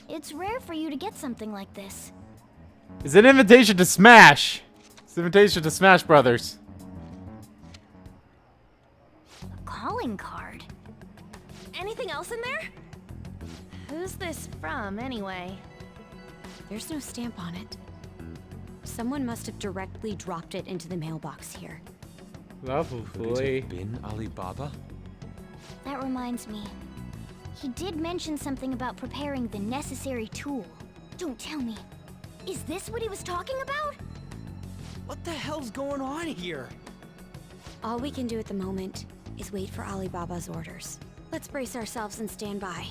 It's rare for you to get something like this. It's an invitation to Smash! It's an invitation to Smash Brothers. A calling card? Anything else in there? Who's this from, anyway? There's no stamp on it. Someone must have directly dropped it into the mailbox here. Lovely. Could it have been Alibaba? That reminds me. He did mention something about preparing the necessary tool. Don't tell me. Is this what he was talking about? What the hell's going on here? All we can do at the moment is wait for Alibaba's orders. Let's brace ourselves and stand by,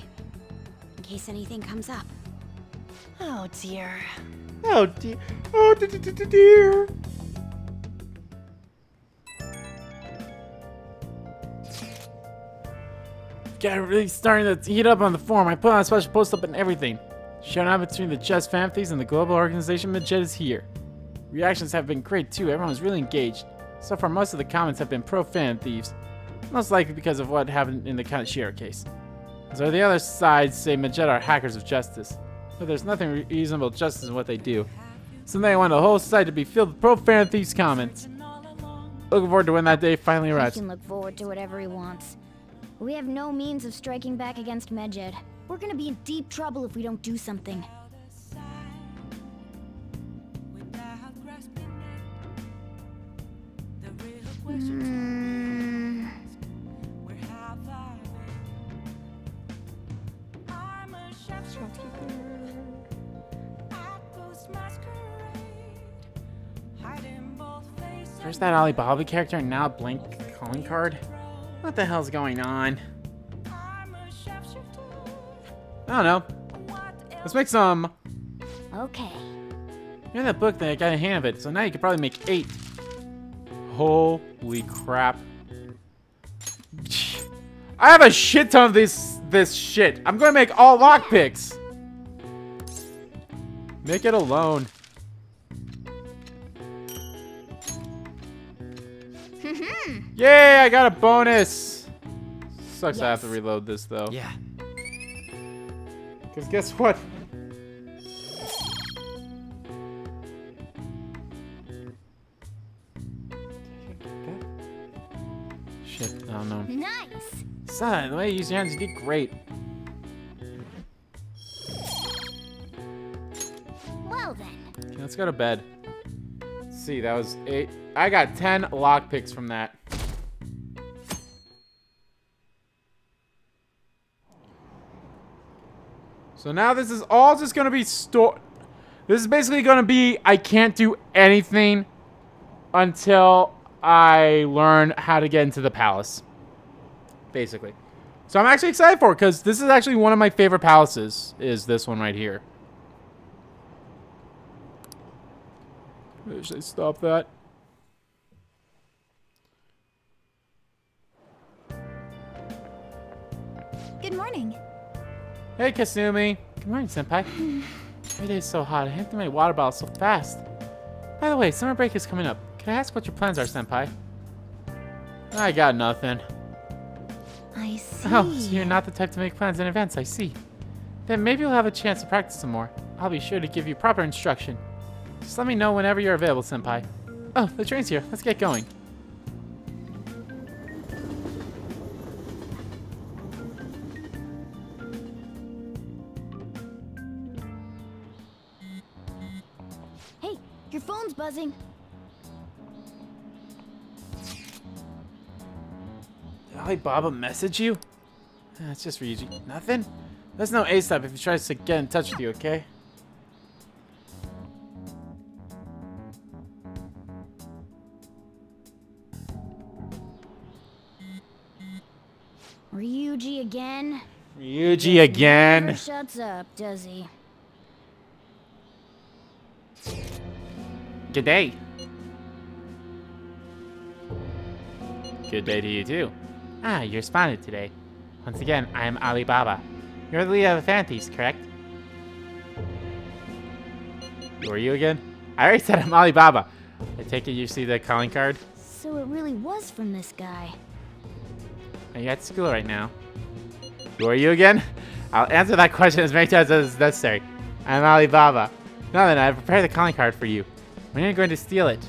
in case anything comes up. Oh dear. Oh dear. Oh de de de de dear. Got really starting to heat up on the forum. I put on a special post up and everything. Showing up between the Just Phantom Thieves and the global organization Medjed is here. Reactions have been great too. Everyone's really engaged. So far, most of the comments have been pro Phantom Thieves. Most likely because of what happened in the Kaneshiro case. So the other side say Medjed are hackers of justice. But there's nothing reasonable justice in what they do. So they want the whole site to be filled with profanity and thieves' comments. Looking forward to when that day finally arrives. He can look forward to whatever he wants. We have no means of striking back against Medjed. We're gonna be in deep trouble if we don't do something. Mm. There's that Alibaba character and now a blank calling card. What the hell's going on? I don't know. Let's make some. Okay. You're in that book that I got a hand of it, so now you could probably make eight. Holy crap. I have a shit ton of this this shit. I'm gonna make all lockpicks. Make it alone. Yay, I got a bonus. Sucks yes. I have to reload this though. Yeah. Because guess what? Shit, I don't know. Nice! Son, the way you use your hands, you did great. Well then. Okay, let's go to bed. Let's see, that was eight. I got ten lockpicks from that. So now this is all just going to be stored. This is basically going to be I can't do anything until I learn how to get into the palace. Basically. So I'm actually excited for it because this is actually one of my favorite palaces is this one right here. Maybe should I stop that? Good morning. Hey, Kasumi. Good morning, senpai. Every day is so hot. I emptied my water bottle so fast. By the way, summer break is coming up. Can I ask what your plans are, senpai? I got nothing. I see. Oh, so you're not the type to make plans in advance, I see. Then maybe you'll have a chance to practice some more. I'll be sure to give you proper instruction. Just let me know whenever you're available, senpai. Oh, the train's here. Let's get going. Your phone's buzzing. Did Alibaba message you? That's just Ryuji. Nothing? Let us know ASAP if he tries to get in touch with you, okay? Ryuji again? Ryuji again? He never shuts up, does he? Good day. Good day to you too. Ah, you responded today. Once again, I am Alibaba. You're the leader of the fan thieves, correct? Who are you again? I already said I'm Alibaba. I take it you see the calling card? So it really was from this guy. Are you at school right now? Who are you again? I'll answer that question as many times as necessary. I'm Alibaba. Now then, I've prepared the calling card for you. When are you going to steal it?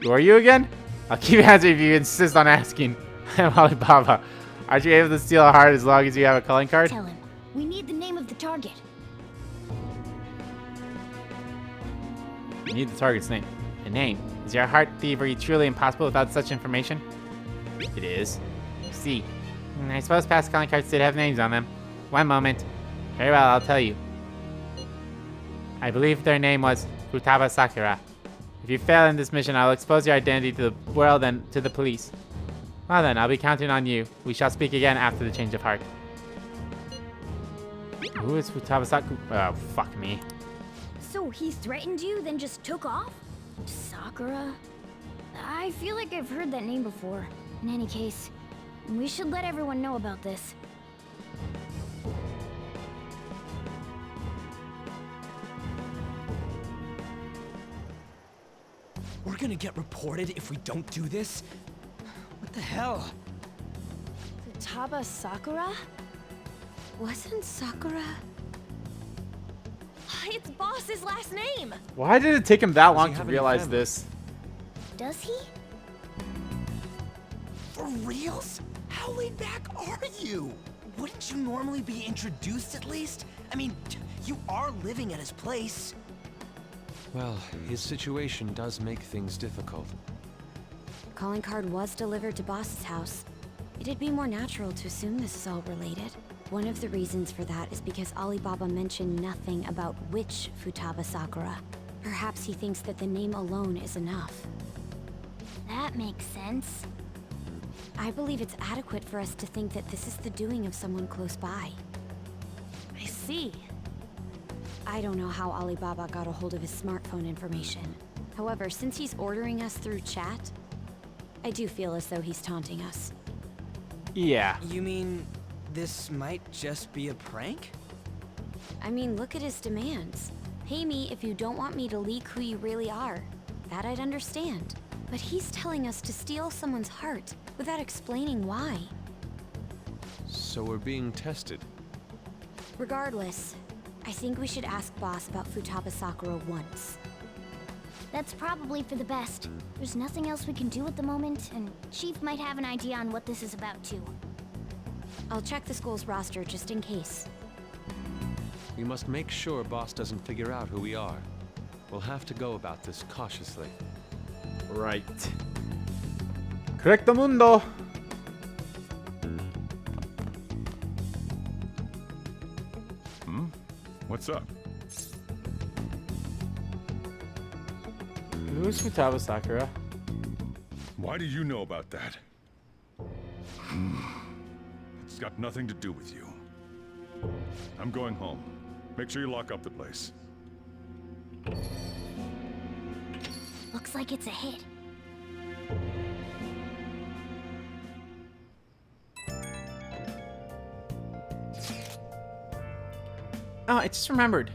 Who are you again? I'll keep answering if you insist on asking. I'm Alibaba. Aren't you able to steal a heart as long as you have a calling card? Tell him. We need the name of the target. We need the target's name. A name? Is your heart thievery truly impossible without such information? It is. I see. I suppose past calling cards did have names on them. One moment. Very well, I'll tell you. I believe their name was Futaba Sakura. If you fail in this mission, I'll expose your identity to the world and to the police. Well then, I'll be counting on you. We shall speak again after the change of heart. Who is Futaba Sakura? Oh, fuck me. So he threatened you, then just took off? Sakura? I feel like I've heard that name before. In any case, we should let everyone know about this. We're gonna get reported if we don't do this? What the hell? Futaba Sakura? Wasn't Sakura? It's boss's last name. Why did it take him that long to realize this? Does he? For reals? How laid back are you? Wouldn't you normally be introduced at least? I mean, you are living at his place. Well, his situation does make things difficult. The calling card was delivered to boss's house. It'd be more natural to assume this is all related. One of the reasons for that is because Alibaba mentioned nothing about which Futaba Sakura. Perhaps he thinks that the name alone is enough. That makes sense. I believe it's adequate for us to think that this is the doing of someone close by. I see. I don't know how Alibaba got a hold of his smartphone information. However, since he's ordering us through chat, I do feel as though he's taunting us. Yeah. You mean this might just be a prank? I mean, look at his demands. Pay me if you don't want me to leak who you really are. That I'd understand. But he's telling us to steal someone's heart without explaining why. So we're being tested. Regardless, I think we should ask boss about Futaba Sakura once. That's probably for the best. There's nothing else we can do at the moment, and Chief might have an idea on what this is about, too. I'll check the school's roster just in case. We must make sure boss doesn't figure out who we are. We'll have to go about this cautiously. Right. Correcto mundo! Hmm? What's up? Who's Futaba Sakura? Why do you know about that? It's got nothing to do with you. I'm going home. Make sure you lock up the place. Looks like it's a hit. Oh, I just remembered.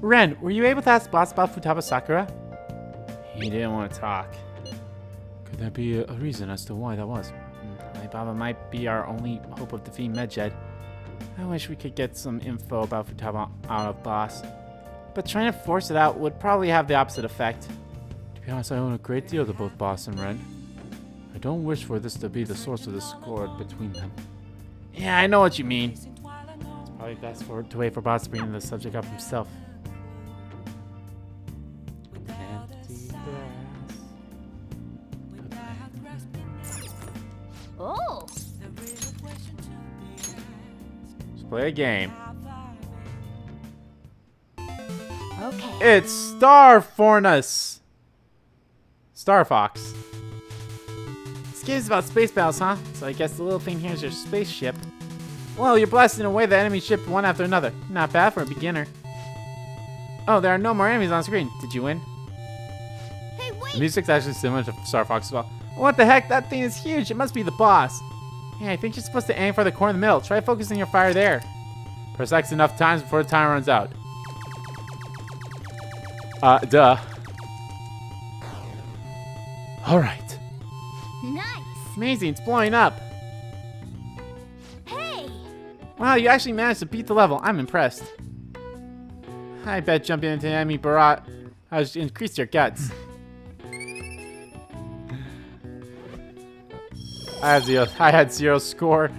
Ren, were you able to ask boss about Futaba Sakura? He didn't want to talk. Could that be a reason as to why that was? Alibaba might be our only hope of defeating Medjed. I wish we could get some info about Futaba out of boss. But trying to force it out would probably have the opposite effect. To be honest, I owe a great deal to both boss and Ren. I don't wish for this to be the source of the discord between them. Yeah, I know what you mean. It's probably best for, to wait for boss to bring the subject up himself. Oh. Let's play a game. Okay. It's Star Fornus. Star Fox. This game's about space battles, huh? So I guess the little thing here is your spaceship. Well, you're blasting away the enemy ship one after another. Not bad for a beginner. Oh, there are no more enemies on screen. Did you win? Hey, wait. The music's actually similar to Star Fox as well. What the heck? That thing is huge. It must be the boss. Yeah, I think you're supposed to aim for the corner in the middle. Try focusing your fire there. Press X enough times before the timer runs out. Uh, duh. Alright. Nice. Amazing. It's blowing up. Hey. Wow, you actually managed to beat the level. I'm impressed. I bet jumping into an enemy barrage has increased your guts. I have zero. I had zero score.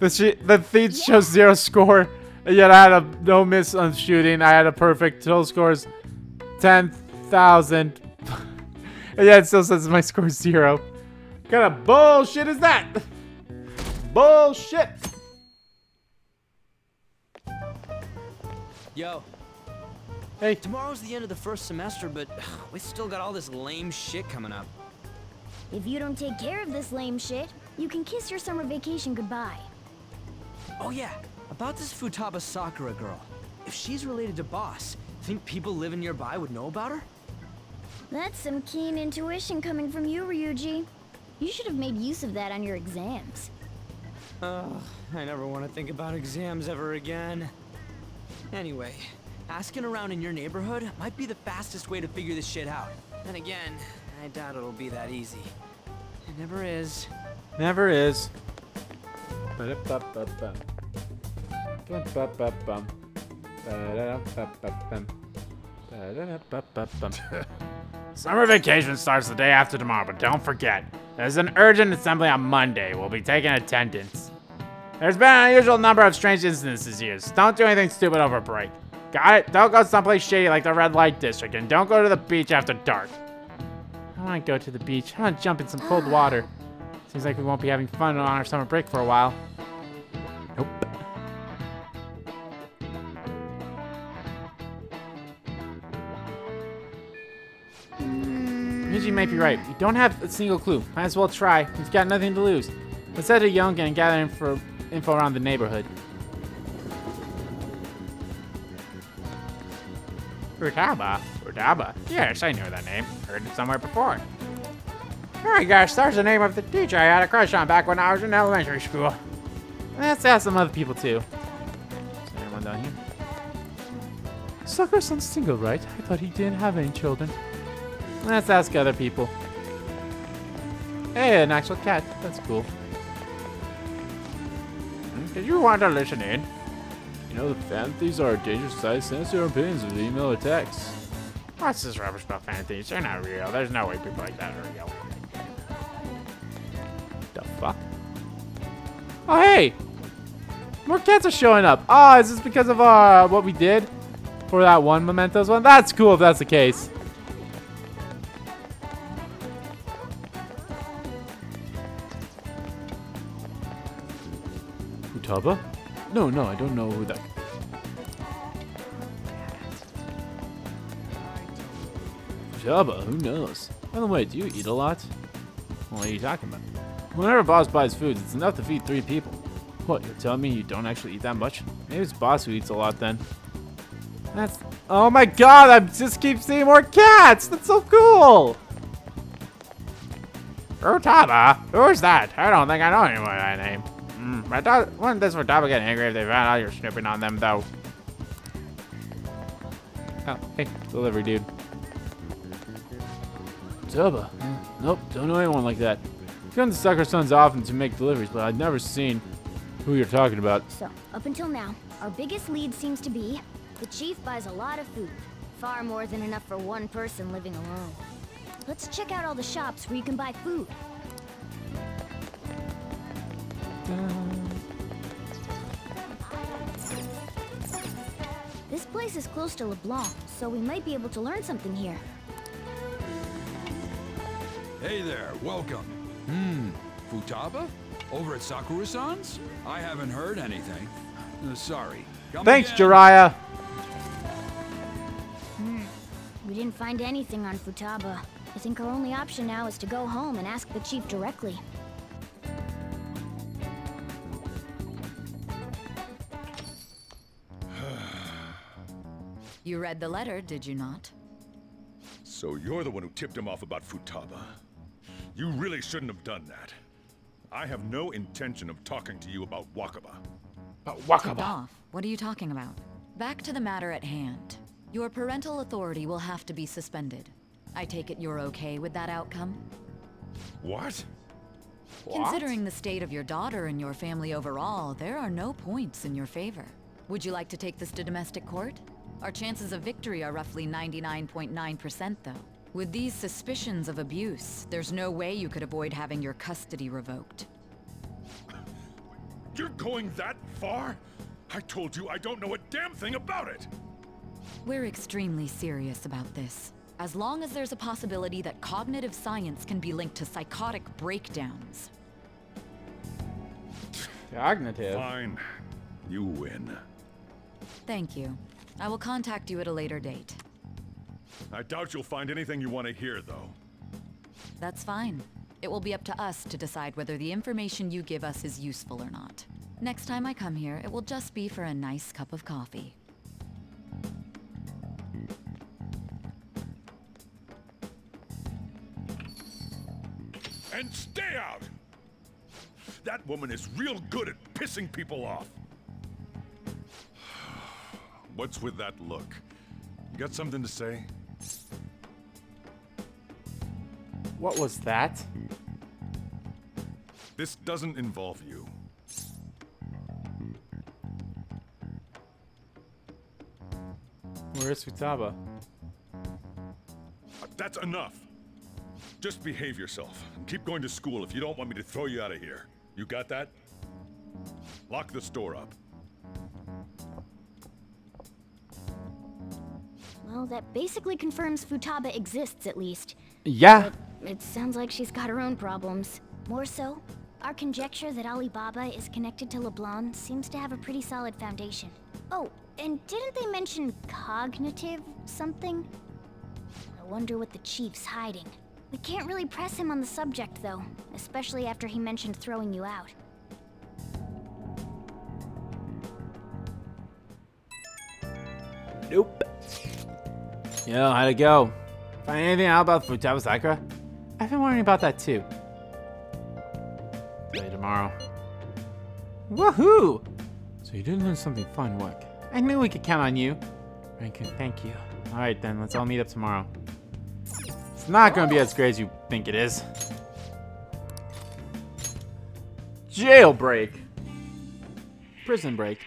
The sh the Thieves yeah. shows zero score, and yet I had a no miss on shooting. I had a perfect. Total scores ten thousand. And yet it still says my score is zero. What kind of bullshit is that? Bullshit. Yo. Hey. Tomorrow's the end of the first semester, but we still got all this lame shit coming up. If you don't take care of this lame shit, you can kiss your summer vacation goodbye. Oh yeah, about this Futaba Sakura girl. If she's related to boss, think people living nearby would know about her? That's some keen intuition coming from you, Ryuji. You should have made use of that on your exams. Ugh, I never want to think about exams ever again. Anyway, asking around in your neighborhood might be the fastest way to figure this shit out. And again, I doubt it'll be that easy. It never is. Never is. Ba-da-ba-ba-ba. Summer vacation starts the day after tomorrow, but don't forget, there's an urgent assembly on Monday. We'll be taking attendance. There's been an unusual number of strange instances here, so don't do anything stupid over break. Got it? Don't go someplace shady like the red light district, and don't go to the beach after dark. I want to go to the beach. I want to jump in some cold water. Seems like we won't be having fun on our summer break for a while. Nope. Ryuji might be right. We don't have a single clue. Might as well try. We've got nothing to lose. Let's head to Yongan and gather info, info around the neighborhood. Futaba? Futaba? Yes, I know that name. Heard it somewhere before. Oh my gosh, that's the name of the teacher I had a crush on back when I was in elementary school. Let's ask some other people too. Is there anyone down here? Sakura-san's single, right? I thought he didn't have any children. Let's ask other people. Hey, an actual cat. That's cool. Did you want to listen in? You know, the fan thieves are a dangerous side. Send us your opinions with email or text. What's this rubbish about fan thieves? They're not real. There's no way people like that are real. The fuck? Oh, hey! More cats are showing up. Oh, is this because of uh, what we did for that one Mementos one? That's cool if that's the case. Futaba? No, no, I don't know who that... Futaba, who knows? By the way, do you eat a lot? What are you talking about? Whenever Boss buys food, it's enough to feed three people. What, you're telling me you don't actually eat that much? Maybe it's Boss who eats a lot then. That's... Oh my god, I just keep seeing more cats! That's so cool! Futaba? Who's that? I don't think I know anyone by that name. Mm, I thought, wouldn't this Futaba get angry if they found out you're snooping on them, though? Oh, hey, delivery dude. Futaba? Mm. Nope, don't know anyone like that. I've gone to Sakura-san's often to make deliveries, but I've never seen who you're talking about. So, up until now, our biggest lead seems to be the chief buys a lot of food, far more than enough for one person living alone. Let's check out all the shops where you can buy food. This place is close to LeBlanc, so we might be able to learn something here. Hey there, welcome. Hmm, Futaba? Over at Sakura-san's? I haven't heard anything. Uh, sorry. Come Thanks, again. Jiraiya. Hmm. We didn't find anything on Futaba. I think our only option now is to go home and ask the chief directly. You read the letter, did you not? So you're the one who tipped him off about Futaba. You really shouldn't have done that. I have no intention of talking to you about Wakaba. About Wakaba? Tipped off? What are you talking about? Back to the matter at hand. Your parental authority will have to be suspended. I take it you're okay with that outcome? What? What? Considering the state of your daughter and your family overall, there are no points in your favor. Would you like to take this to domestic court? Our chances of victory are roughly ninety-nine point nine percent though. With these suspicions of abuse, there's no way you could avoid having your custody revoked. You're going that far? I told you I don't know a damn thing about it! We're extremely serious about this. As long as there's a possibility that cognitive science can be linked to psychotic breakdowns. Cognitive? Fine. You win. Thank you. I will contact you at a later date. I doubt you'll find anything you want to hear, though. That's fine. It will be up to us to decide whether the information you give us is useful or not. Next time I come here, it will just be for a nice cup of coffee. And stay out! That woman is real good at pissing people off. What's with that look? You got something to say? What was that? This doesn't involve you. Where's Futaba? That's enough. Just behave yourself and keep going to school if you don't want me to throw you out of here. You got that? Lock the store up. Well, that basically confirms Futaba exists, at least. Yeah. But it sounds like she's got her own problems. More so, our conjecture that Alibaba is connected to LeBlanc seems to have a pretty solid foundation. Oh, and didn't they mention cognitive something? I wonder what the chief's hiding. We can't really press him on the subject, though, especially after he mentioned throwing you out. Nope. Yo, how'd it go? Find anything out about Futaba Sakura? I've been wondering about that too. Play tomorrow. Woohoo! So you did learn something fun, Wick. I knew we could count on you. Rankin, thank you. Alright then, let's all meet up tomorrow. It's not gonna be as great as you think it is. Jailbreak. Prison break.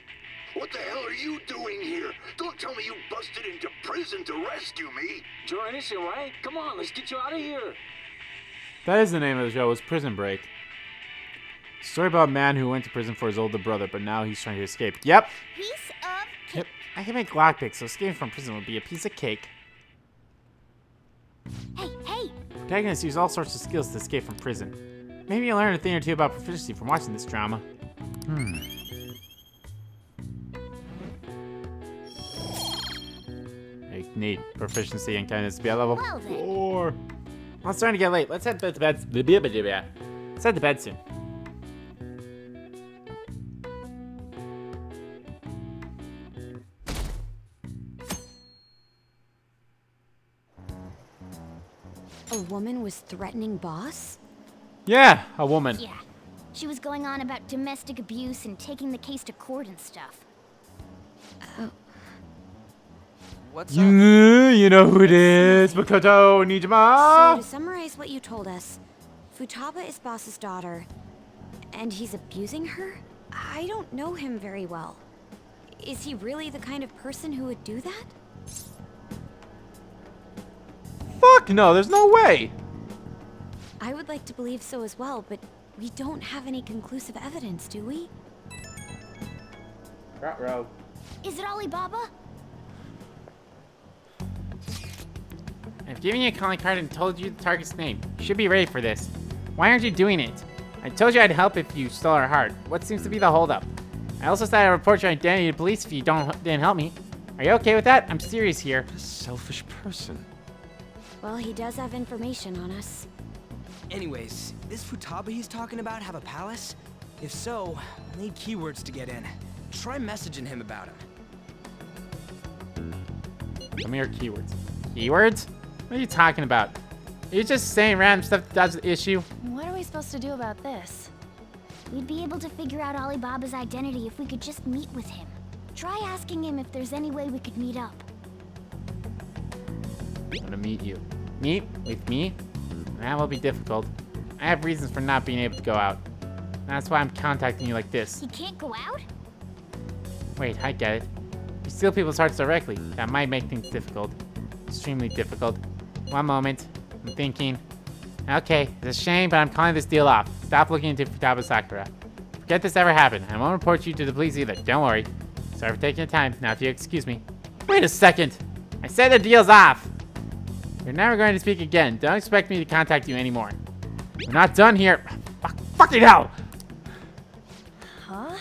What the hell are you doing here? Don't tell me you busted into prison to rescue me. Join us, all right? Come on, let's get you out of here. That is the name of the show, was Prison Break. Story about a man who went to prison for his older brother, but now he's trying to escape. Yep. Piece of cake. Yep. I can make lockpicks, so escaping from prison would be a piece of cake. Hey, hey. Protagonists use all sorts of skills to escape from prison. Maybe you'll learn a thing or two about proficiency from watching this drama. Hmm. I need proficiency and kindness to be at level well, four. Well, it's starting to get late. Let's head to bed. Let's head to bed soon. A woman was threatening boss? Yeah, a woman. Yeah. She was going on about domestic abuse and taking the case to court and stuff. Oh. What's up? You know who it is, Makoto, Niijima! So, to summarize what you told us, Futaba is boss's daughter, and he's abusing her? I don't know him very well. Is he really the kind of person who would do that? Fuck no, there's no way! I would like to believe so as well, but we don't have any conclusive evidence, do we? Ruh-roh. Is it Alibaba? I've given you a calling card and told you the target's name. You should be ready for this. Why aren't you doing it? I told you I'd help if you stole her heart. What seems to be the holdup? I also said I'd report your identity to police if you don't didn't help me. Are you okay with that? I'm serious here. What a selfish person. Well, he does have information on us. Anyways, this Futaba he's talking about have a palace? If so, I'll need keywords to get in. Try messaging him about him. Give me your keywords. Keywords? What are you talking about? Are you just saying random stuff that dodges the issue? What are we supposed to do about this? We'd be able to figure out Alibaba's identity if we could just meet with him. Try asking him if there's any way we could meet up. I'm gonna meet you. Meet with me? That will be difficult. I have reasons for not being able to go out. That's why I'm contacting you like this. You can't go out? Wait, I get it. You steal people's hearts directly. That might make things difficult. Extremely difficult. One moment. I'm thinking. Okay, it's a shame, but I'm calling this deal off. Stop looking into Futaba Sakura. Forget this ever happened. I won't report you to the police either. Don't worry. Sorry for taking your time. Now if you excuse me. Wait a second. I said the deal's off. You're never going to speak again. Don't expect me to contact you anymore. We're not done here. Fuck, fucking hell! Huh?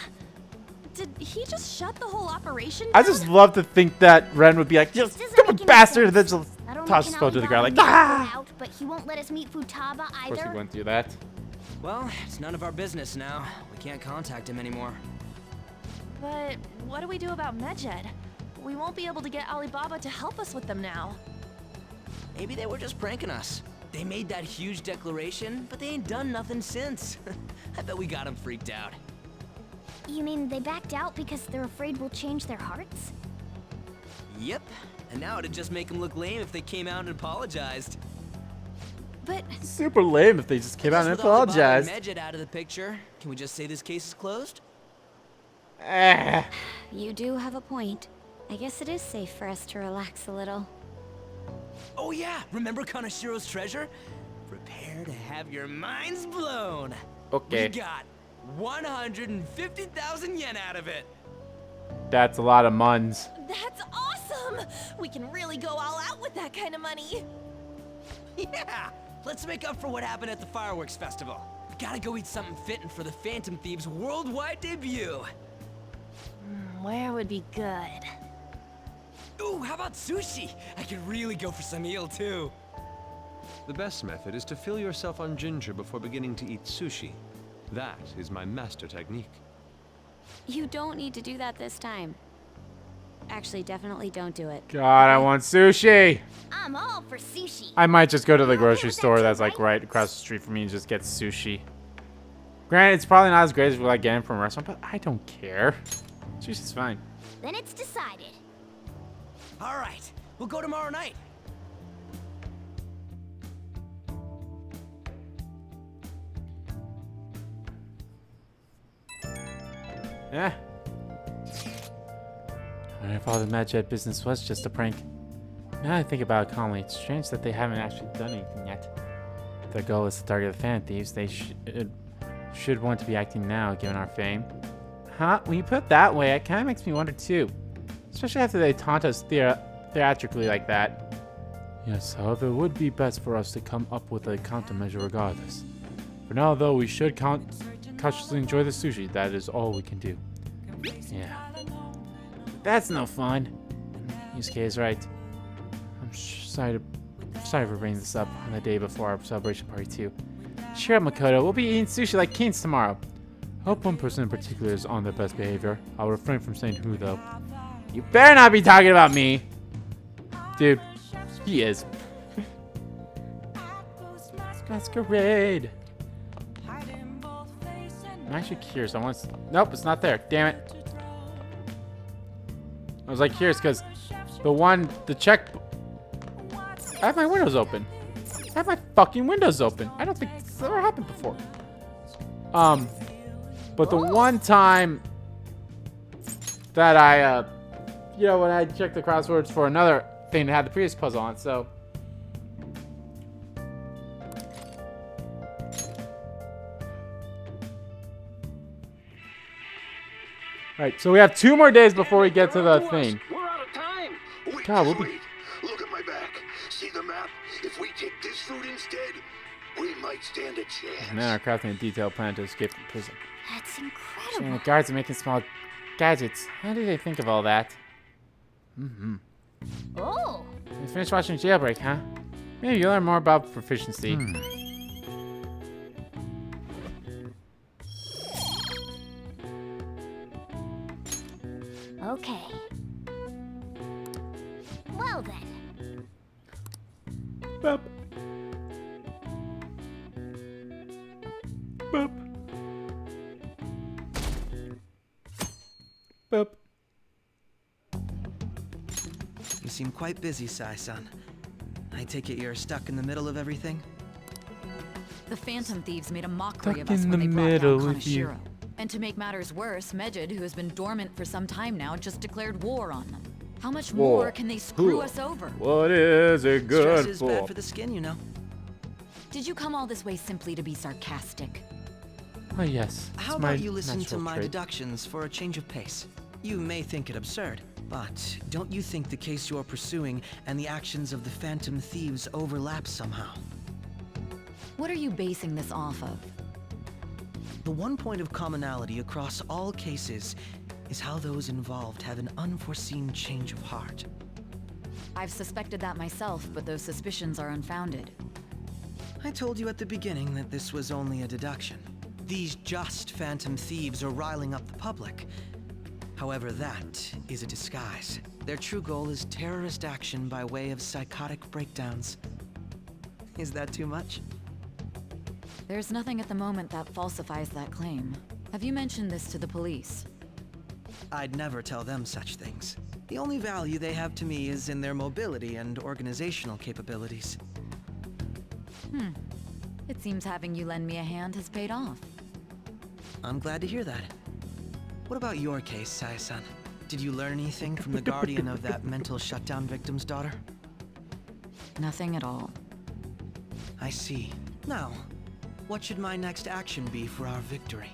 Did he just shut the whole operation down? I just love to think that Ren would be like, you stupid bastard! Then just toss his phone to the ground like, ah! But he won't let us meet Futaba either. Of course he went through that. Well, it's none of our business now. We can't contact him anymore. But what do we do about Medjed? We won't be able to get Alibaba to help us with them now. Maybe they were just pranking us. They made that huge declaration, but they ain't done nothing since. I bet we got them freaked out. You mean they backed out because they're afraid we'll change their hearts? Yep. And now it'd just make them look lame if they came out and apologized. But super lame if they just came out and apologized. Medjed out of the picture. Can we just say this case is closed? You do have a point. I guess it is safe for us to relax a little. Oh yeah, remember Kanashiro's treasure? Prepare to have your minds blown. Okay. We got one hundred fifty thousand yen out of it. That's a lot of muns. That's awesome. We can really go all out with that kind of money. Yeah, let's make up for what happened at the fireworks festival. We gotta go eat something fitting for the Phantom Thieves' worldwide debut. Where would be good? Ooh, how about sushi? I could really go for some eel too. The best method is to fill yourself on ginger before beginning to eat sushi. That is my master technique. You don't need to do that this time. Actually, definitely don't do it. God, I want sushi. I'm all for sushi. I might just go to the grocery store that's like right across the street from me and just get sushi. Granted, it's probably not as great as what I get from a restaurant, but I don't care. Sushi's fine. Then it's decided. All right, we'll go tomorrow night. Yeah. I wonder if all the Medjed business was just a prank. Now that I think about it calmly, it's strange that they haven't actually done anything yet. If their goal is to target the Phantom Thieves, they sh uh, should want to be acting now, given our fame. Huh? When you put it that way, it kind of makes me wonder too. Especially after they taunt us the theatrically like that. Yes, however, it would be best for us to come up with a countermeasure regardless. For now, though, we should count. Consciously enjoy the sushi. That is all we can do. Yeah. That's no fun. Yusuke is right. I'm sorry, to, sorry for bringing this up on the day before our celebration party too. Cheer up, Makoto. We'll be eating sushi like kings tomorrow. I hope one person in particular is on their best behavior. I'll refrain from saying who though. You better not be talking about me. Dude, he is. Masquerade. I'm actually curious. I want to... Nope, it's not there. Damn it. I was like curious because the one, the check... I have my windows open. I have my fucking windows open. I don't think this ever happened before. Um, but the one time that I, uh, you know, when I checked the crosswords for another thing that had the previous puzzle on, so... Alright, so we have two more days before we get to the thing. We're out of time. Wait, God, we'll be... Look at my back. See the map? If we take this route instead, we might stand a chance. And then I'm crafting a detailed plan to escape from prison. That's incredible. And the guards are making small gadgets. How do they think of all that? Mm-hmm. Oh. We finished watching Jailbreak, huh? Maybe you'll learn more about proficiency. Hmm. Okay. Well then. Boop. Boop. Boop. You seem quite busy, Sai-san. I take it you're stuck in the middle of everything? The Phantom Thieves made a mockery stuck of us when the they brought down Kaneshiro. And to make matters worse, Medjed, who has been dormant for some time now, just declared war on them. How much war. more can they screw Ooh. us over? What is it good Stress is for? Bad for the skin, you know. Did you come all this way simply to be sarcastic? Oh yes. How about you listen to my trait. deductions for a change of pace? You may think it absurd, but don't you think the case you're pursuing and the actions of the Phantom Thieves overlap somehow? What are you basing this off of? The one point of commonality across all cases is how those involved have an unforeseen change of heart. I've suspected that myself, but those suspicions are unfounded. I told you at the beginning that this was only a deduction. These just Phantom Thieves are riling up the public. However, that is a disguise. Their true goal is terrorist action by way of psychotic breakdowns. Is that too much? There's nothing at the moment that falsifies that claim. Have you mentioned this to the police? I'd never tell them such things. The only value they have to me is in their mobility and organizational capabilities. Hmm. It seems having you lend me a hand has paid off. I'm glad to hear that. What about your case, Sai-san? Did you learn anything from the guardian of that mental shutdown victim's daughter? Nothing at all. I see. Now, what should my next action be for our victory?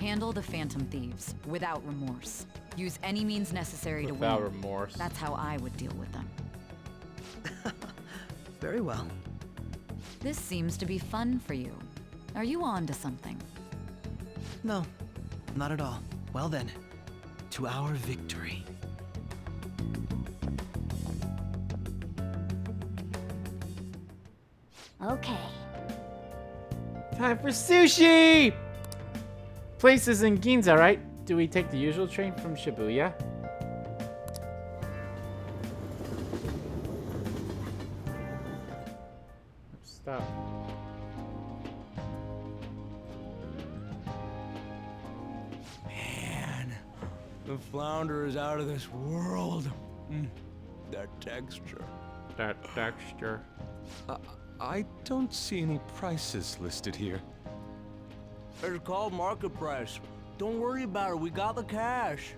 Handle the Phantom Thieves without remorse. Use any means necessary to win. Without remorse. That's how I would deal with them. Very well. This seems to be fun for you. Are you on to something? No, not at all. Well then, to our victory. Okay. Time for sushi! Places in Ginza, right? Do we take the usual train from Shibuya? Stop. Man, the flounder is out of this world. Mm, that texture. That texture. Uh, I don't see any prices listed here. It's called market price. Don't worry about it, we got the cash.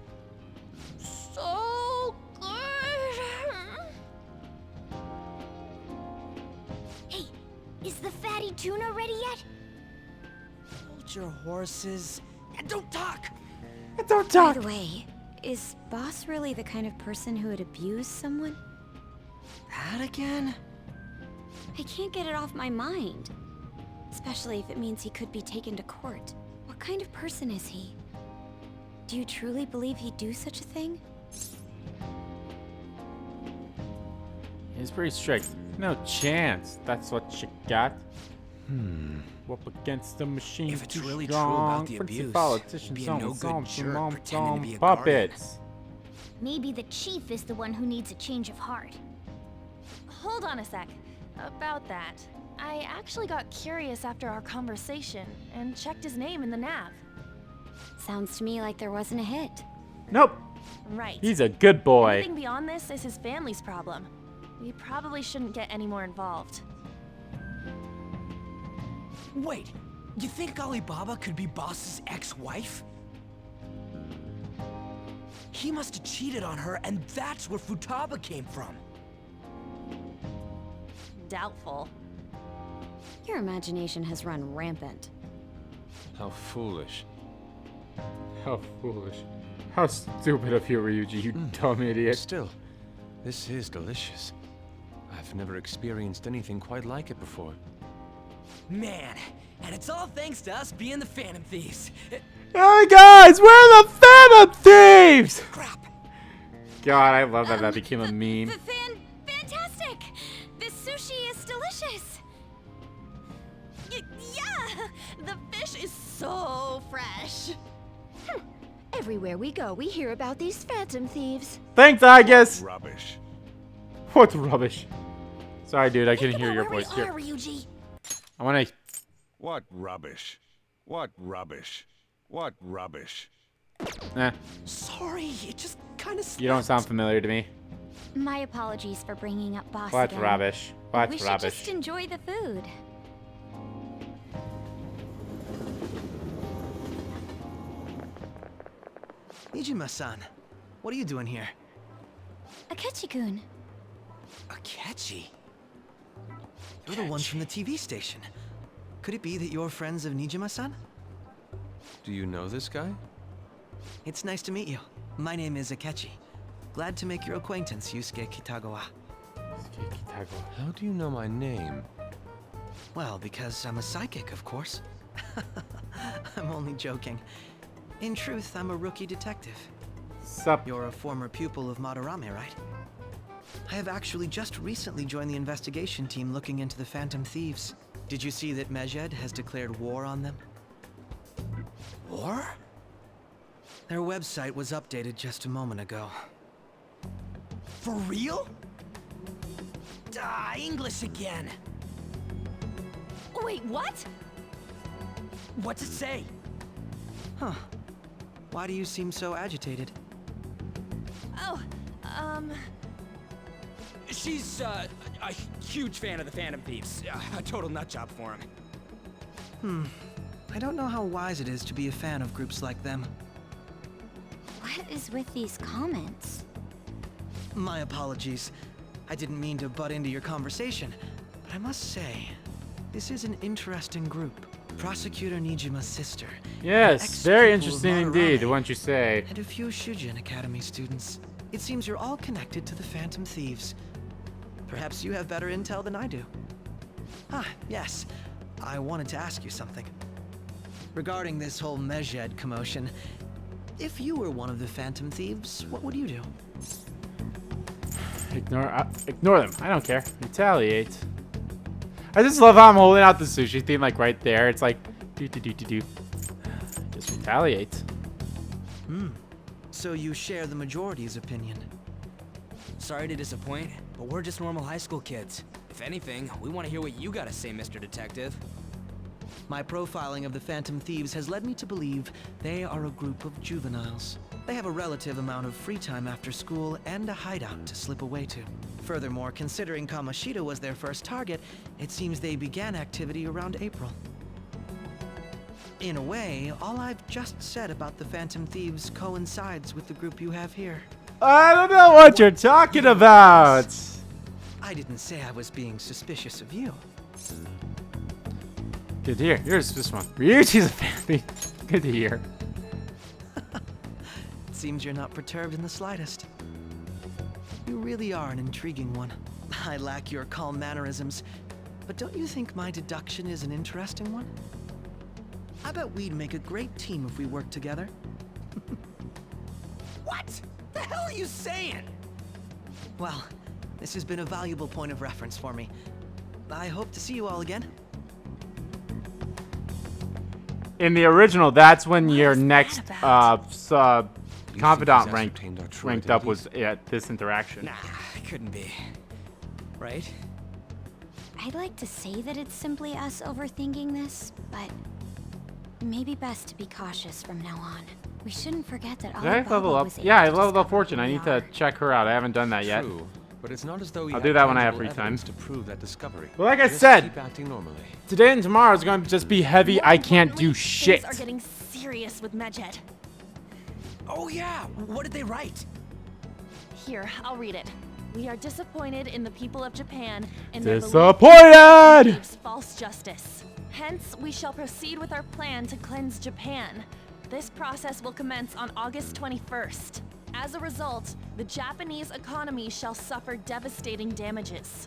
So good! Hey, is the fatty tuna ready yet? Hold your horses and don't talk! And don't talk! By the way, is Boss really the kind of person who would abuse someone? That again? I can't get it off my mind. Especially if it means he could be taken to court. What kind of person is he? Do you truly believe he'd do such a thing? He's pretty strict. No chance. That's what you got. Hmm. Up against the machine. If it's too really strong. True about the abuse, politicians be no good jerk pretending to be a puppets. Maybe the chief is the one who needs a change of heart. Hold on a sec. About that. I actually got curious after our conversation and checked his name in the nav. Sounds to me like there wasn't a hit. Nope. Right. He's a good boy. Anything beyond this is his family's problem. We probably shouldn't get any more involved. Wait, you think Alibaba could be Boss's ex-wife? He must have cheated on her, and that's where Futaba came from. Doubtful. Your imagination has run rampant. How foolish. How foolish. How stupid of you, Ryuji, you mm. dumb idiot. Still, this is delicious. I've never experienced anything quite like it before. Man, and it's all thanks to us being the Phantom Thieves. Hey guys, we're the Phantom Thieves! Crap. God, I love that um, that became a meme. The fan fantastic! This sushi is delicious! The fish is so fresh. Hm. Everywhere we go, we hear about these Phantom Thieves. Thanks, I guess. Rubbish. What rubbish? Sorry, dude, I couldn't hear your voice here. Ryuji. I want to. What rubbish? What rubbish? What rubbish? Nah. Sorry, it just kind of. You don't sound familiar to me. My apologies for bringing up Boss. What again. Rubbish? What we rubbish? We should just enjoy the food. Niijima-san, what are you doing here? Akechi-kun. Akechi? You're the ones from the T V station. Could it be that you're friends of Niijima-san? Do you know this guy? It's nice to meet you. My name is Akechi. Glad to make your acquaintance, Yusuke Kitagawa. Yusuke Kitagawa. How do you know my name? Well, because I'm a psychic, of course. I'm only joking. In truth, I'm a rookie detective. Sup? You're a former pupil of Madarame, right? I have actually just recently joined the investigation team looking into the Phantom Thieves. Did you see that Medjed has declared war on them? War? Their website was updated just a moment ago. For real? Ah, English again. Wait, what? What's it say? Huh. Why do you seem so agitated? Oh, um... She's, uh, a huge fan of the Phantom Thieves. A total nutjob for him. Hmm. I don't know how wise it is to be a fan of groups like them. What? What is with these comments? My apologies. I didn't mean to butt into your conversation, but I must say, this is an interesting group. Prosecutor Nijima's sister. Yes, very interesting indeed, won't you say? And a few Shujin Academy students. It seems you're all connected to the Phantom Thieves. Perhaps you have better intel than I do. Ah, yes. I wanted to ask you something. Regarding this whole Medjed commotion, if you were one of the Phantom Thieves, what would you do? Ignore, uh, ignore them. I don't care. Retaliate. I just love how I'm holding out the sushi theme like right there. It's like, do do do do do. Just retaliate. Hmm. So you share the majority's opinion. Sorry to disappoint, but we're just normal high school kids. If anything, we want to hear what you got to say, Mister Detective. My profiling of the Phantom Thieves has led me to believe they are a group of juveniles. They have a relative amount of free time after school and a hideout to slip away to. Furthermore, considering Kamoshida was their first target, it seems they began activity around April. In a way, all I've just said about the Phantom Thieves coincides with the group you have here. I don't know what you're talking about! I didn't say I was being suspicious of you. Good to hear. Here's this one. Ryuji's a family. Good to hear. It seems you're not perturbed in the slightest. You really are an intriguing one. I lack your calm mannerisms, but don't you think my deduction is an interesting one? I bet we'd make a great team if we worked together. What the hell are you saying? Well, this has been a valuable point of reference for me. I hope to see you all again. In the original, that's when your next uh, sub confidant ranked ranked up was at this interaction. Nah, it couldn't be, right? I'd like to say that it's simply us overthinking this, but maybe best to be cautious from now on. We shouldn't forget that. Did I level up? Yeah, I leveled up Fortune. I need to check her out. I haven't done that yet. But it's not as though I'll do that when I have free time. To prove that discovery. Well, like I said, today and tomorrow is going to just be heavy. I can't do shit. Things are getting serious with Medjed. Oh yeah, what did they write? Here, I'll read it. We are disappointed in the people of Japan and disappointed. False justice. Hence, we shall proceed with our plan to cleanse Japan. This process will commence on August twenty-first. As a result, the Japanese economy shall suffer devastating damages.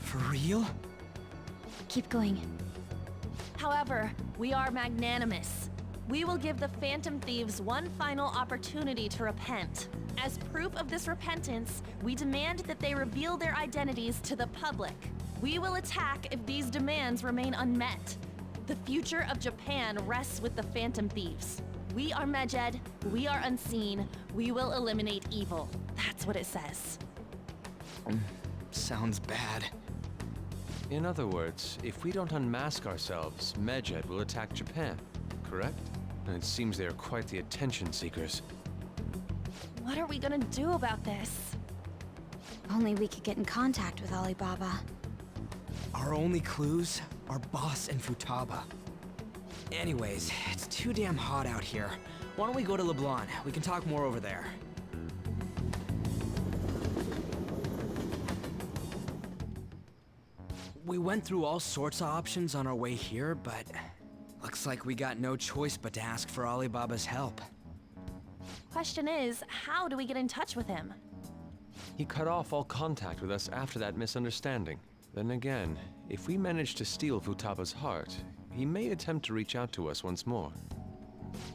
For real? Keep going. However, we are magnanimous. We will give the Phantom Thieves one final opportunity to repent. As proof of this repentance, we demand that they reveal their identities to the public. We will attack if these demands remain unmet. The future of Japan rests with the Phantom Thieves. We are Medjed, we are unseen, we will eliminate evil. That's what it says. Sounds bad. In other words, if we don't unmask ourselves, Medjed will attack Japan, correct? And it seems they are quite the attention seekers. What are we gonna do about this? Only we could get in contact with Alibaba. Our only clues are Boss and Futaba. Anyways, it's too damn hot out here. Why don't we go to Leblon? We can talk more over there. We went through all sorts of options on our way here, but looks like we got no choice but to ask for Alibaba's help. Question is, how do we get in touch with him? He cut off all contact with us after that misunderstanding. Then again, if we manage to steal Futaba's heart, he may attempt to reach out to us once more.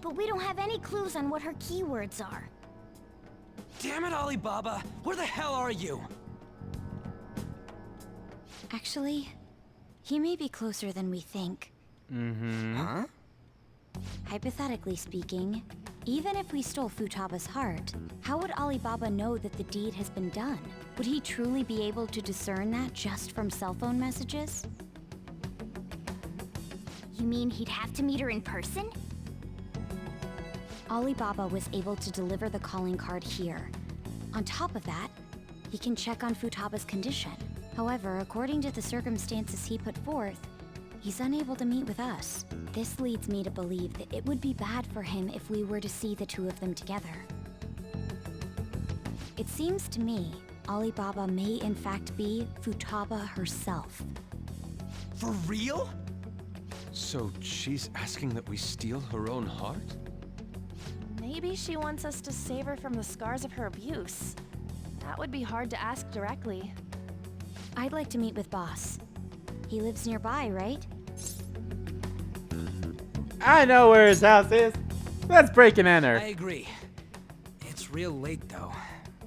But we don't have any clues on what her keywords are. Damn it, Alibaba! Where the hell are you? Actually, he may be closer than we think. Mm-hmm. Huh? Hypothetically speaking, even if we stole Futaba's heart, how would Alibaba know that the deed has been done? Would he truly be able to discern that just from cell phone messages? You mean he'd have to meet her in person? Alibaba was able to deliver the calling card here. On top of that, he can check on Futaba's condition. However, according to the circumstances he put forth, he's unable to meet with us. This leads me to believe that it would be bad for him if we were to see the two of them together. It seems to me, Alibaba may in fact be Futaba herself. For real? So she's asking that we steal her own heart? Maybe she wants us to save her from the scars of her abuse. That would be hard to ask directly. I'd like to meet with Boss. He lives nearby, right? I know where his house is. Let's break and enter. I agree. It's real late, though.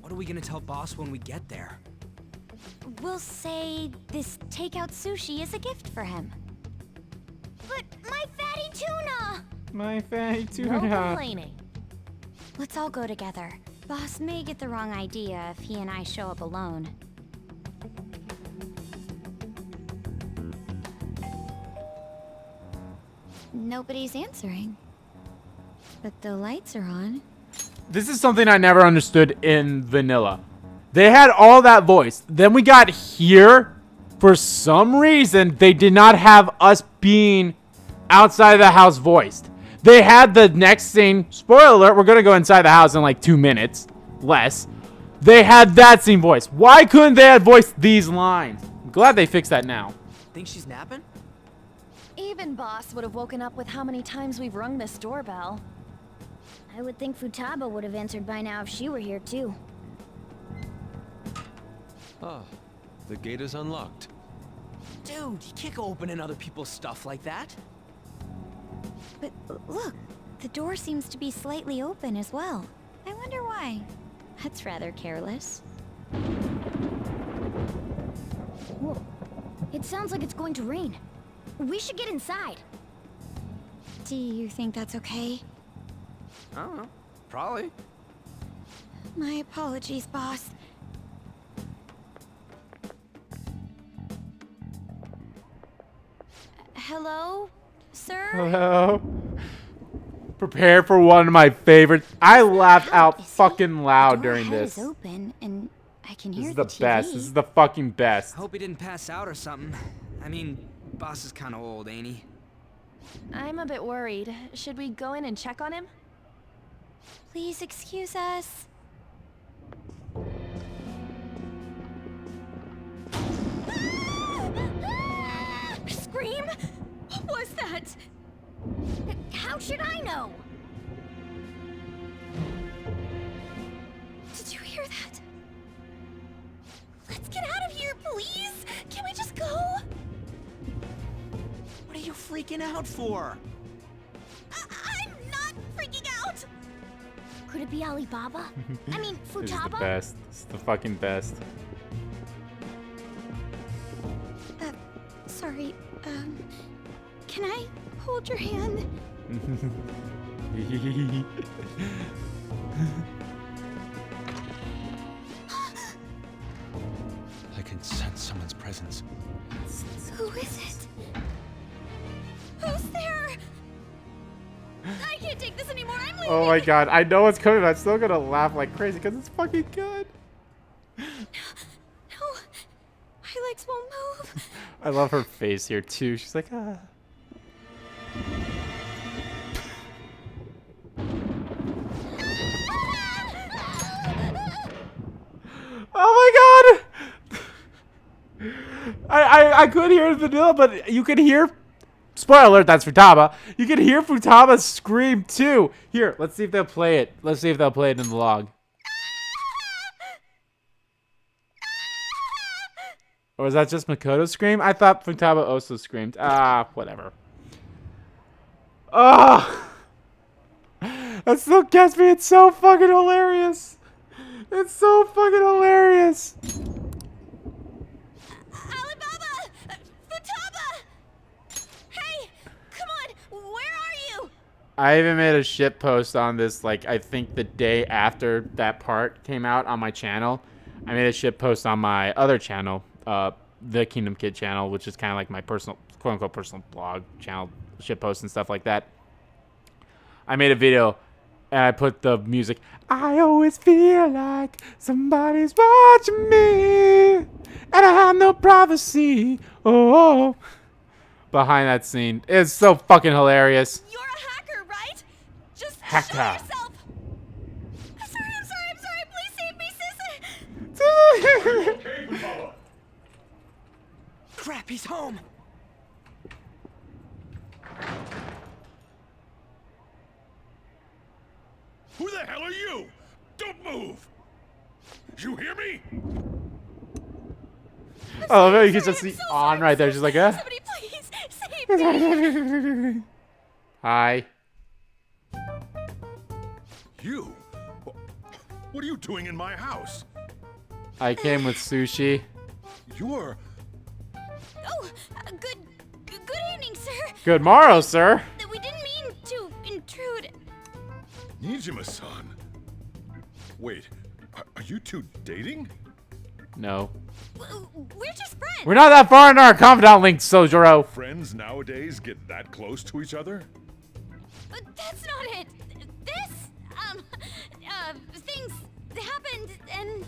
What are we gonna tell Boss when we get there? We'll say this takeout sushi is a gift for him. But my fatty tuna! My fatty tuna. No complaining. Let's all go together. Boss may get the wrong idea if he and I show up alone. Nobody's answering. But the lights are on. This is something I never understood in vanilla. They had all that voice. Then we got here. For some reason, they did not have us being outside of the house voiced. They had the next scene. Spoiler alert, we're going to go inside the house in like two minutes. Less. They had that scene voiced. Why couldn't they have voiced these lines? I'm glad they fixed that now. Think she's napping? Even Boss would have woken up with how many times we've rung this doorbell. I would think Futaba would have answered by now if she were here too. Ah, the gate is unlocked. Dude, you can't go opening other people's stuff like that. But look, the door seems to be slightly open as well. I wonder why. That's rather careless. Whoa. It sounds like it's going to rain. We should get inside. Do you think that's okay? I don't know. Probably. My apologies, Boss. Hello, sir? Hello. Prepare for one of my favorites. I laughed out fucking loud during this. The door is open and I can hear the T V. This is the best. This is the fucking best. Hope he didn't pass out or something. I mean, Boss is kind of old, ain't he? I'm a bit worried. Should we go in and check on him? Please excuse us. Scream? What was that? How should I know? Did you hear that? Let's get out of here, please. Can we just go? What are you freaking out for? I I'm not freaking out. Could it be Alibaba? I mean, Futaba? This is the best. It's the fucking best. Uh, sorry. Um, can I hold your hand? I can sense someone's presence. Who is it? Who's there? I can't take this anymore. I'm leaving. Oh my god. I know it's coming, but I'm still gonna laugh like crazy because it's fucking good. No, no. My legs won't move. I love her face here too. She's like, ah. Oh my god. I, I I could hear vanilla, but you could hear. Spoiler alert, that's Futaba. You can hear Futaba scream too. Here, let's see if they'll play it. Let's see if they'll play it in the log. Or is that just Makoto's scream? I thought Futaba also screamed. Ah, whatever. Oh, that still gets me. It's so fucking hilarious. It's so fucking hilarious. I even made a shit post on this, like, I think the day after that part came out on my channel. I made a shit post on my other channel, uh, the Kingdom Kid channel, which is kind of like my personal, quote unquote, personal blog channel, shit posts and stuff like that. I made a video and I put the music, I always feel like somebody's watching me and I have no privacy. Oh, oh. behind that scene is so fucking hilarious. You're a hacker, right? Just hacker. Show yourself. I'm sorry, I'm sorry, I'm sorry. Please save me, sis. Crap, he's home. Who the hell are you? Don't move. You hear me? Oh, no, you can just see so on right there. She's like, eh? Somebody please save me. Hi. You? What are you doing in my house? I came with sushi. You're... Oh, uh, good, good evening, sir. Good morrow, sir. We didn't mean to intrude. Niijima-san. Wait, are you two dating? No. We're just friends. We're not that far in our confidant link, Sojiro. Friends nowadays get that close to each other? But that's not it. This, um, uh, things happened and...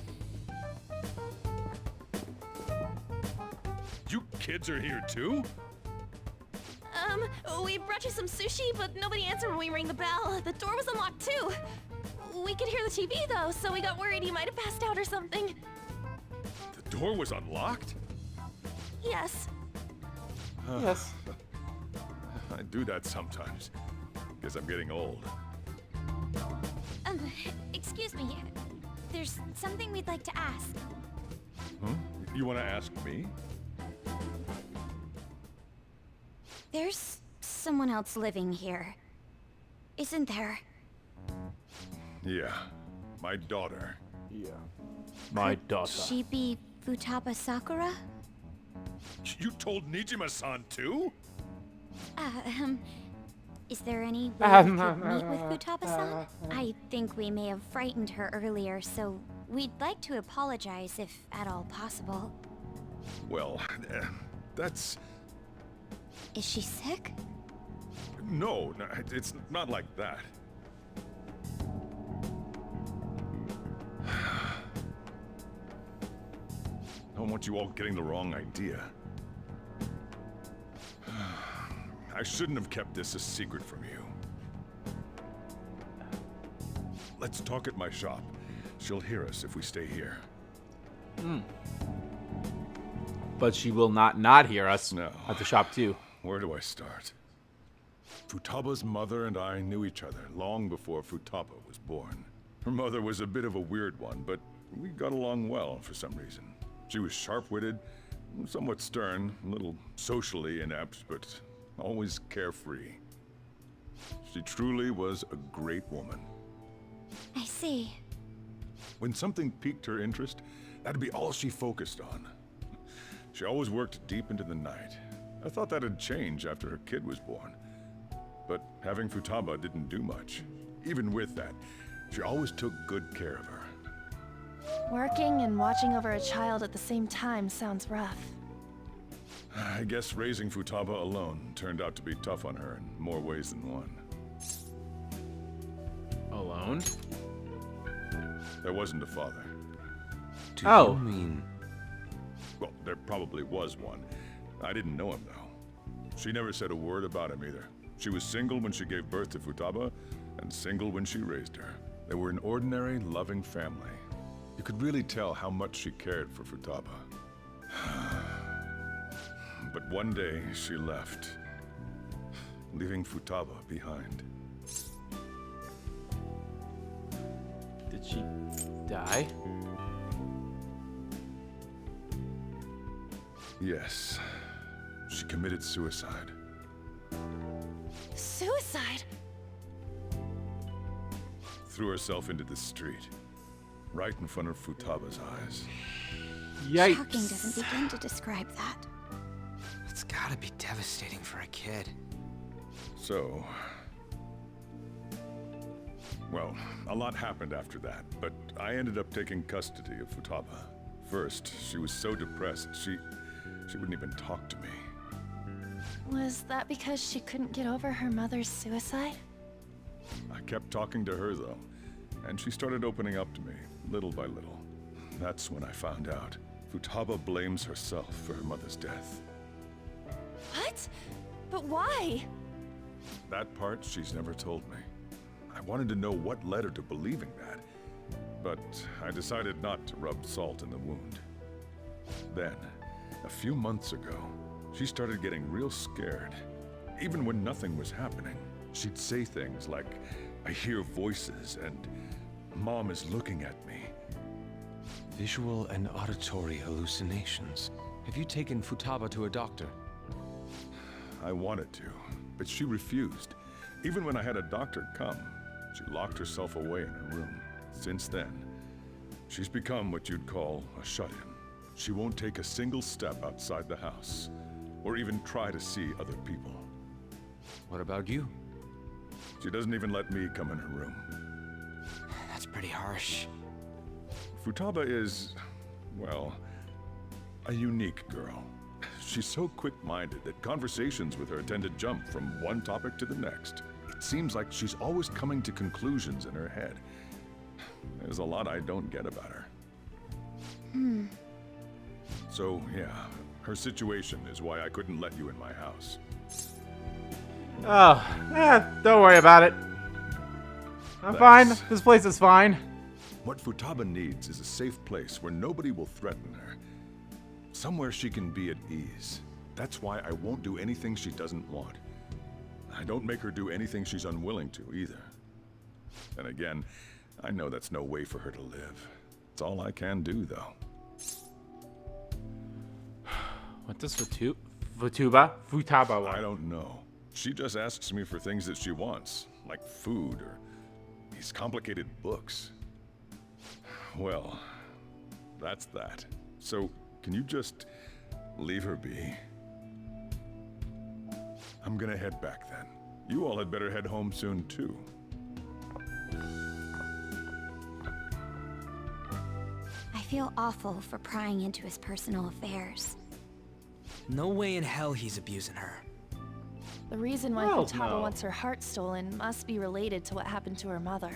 You kids are here too? Um, we brought you some sushi, but nobody answered when we rang the bell. The door was unlocked too. We could hear the T V though, so we got worried he might have passed out or something. The door was unlocked? Yes. Uh, yes. I do that sometimes. Guess I'm getting old. Um, excuse me. There's something we'd like to ask. Hmm? You want to ask me? There's someone else living here. Isn't there? Yeah. My daughter. Yeah. My daughter. Could she be... Futaba Sakura? You told Niijima-san too? Uh, um, is there any way um, we could meet with Futaba-san? I think we may have frightened her earlier, so we'd like to apologize if at all possible. Well, uh, that's... Is she sick? No, no, it's not like that. I don't want you all getting the wrong idea. I shouldn't have kept this a secret from you. Let's talk at my shop. She'll hear us if we stay here. Mm. But she will not not hear us no. at the shop too. Where do I start? Futaba's mother and I knew each other long before Futaba was born. Her mother was a bit of a weird one, but we got along well for some reason. She was sharp-witted, somewhat stern, a little socially inept, but always carefree. She truly was a great woman. I see. When something piqued her interest, that'd be all she focused on. She always worked deep into the night. I thought that'd change after her kid was born. But having Futaba didn't do much. Even with that, she always took good care of her. Working and watching over a child at the same time sounds rough. I guess raising Futaba alone turned out to be tough on her in more ways than one. Alone? There wasn't a father. Do oh. you mean? Well, there probably was one. I didn't know him, though. She never said a word about him, either. She was single when she gave birth to Futaba, and single when she raised her. They were an ordinary, loving family. You could really tell how much she cared for Futaba. But one day, she left, leaving Futaba behind. Did she die? Yes. She committed suicide. Suicide? Threw herself into the street. Right in front of Futaba's eyes. Yikes. Shocking doesn't begin to describe that. It's gotta be devastating for a kid. So... Well, a lot happened after that, but I ended up taking custody of Futaba. First, she was so depressed, she... she wouldn't even talk to me. Was that because she couldn't get over her mother's suicide? I kept talking to her, though. And she started opening up to me, little by little. That's when I found out. Futaba blames herself for her mother's death. What? But why? That part she's never told me. I wanted to know what led her to believing that, but I decided not to rub salt in the wound. Then, a few months ago, she started getting real scared. Even when nothing was happening, she'd say things like, I hear voices and Mom is looking at me. Visual and auditory hallucinations. Have you taken Futaba to a doctor? I wanted to, but she refused. Even when I had a doctor come, she locked herself away in her room. Since then, she's become what you'd call a shut-in. She won't take a single step outside the house, or even try to see other people. What about you? She doesn't even let me come in her room. That's pretty harsh. Futaba is, well, a unique girl. She's so quick-minded that conversations with her tend to jump from one topic to the next. It seems like she's always coming to conclusions in her head. There's a lot I don't get about her. Hmm. So, yeah, her situation is why I couldn't let you in my house. Oh, eh, don't worry about it. I'm That's... fine. This place is fine. What Futaba needs is a safe place where nobody will threaten her. Somewhere she can be at ease. That's why I won't do anything she doesn't want. I don't make her do anything she's unwilling to, either. And again, I know that's no way for her to live. It's all I can do, though. What does Futu Futaba? Futaba want? I don't know. She just asks me for things that she wants, like food or these complicated books. Well, that's that. So, can you just leave her be? I'm gonna head back then. You all had better head home soon, too. I feel awful for prying into his personal affairs. No way in hell he's abusing her. The reason why Futaba no. wants her heart stolen must be related to what happened to her mother.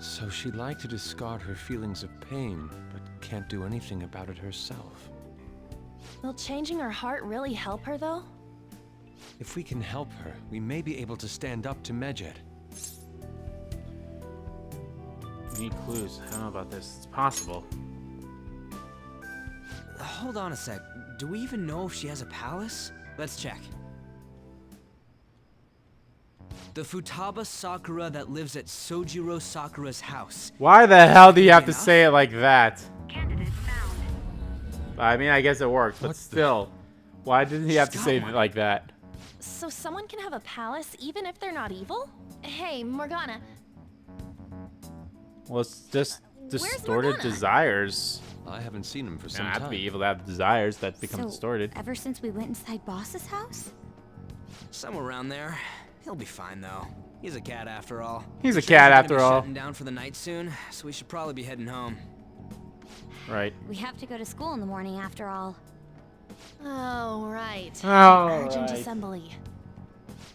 So she'd like to discard her feelings of pain, but can't do anything about it herself. Will changing her heart really help her, though? If we can help her, we may be able to stand up to Medjed. Need clues. I don't know about this. It's possible. Hold on a sec. Do we even know if she has a palace? Let's check. The Futaba Sakura that lives at Sojiro Sakura's house. Why the hell do you have to say it like that? Candidate found. I mean, I guess it works, but What's still. The... Why didn't he have She's to say one. it like that? So someone can have a palace even if they're not evil? Hey, Morgana. Well, it's just distorted desires. I haven't seen him for some time. You don't have to be evil to have desires that become so, distorted. Ever since we went inside Boss's house? Somewhere around there. He'll be fine though. He's a cat after all. He's a cat after all. Shutting down for the night soon, so we should probably be heading home. Right. We have to go to school in the morning after all. Oh right. Oh. Urgent assembly.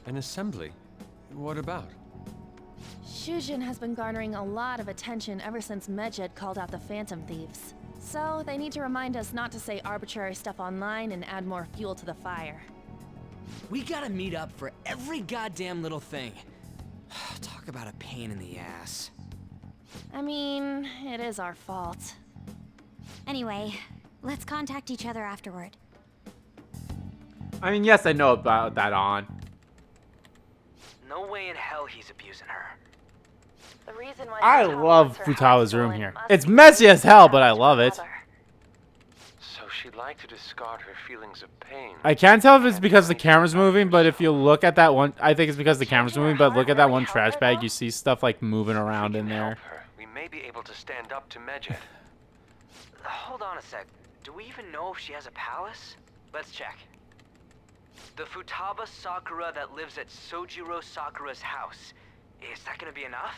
An assembly? What about? Shujin has been garnering a lot of attention ever since Medjed called out the Phantom Thieves. So they need to remind us not to say arbitrary stuff online and add more fuel to the fire. We gotta meet up for every goddamn little thing. Talk about a pain in the ass. I mean, it is our fault. Anyway, let's contact each other afterward. I mean, yes, I know about that on. No way in hell he's abusing her. The reason why I love Futaba's room here. It's messy as hell, but I love it. She'd like to discard her feelings of pain. I can't tell if it's because the camera's moving, but if you look at that one, I think it's because the camera's moving, but look at that one trash bag, you see stuff like moving around in there. We may be able to stand up to Medjed. Hold on a sec. Do we even know if she has a palace? Let's check. The Futaba Sakura that lives at Sojiro Sakura's house. Is that going to be enough?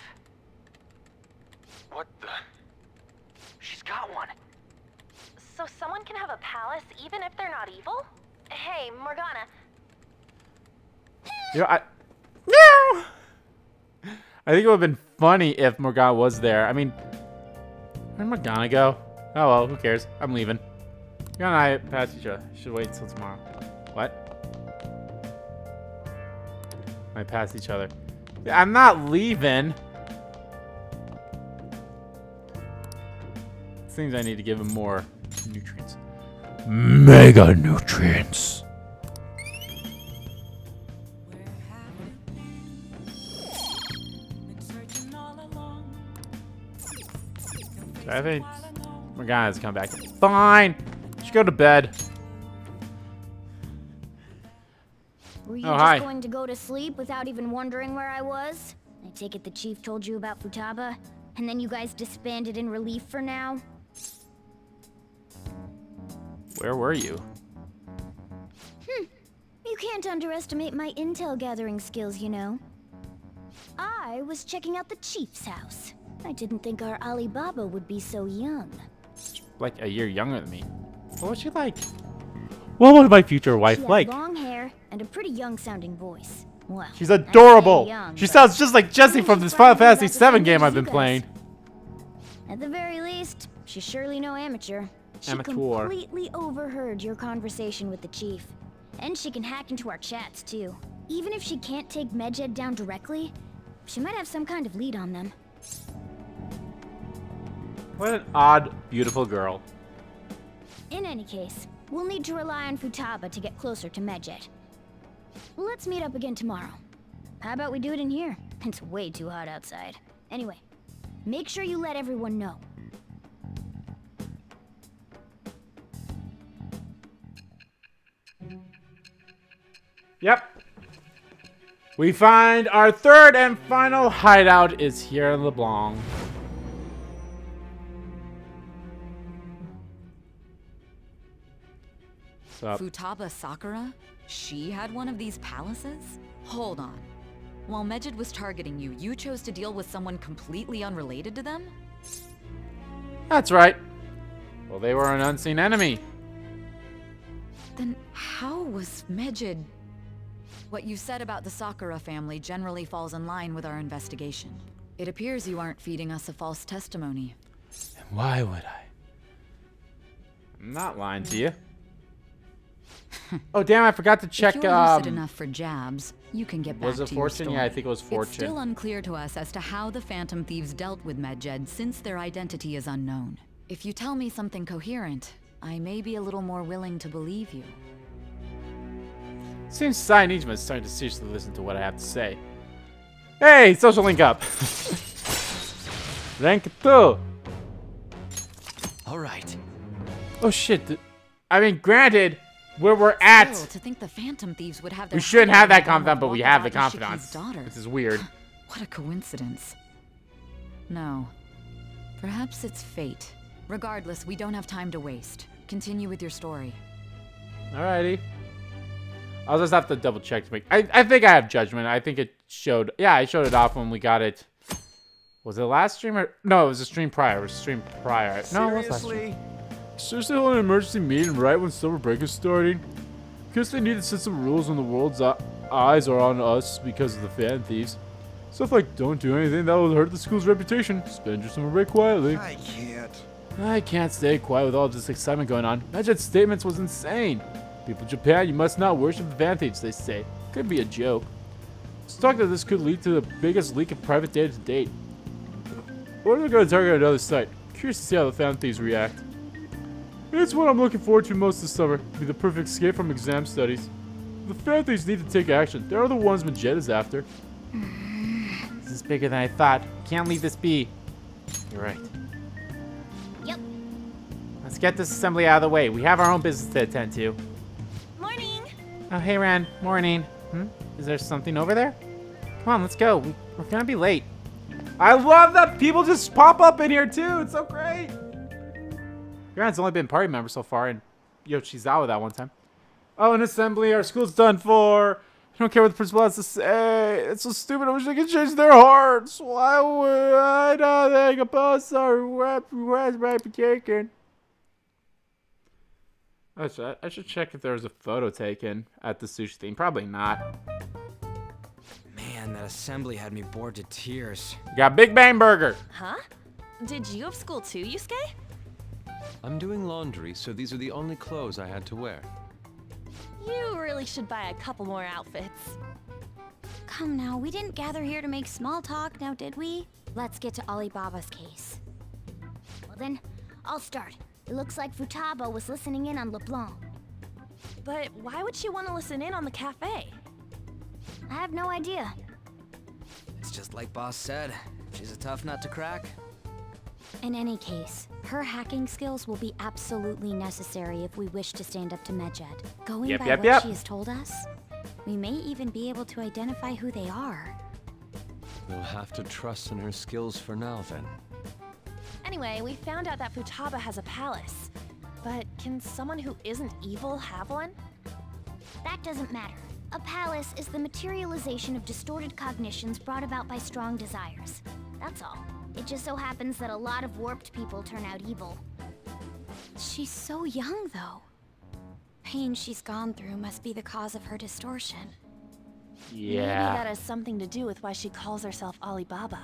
What the? She's got one. So someone can have a palace even if they're not evil? Hey, Morgana. You know, I, no! I think it would have been funny if Morgana was there. I mean, where'd Morgana go? Oh well, who cares? I'm leaving. You and I pass each other. Should wait till tomorrow. What? I passed each other. I'm not leaving. Seems I need to give him more nutrients. Mega nutrients. I think Morgana's come back. Fine. Just go to bed. Were you oh, just hi. going to go to sleep without even wondering where I was? I take it the chief told you about Futaba, and then you guys disbanded in relief for now? Where were you? Hmm. You can't underestimate my intel gathering skills, you know. I was checking out the chief's house. I didn't think our Alibaba would be so young. Like a year younger than me. What was she like? What would my future wife she had like? Long hair and a pretty young-sounding voice. Well, she's adorable. Young, she sounds just like Jessie from this Final Fantasy seven game I've been playing. At the very least, she's surely no amateur. She amateur. completely overheard your conversation with the chief, and she can hack into our chats too. Even if she can't take Medjed down directly, she might have some kind of lead on them. What an odd, beautiful girl. In any case, we'll need to rely on Futaba to get closer to Medjed. Let's meet up again tomorrow. How about we do it in here? It's way too hot outside. Anyway, make sure you let everyone know. Yep. We find our third and final hideout is here in Leblanc. Up. Futaba Sakura? She had one of these palaces? Hold on. While Medjed was targeting you, you chose to deal with someone completely unrelated to them? That's right. Well, they were an unseen enemy. Then how was Medjed... What you said about the Sakura family generally falls in line with our investigation. It appears you aren't feeding us a false testimony. And why would I? I'm not lying to you. Oh damn! I forgot to check. If you're um, lucid enough for jabs, you can get back to your story. Was it Fortune? Yeah, I think it was Fortune. It's still unclear to us as to how the Phantom Thieves dealt with Medjed, since their identity is unknown. If you tell me something coherent, I may be a little more willing to believe you. Seems Sae Niijima is starting to seriously listen to what I have to say. Hey, social link up. Rank two. All right. Oh shit! I mean, granted. Where we're at, Still, to think the Phantom Thieves would have we shouldn't have that confidant, but we have the confidant. This is weird. What a coincidence. No. Perhaps it's fate. Regardless, we don't have time to waste. Continue with your story. Alrighty. I'll just have to double check to make... I, I think I have judgment. I think it showed... Yeah, I showed it off when we got it. Was it last stream or... No, it was a stream prior. It was a stream prior. No, it was last stream. Seriously, hold an emergency meeting right when summer break is starting? Because they need to set some rules when the world's eyes are on us because of the fan thieves. Stuff like don't do anything that will hurt the school's reputation. Spend your summer break quietly. I can't. I can't stay quiet with all this excitement going on. Medjed's statements was insane. People in Japan, you must not worship the fan thieves, they say. Could be a joke. It's talk that this could lead to the biggest leak of private data to date. Or they're going to target another site. Curious to see how the fan thieves react. It's what I'm looking forward to most this summer. It'll be the perfect escape from exam studies. The fan thieves need to take action. They're the ones Medjed is after. This is bigger than I thought. Can't leave this be. You're right. Yep. Let's get this assembly out of the way. We have our own business to attend to. Morning. Oh, hey, Ren. Morning. Hmm? Is there something over there? Come on, let's go. We're gonna be late. I love that people just pop up in here, too. It's so great. Grant's only been party member so far, and Yoshizawa that one time. Oh, an assembly. Our school's done for. I don't care what the principal has to say. It's so stupid. I wish I could change their hearts. Why would I not think about some raspberry cake? I should, I should check if there was a photo taken at the sushi theme. Probably not. Man, that assembly had me bored to tears. You got Big Bang Burger. Huh? Did you have school too, Yusuke? I'm doing laundry, so these are the only clothes I had to wear. You really should buy a couple more outfits. Come now, we didn't gather here to make small talk, now did we? Let's get to Alibaba's case. Well then, I'll start. It looks like Futaba was listening in on LeBlanc. But why would she want to listen in on the cafe? I have no idea. It's just like Boss said, she's a tough nut to crack. In any case, her hacking skills will be absolutely necessary if we wish to stand up to Medjed. Going yep, by yep, what yep. she has told us, we may even be able to identify who they are. We'll have to trust in her skills for now, then. Anyway, we found out that Futaba has a palace. But can someone who isn't evil have one? That doesn't matter. A palace is the materialization of distorted cognitions brought about by strong desires. That's all. It just so happens that a lot of warped people turn out evil. She's so young, though. Pain she's gone through must be the cause of her distortion. Yeah. Maybe that has something to do with why she calls herself Alibaba.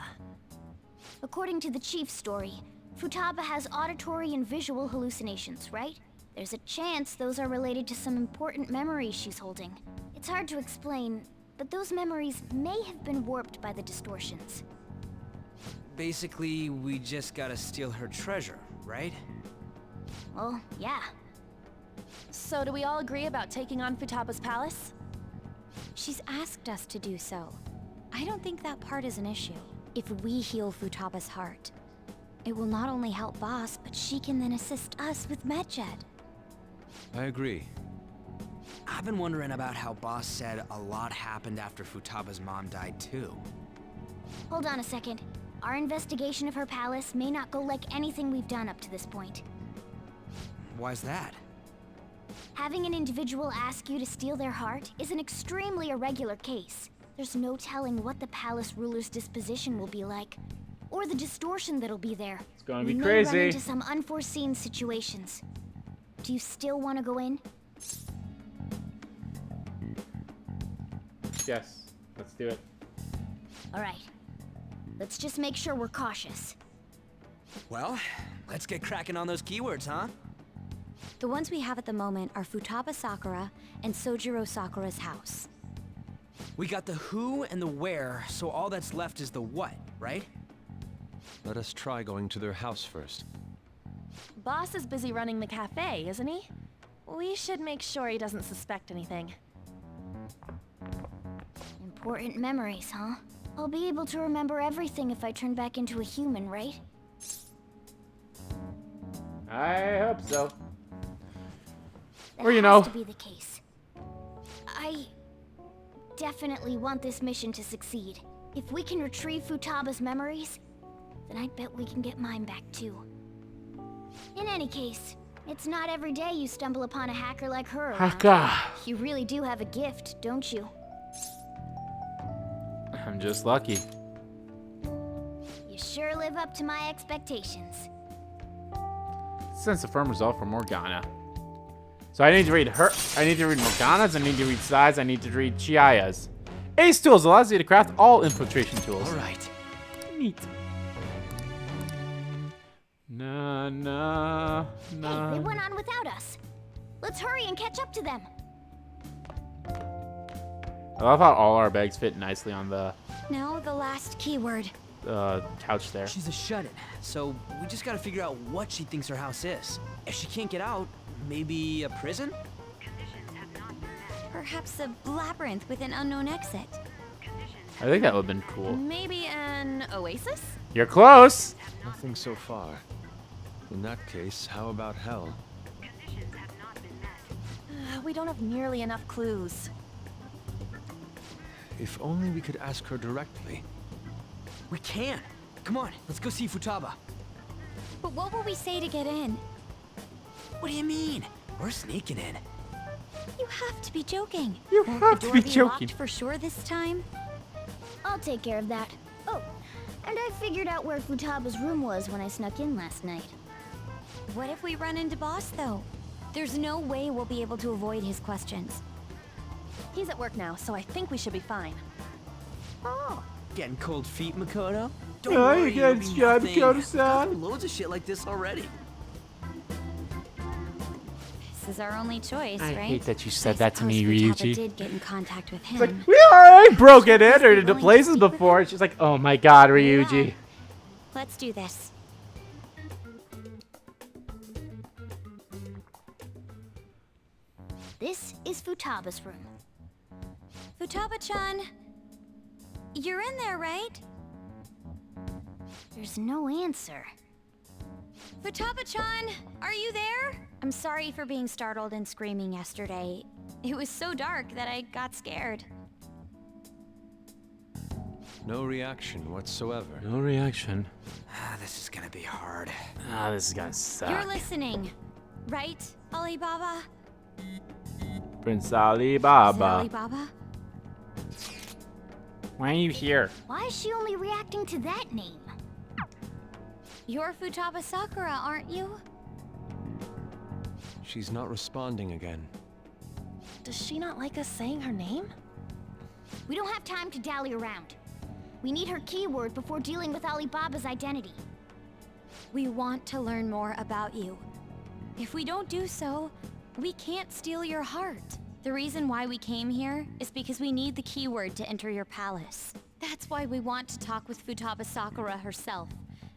According to the chief's story, Futaba has auditory and visual hallucinations, right? There's a chance those are related to some important memories she's holding. It's hard to explain, but those memories may have been warped by the distortions. Basically, we just gotta steal her treasure, right? Well, yeah. So do we all agree about taking on Futaba's palace? She's asked us to do so. I don't think that part is an issue. If we heal Futaba's heart, it will not only help Boss, but she can then assist us with Medjed. I agree. I've been wondering about how Boss said a lot happened after Futaba's mom died too. Hold on a second. Our investigation of her palace may not go like anything we've done up to this point. Why's that? Having an individual ask you to steal their heart is an extremely irregular case. There's no telling what the palace ruler's disposition will be like, or the distortion that'll be there. It's gonna be crazy. We may run into some unforeseen situations. Do you still want to go in? Yes, let's do it. All right. Let's just make sure we're cautious. Well, let's get cracking on those keywords, huh? The ones we have at the moment are Futaba Sakura and Sojiro Sakura's house. We got the who and the where, so all that's left is the what, right? Let us try going to their house first. Boss is busy running the cafe, isn't he? We should make sure he doesn't suspect anything. Important memories, huh? I'll be able to remember everything if I turn back into a human, right? I hope so. Or you know, that has to be the case. I definitely want this mission to succeed. If we can retrieve Futaba's memories, then I bet we can get mine back too. In any case, it's not every day you stumble upon a hacker like her. Hacker. You really do have a gift, don't you? I'm just lucky. You sure live up to my expectations. Since the firm resolve for Morgana. So I need to read her. I need to read Morgana's. I need to read Sai's. I need to read Chihaya's. Ace Tools allows you to craft all infiltration tools. All right. Neat. Nah, nah, nah. Hey, they went on without us. Let's hurry and catch up to them. I love how all our bags fit nicely on the. No, the last keyword. Uh, couch there. She's a shut-in, so we just gotta figure out what she thinks her house is. If she can't get out, maybe a prison? Conditions have not been met. Perhaps a labyrinth with an unknown exit. I think that would've been cool. Maybe an oasis? You're close. Nothing so far. In that case, how about hell? Conditions have not been met. Uh, we don't have nearly enough clues. If only we could ask her directly. We can. Come on, let's go see Futaba. But what will we say to get in? What do you mean? We're sneaking in. You have to be joking. You Won't have the door to be, be joking. Locked for sure this time? I'll take care of that. Oh, and I figured out where Futaba's room was when I snuck in last night. What if we run into Boss, though? There's no way we'll be able to avoid his questions. He's at work now, so I think we should be fine. Oh, getting cold feet, Makoto? Don't oh, worry, you'll be nothing. I've done loads of shit like this already. This is our only choice, I right? I hate that you said I that to me, Ryuji. Did get in contact with him. It's like, we already broken in or into places before. And she's like, oh my god, Ryuji. Yeah. Let's do this. This is Futaba's room. Futaba-chan, you're in there, right? There's no answer. Futaba-chan, are you there? I'm sorry for being startled and screaming yesterday. It was so dark that I got scared. No reaction whatsoever. No reaction. Ah, this is gonna be hard. Ah, this is gonna suck. You're listening, right, Alibaba? Prince Alibaba. Alibaba? Why are you here? Why is she only reacting to that name? You're Futaba Sakura, aren't you? She's not responding again. Does she not like us saying her name? We don't have time to dally around. We need her keyword before dealing with Alibaba's identity. We want to learn more about you. If we don't do so, we can't steal your heart. The reason why we came here is because we need the keyword to enter your palace. That's why we want to talk with Futaba Sakura herself,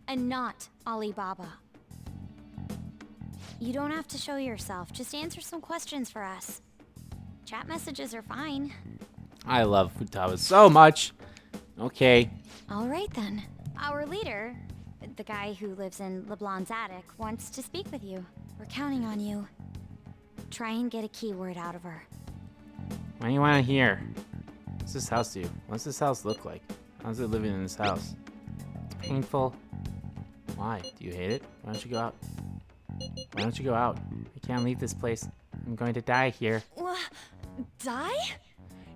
and not Alibaba. You don't have to show yourself, just answer some questions for us. Chat messages are fine. I love Futaba so much. Okay. All right then. Our leader, the guy who lives in LeBlanc's attic, wants to speak with you. We're counting on you. Try and get a keyword out of her. What do you want to hear? What's this house do? What's this house look like? How's it living in this house? It's painful. Why? Do you hate it? Why don't you go out? Why don't you go out? I can't leave this place. I'm going to die here. What? Die?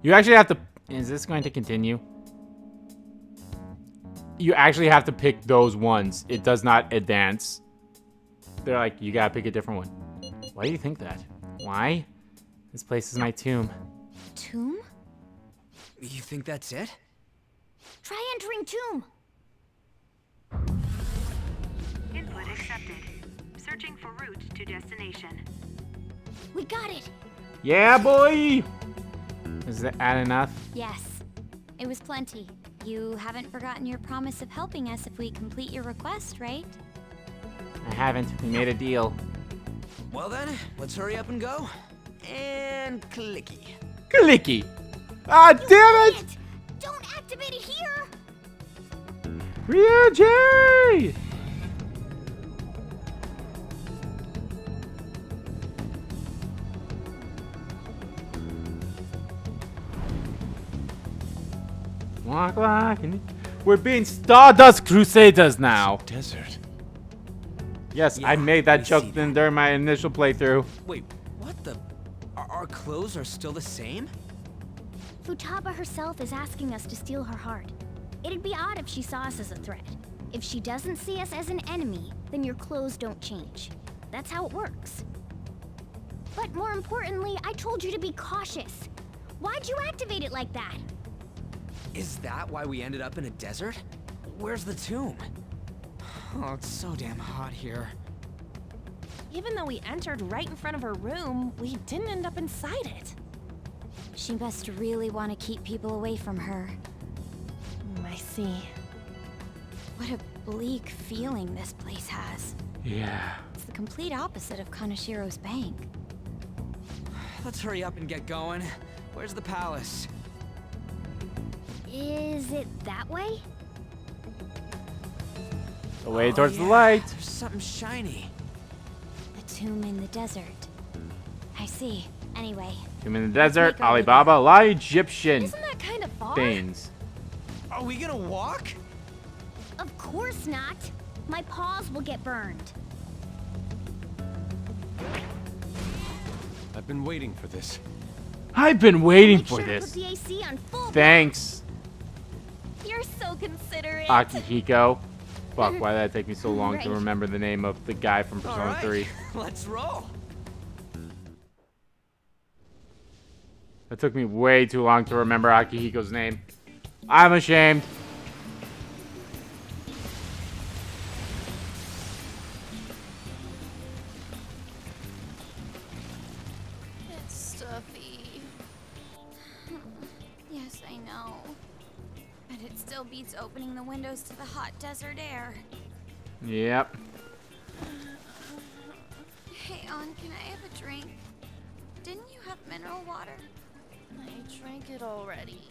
You actually have to... Is this going to continue? You actually have to pick those ones. It does not advance. They're like, you gotta pick a different one. Why do you think that? Why? This place is my tomb. Tomb? You think that's it? Try entering tomb. Input accepted. Searching for route to destination. We got it. Yeah, boy. Is that enough? Yes. It was plenty. You haven't forgotten your promise of helping us if we complete your request, right? I haven't. We made a deal. Well then, let's hurry up and go. And clicky. Clicky. Ah, you damn it! It! Don't activate it here! Ryuji! Walk like an... We're being Stardust Crusaders now. Desert. Yes, yeah, I made that joke that. during my initial playthrough. Wait, what the? Our, our clothes are still the same? Futaba herself is asking us to steal her heart. It'd be odd if she saw us as a threat. If she doesn't see us as an enemy, then your clothes don't change. That's how it works. But more importantly, I told you to be cautious. Why'd you activate it like that? Is that why we ended up in a desert? Where's the tomb? Oh, it's so damn hot here. Even though we entered right in front of her room, we didn't end up inside it. She must really want to keep people away from her. I see. What a bleak feeling this place has. Yeah. It's the complete opposite of Kanashiro's bank. Let's hurry up and get going. Where's the palace? Is it that way? Away oh, towards yeah. the light. There's something shiny. A tomb in the desert. I see. Anyway. Tomb in the desert. Alibaba. A lot of Egyptian. Isn't that kind of far? Things. Are we gonna walk? Of course not. My paws will get burned. I've been waiting for this. I've been waiting Make for sure this. Put the A C on full. Thanks. You're so considerate. Akihiko. Fuck, why did that take me so long right. to remember the name of the guy from Persona right. three? Let's roll. That took me way too long to remember Akihiko's name. I'm ashamed. still beats opening the windows to the hot desert air. Yep. Hey, On, can I have a drink? Didn't you have mineral water? I drank it already.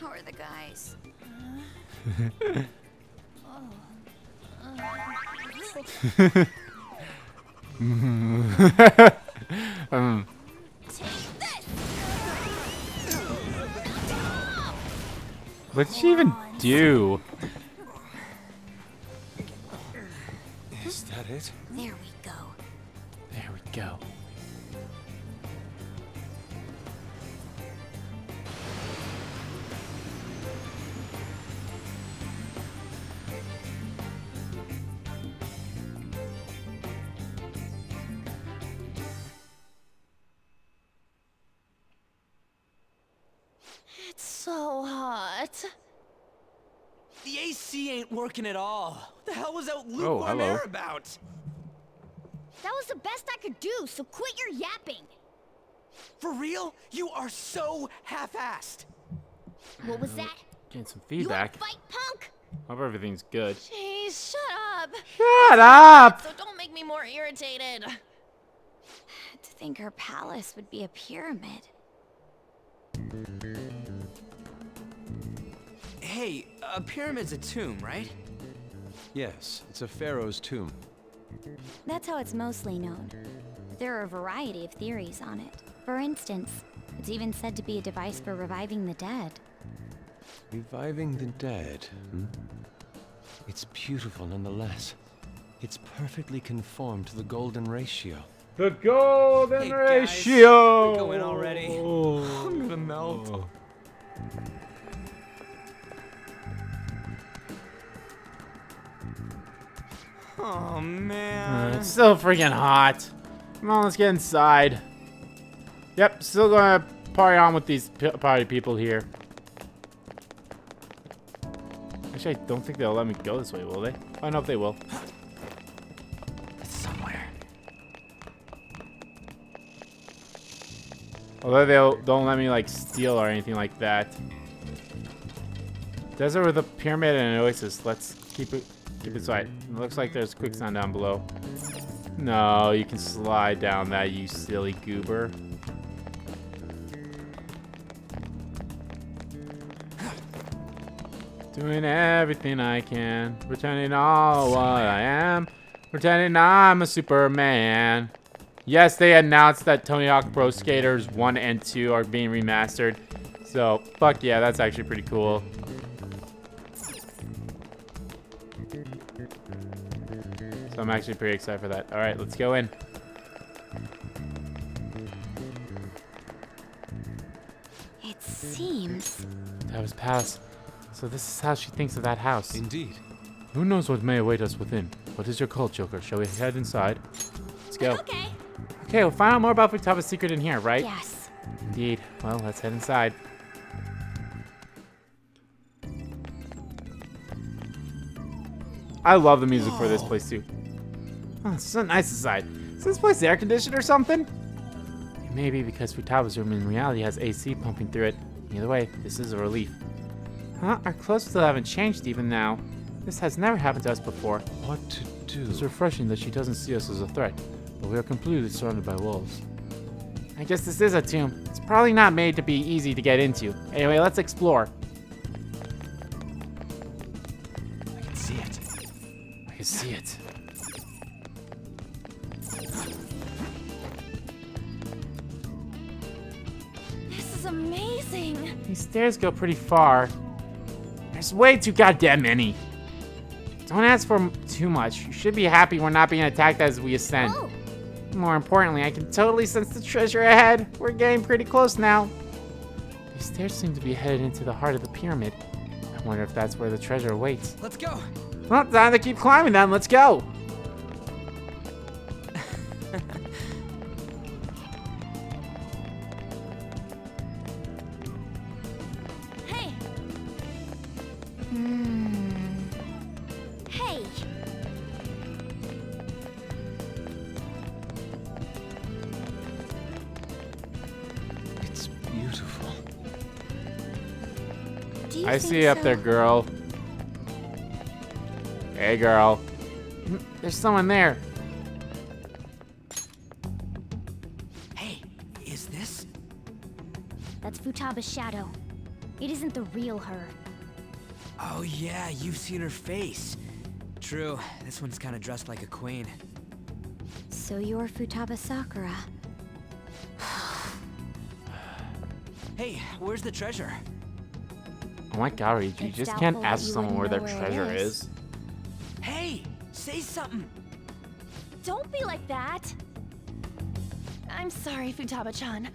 How are the guys? um. Take this! What'd she even do? Is that it? There we go. There we go. Working at all. What the hell was that lukewarm air about? That was the best I could do, so quit your yapping. For real? You are so half-assed. What was that? Getting some feedback. You wanna fight, punk? Hope everything's good. Jeez, shut up. Shut up! So don't make me more irritated. To think her palace would be a pyramid. Hey, a pyramid's a tomb, right? Yes, it's a pharaoh's tomb. That's how it's mostly known. There are a variety of theories on it. For instance, it's even said to be a device for reviving the dead. Reviving the dead? Hmm? It's beautiful nonetheless. It's perfectly conformed to the golden ratio. The golden hey guys, ratio! We're going already. Oh, I'm gonna melt. Oh. Oh man, uh, it's so freaking hot. Come on, let's get inside. Yep, still gonna party on with these party people here. Actually, I don't think they'll let me go this way, will they? I don't know if they will. It's somewhere. Although they don't let me like steal or anything like that. Desert with a pyramid and an oasis. Let's keep it. Keep it tight. It looks like there's quicksand down below. No, you can slide down that, you silly goober. Doing everything I can, pretending all what I am, pretending I'm a Superman. Yes, they announced that Tony Hawk Pro Skaters one and two are being remastered. So, fuck yeah, that's actually pretty cool. So I'm actually pretty excited for that. All right, let's go in. It seems that was palace. So this is how she thinks of that house. Indeed. Who knows what may await us within? What is your cult, Joker? Shall we head inside? Let's go. Okay. Okay, we'll find out more about Futaba's secret in here, right? Yes. Indeed. Well, let's head inside. I love the music for this place too. Oh, it's so nice inside. Is this place air conditioned or something? It may be because Futaba's room in reality has A C pumping through it. Either way, this is a relief. Huh? Our clothes still haven't changed even now. This has never happened to us before. What to do? It's refreshing that she doesn't see us as a threat, but we are completely surrounded by wolves. I guess this is a tomb. It's probably not made to be easy to get into. Anyway, let's explore. I can see it. I can see it. These stairs go pretty far. There's way too goddamn many. Don't ask for too much. You should be happy we're not being attacked as we ascend. Oh. More importantly, I can totally sense the treasure ahead. We're getting pretty close now. These stairs seem to be headed into the heart of the pyramid. I wonder if that's where the treasure awaits. Let's go. Well, time to keep climbing then. Let's go. Beautiful. You I see you so? up there, girl. Hey, girl. There's someone there. Hey, is this? That's Futaba's shadow. It isn't the real her. Oh yeah, you've seen her face. True, this one's kind of dressed like a queen. So you're Futaba Sakura. Hey, where's the treasure? Oh my god, Ryuji, you just can't ask someone where their treasure is. Hey, say something. Don't be like that. I'm sorry, Futaba-chan.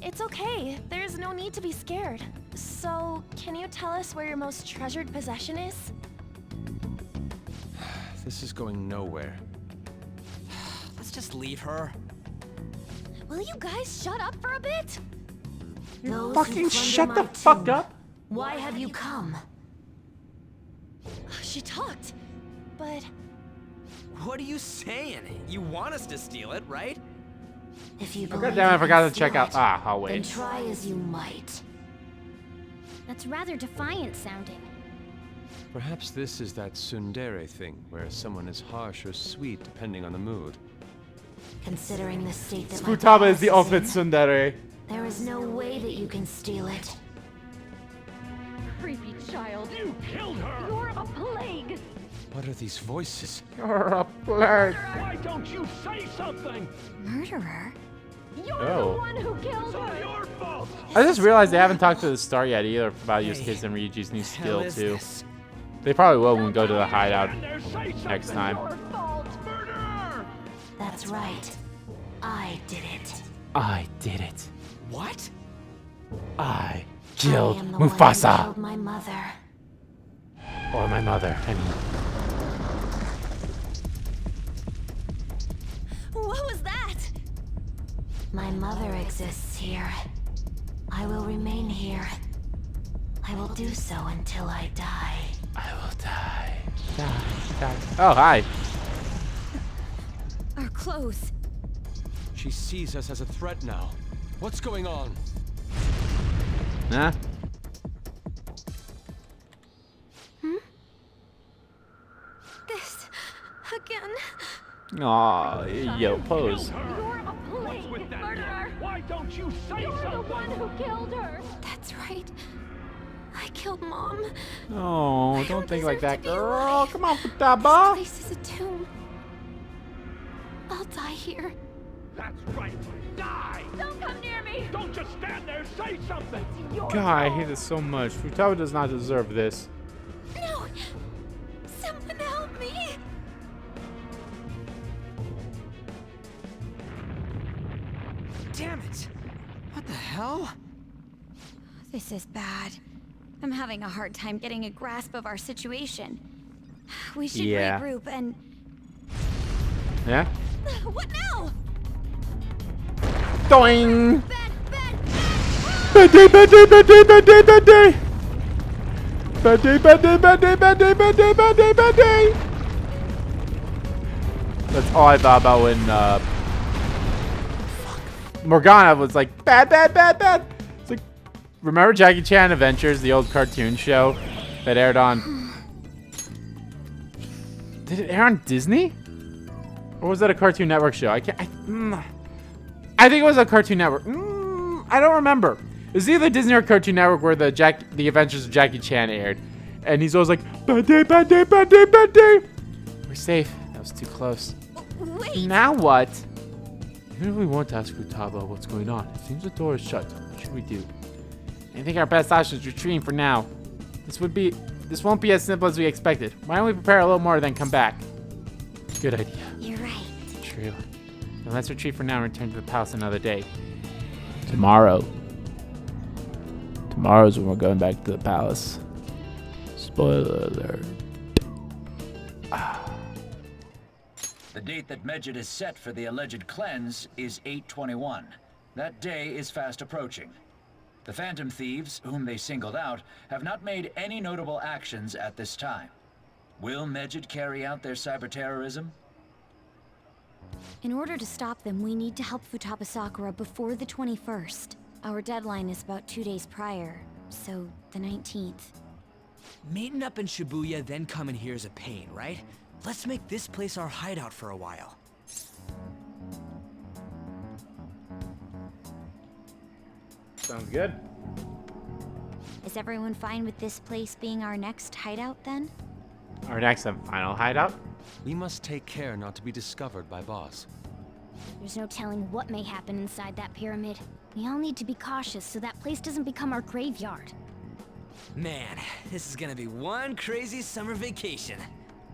It's okay. There's no need to be scared. So, can you tell us where your most treasured possession is? This is going nowhere. Let's just leave her. Will you guys shut up for a bit? No, fucking shut the fuck tomb. up. Why have you come? She talked, but... What are you saying? You want us to steal it, right? If you oh, God damn, I forgot to check out. Ah, I'll wait. Then try as you might. That's rather defiant sounding. Perhaps this is that tsundere thing, where someone is harsh or sweet depending on the mood. Considering the state that Futaba is the ultimate tsundere. There is no way that you can steal it. Creepy child. You killed her! You're a plague! What are these voices? You're a plague. Why don't you say something? Murderer? You're oh. the one who killed her! It's all your fault. I just realized they haven't talked to the star yet either about hey, Yusuke's and Ryuji's new skill too. This? They probably will when we go to the hideout next time. That's right. I did it. I did it. What? I killed I Mufasa. Killed my mother. Or my mother, I mean. What was that? My mother exists here. I will remain here. I will do so until I die. I will die. Die, die. Oh, hi. Our clothes. She sees us as a threat now. What's going on? Nah. Hmm? This... again? Aw, yo, pose. You're a plague, murderer! Why don't you say You're something? You're the one who killed her! That's right. I killed Mom. No, I don't think like that, girl. Come on, Futaba. This place is a tomb. I'll die here. That's right. Die! Don't come near me! Don't just stand there. Say something. God, I hate this so much. Futaba does not deserve this. No! Someone help me! Damn it! What the hell? This is bad. I'm having a hard time getting a grasp of our situation. We should yeah. regroup and... Yeah? What now? Doing! Bad, bad, bad, bad day, bad day, bad day, bad day, bad day! Bad day, bad day, bad day, bad day, bad day, bad day, bad day! That's all I thought about when, uh... Fuck. Morgana was like, bad, bad, bad, bad! Remember Jackie Chan Adventures, the old cartoon show that aired on... Did it air on Disney? Or was that a Cartoon Network show? I can't... I, mm, I think it was a Cartoon Network. Mm, I don't remember. It was either Disney or Cartoon Network where the Jack, the Adventures of Jackie Chan aired. And he's always like, bad day, bad day, bad day, bad day. We're safe. That was too close. Wait. Now what? Even if we want to ask Futaba what's going on, it seems the door is shut. What should we do? I think our best option is retreating for now. This would be, this won't be as simple as we expected. Why don't we prepare a little more, then come back? Good idea. You're right. True. Then let's retreat for now and return to the palace another day. Tomorrow. Tomorrow's when we're going back to the palace. Spoiler alert. Ah. The date that Medjed is set for the alleged cleanse is eight twenty-one. That day is fast approaching. The Phantom Thieves, whom they singled out, have not made any notable actions at this time. Will Medjed carry out their cyber-terrorism? In order to stop them, we need to help Futaba Sakura before the twenty-first. Our deadline is about two days prior. so the nineteenth. Meeting up in Shibuya, then coming here is a pain, right? Let's make this place our hideout for a while. Sounds good. Is everyone fine with this place being our next hideout, then? Our next and final hideout? We must take care not to be discovered by boss. There's no telling what may happen inside that pyramid. We all need to be cautious so that place doesn't become our graveyard. Man, this is gonna be one crazy summer vacation.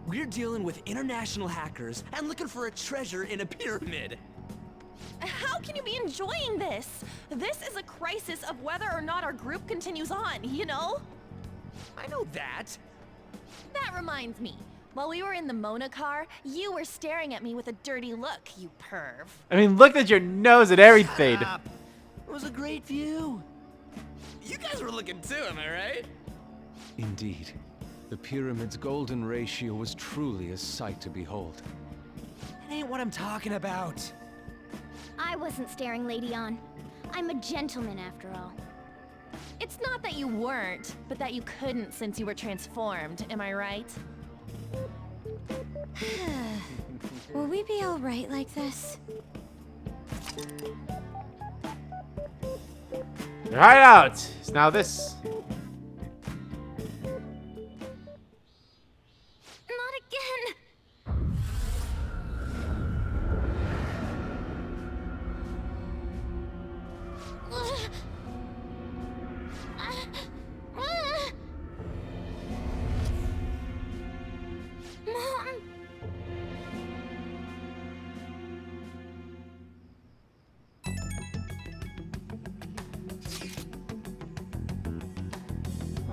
We're dealing with international hackers and looking for a treasure in a pyramid. How can you be enjoying this? This is a crisis of whether or not our group continues on, you know? I know that. That reminds me. While we were in the Mona car, you were staring at me with a dirty look, you perv. I mean, look at your nose and everything. Stop. It was a great view. You guys were looking too, am I right? Indeed. The pyramid's golden ratio was truly a sight to behold. That ain't what I'm talking about. I wasn't staring, Lady On. I'm a gentleman after all. It's not that you weren't, but that you couldn't since you were transformed, am I right? Will we be all right like this? Your hideout is now this. Not again.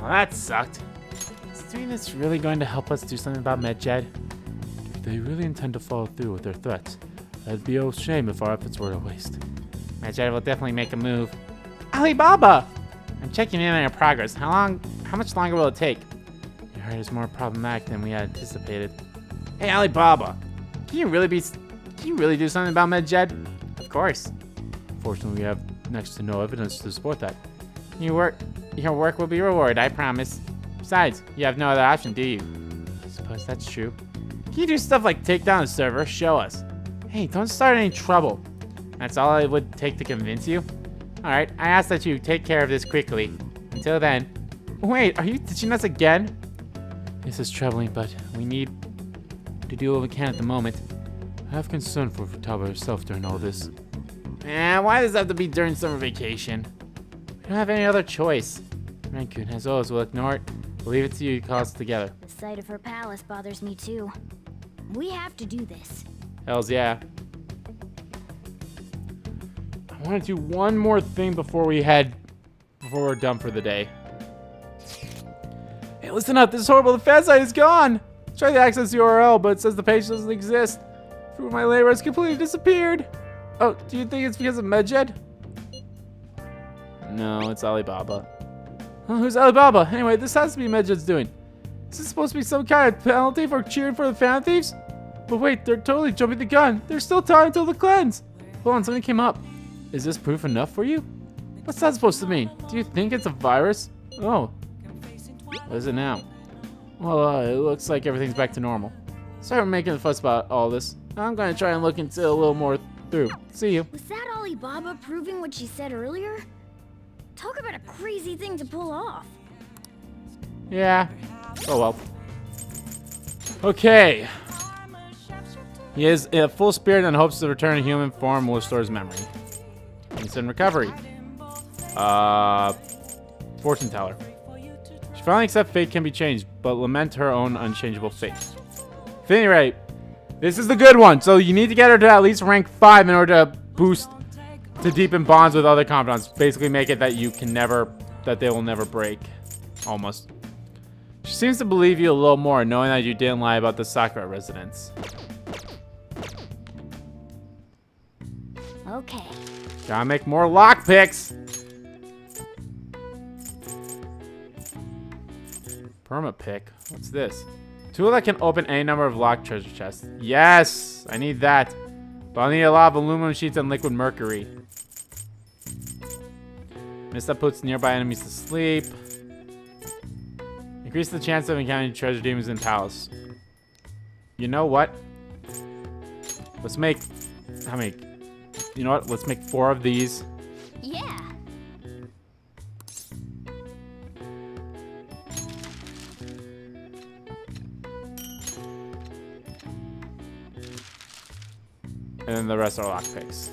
Well, that sucked. Is doing this really going to help us do something about Medjed? If they really intend to follow through with their threats, that'd be a shame if our efforts were a waste. Medjed will definitely make a move. Alibaba! I'm checking in on your progress. How long? How much longer will it take? Your heart is more problematic than we had anticipated. Hey, Alibaba! Can you really be? Can you really do something about Medjed? Of course. Fortunately, we have next to no evidence to support that. Can you work? Your work will be rewarded, I promise. Besides, you have no other option, do you? I suppose that's true. Can you do stuff like take down a server? Show us. Hey, don't start any trouble. That's all it would take to convince you? Alright, I ask that you take care of this quickly. Until then... Wait, are you ditching us again? This is troubling, but we need to do what we can at the moment. I have concern for Futaba herself during all this. Eh, why does that have to be during summer vacation? I don't have any other choice. Rancune, as always, will ignore it. We'll leave it to you to call us together. The sight of her palace bothers me too. We have to do this. Hells yeah. I want to do one more thing before we head, before we're done for the day. Hey, listen up! This horrible fan site is gone. Try to access the U R L, but it says the page doesn't exist. Fruit of my labor has completely disappeared. Oh, do you think it's because of Medjed? No, it's Alibaba. Oh, who's Alibaba? Anyway, this has to be Medjed's doing. Is this supposed to be some kind of penalty for cheering for the fan thieves? But wait, they're totally jumping the gun. There's still time until the cleanse. Hold on, something came up. Is this proof enough for you? What's that supposed to mean? Do you think it's a virus? Oh. What is it now? Well, uh, it looks like everything's back to normal. Sorry for making a fuss about all this. I'm going to try and look into a little more through. See you. Was that Alibaba proving what she said earlier? Talk about a crazy thing to pull off. Yeah. Oh well. Okay. He is in full spirit and hopes to return in human form will restore his memory. He's in recovery. Uh, fortune teller. She finally accepts fate can be changed, but lament her own unchangeable fate. At any rate, this is the good one. So you need to get her to at least rank five in order to boost. To deepen bonds with other confidants. Basically make it that you can never, that they will never break. Almost. She seems to believe you a little more, knowing that you didn't lie about the Sakura residence. Okay. Gotta make more lockpicks! Perma pick? What's this? Tool that can open any number of locked treasure chests. Yes! I need that. But I need a lot of aluminum sheets and liquid mercury. Mist that puts nearby enemies to sleep. Increase the chance of encountering treasure demons in palace. You know what? Let's make... How many? You know what? Let's make four of these. Yeah. And then the rest are lockpicks.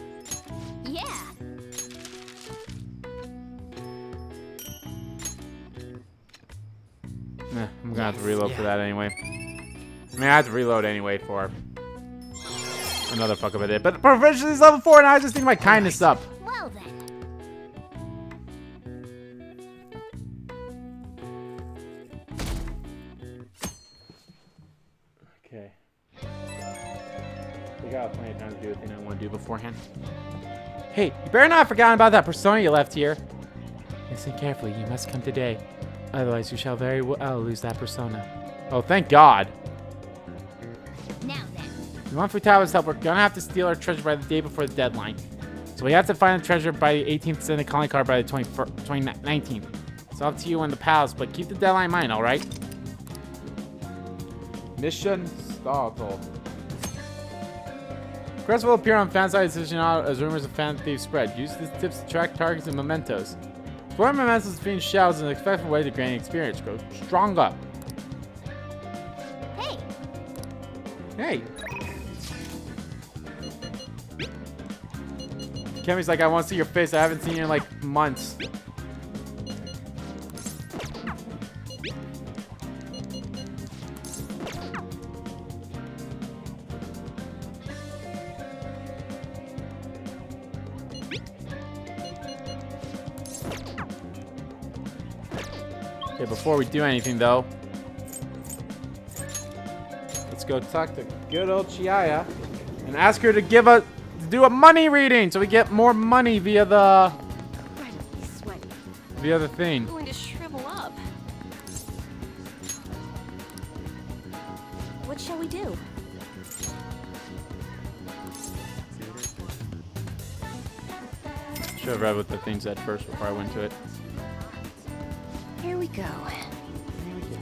Yeah. Eh, I'm gonna have to reload yeah. for that anyway. I mean, I have to reload anyway for another fuck up at it. But proficiency is level four, and I just need my All kindness right. up. Well then. Okay. We got plenty of time to do a thing I want to do beforehand. Hey, you better not have forgotten about that persona you left here. Listen carefully, you must come today. Otherwise, you shall very well lose that persona. Oh, thank God. Now then. If you want Futaba's help, we're going to have to steal our treasure by the day before the deadline. So we have to find the treasure by the eighteenth, send the calling card by the nineteenth. It's up to you in the palace, but keep the deadline in mind, alright? Mission started. Crest will appear on fan sites as rumors of fan thieves spread. Use these tips to track targets and mementos. Exploring mementos between shells is an expected way to gain experience. Go strong up. Hey. Hey. Kemi's like, I want to see your face. I haven't seen you in like months. Before we do anything, though, let's go talk to good old Chihaya and ask her to give a to do a money reading, so we get more money via the via the thing. I'm going to shrivel up. What shall we do? Should have read what the thing said first before I went to it. Here we go. Here we go.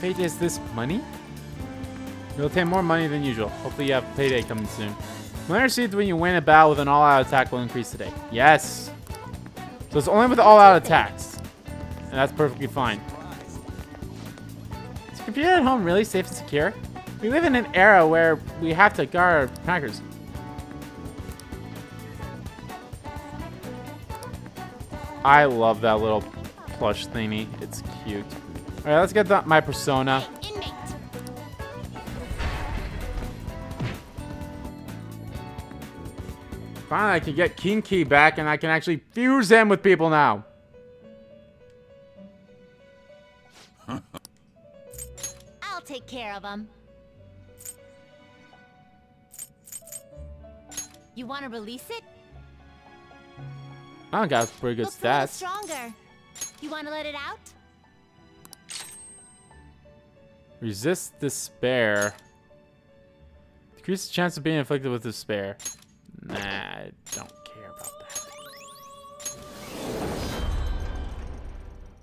Payday is this money? You'll obtain more money than usual. Hopefully you have payday coming soon. Money received when you win a battle with an all-out attack will increase today. Yes! So it's only with all-out attacks. And that's perfectly fine. Is the computer at home really safe and secure? We live in an era where we have to guard our hackers. I love that little plush thingy. It's cute. All right, let's get the, my persona. Finally, I can get Kinky back, and I can actually fuse him with people now. I'll take care of them. You want to release it? I got pretty good Looks stats. Stronger. You want to let it out? Resist despair. Decrease the chance of being afflicted with despair. Nah, I don't care about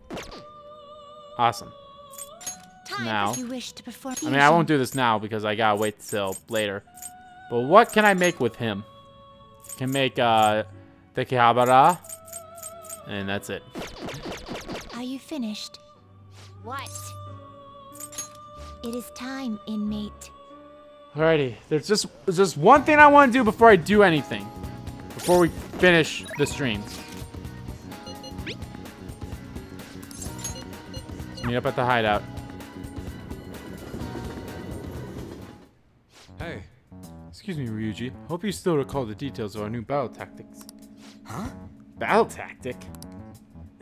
that. Awesome. Now, you wish to perform I mean, I won't do this now because I gotta wait till later. But what can I make with him? I can make uh, Tekihabara, and that's it. Are you finished? What? It is time, inmate. Alrighty, there's just there's just one thing I want to do before I do anything, before we finish the stream. Meet up at the hideout. Hey. Excuse me, Ryuji. Hope you still recall the details of our new battle tactics. Huh? Battle tactic?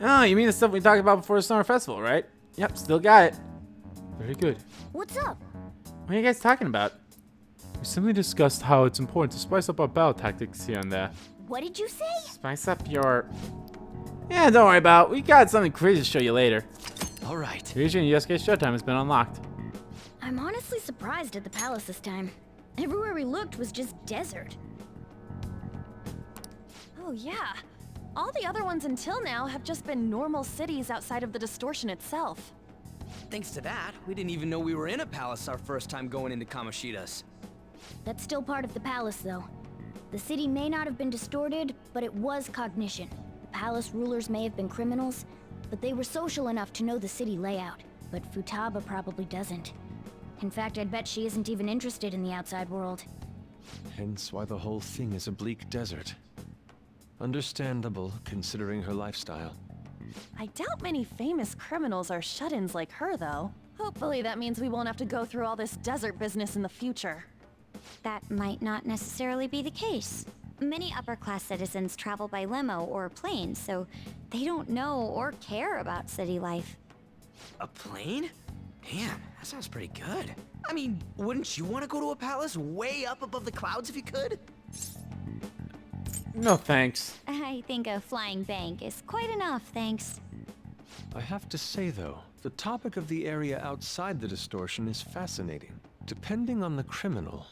Oh, you mean the stuff we talked about before the Summer Festival, right? Yep, still got it. Very good. What's up? What are you guys talking about? We simply discussed how it's important to spice up our battle tactics here and there. What did you say? Spice up your... Yeah, don't worry about it. We got something crazy to show you later. All right. Ryuji and Yusuke's showtime has been unlocked. I'm honestly surprised at the palace this time. Everywhere we looked was just desert. Oh yeah. All the other ones until now have just been normal cities outside of the distortion itself. Thanks to that, we didn't even know we were in a palace our first time going into Kamoshida's. That's still part of the palace, though. The city may not have been distorted, but it was cognition. The palace rulers may have been criminals, but they were social enough to know the city layout. But Futaba probably doesn't. In fact, I'd bet she isn't even interested in the outside world. Hence why the whole thing is a bleak desert. Understandable, considering her lifestyle. I doubt many famous criminals are shut-ins like her, though. Hopefully that means we won't have to go through all this desert business in the future. That might not necessarily be the case. Many upper-class citizens travel by limo or plane, so they don't know or care about city life. A plane? Man, that sounds pretty good. I mean, wouldn't you want to go to a palace way up above the clouds if you could? No thanks. I think a flying bank is quite enough, thanks. I have to say though, the topic of the area outside the distortion is fascinating. Depending on the criminal,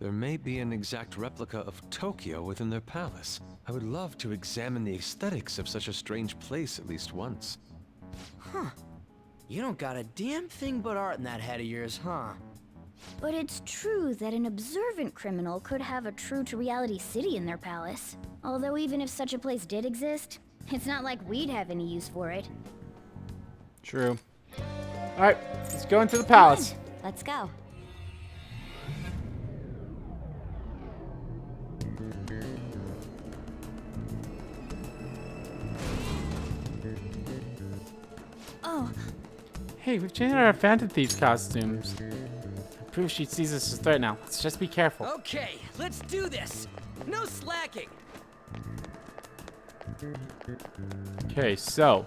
there may be an exact replica of Tokyo within their palace. I would love to examine the aesthetics of such a strange place at least once. Huh. You don't got a damn thing but art in that head of yours, huh? But it's true that an observant criminal could have a true-to-reality city in their palace. Although even if such a place did exist, it's not like we'd have any use for it. True. Alright, let's go into the palace. Let's go. Oh. Hey, we've changed our Phantom Thieves costumes. Proof she sees us as a threat now. Let's just be careful. Okay, let's do this. No slacking. Okay, so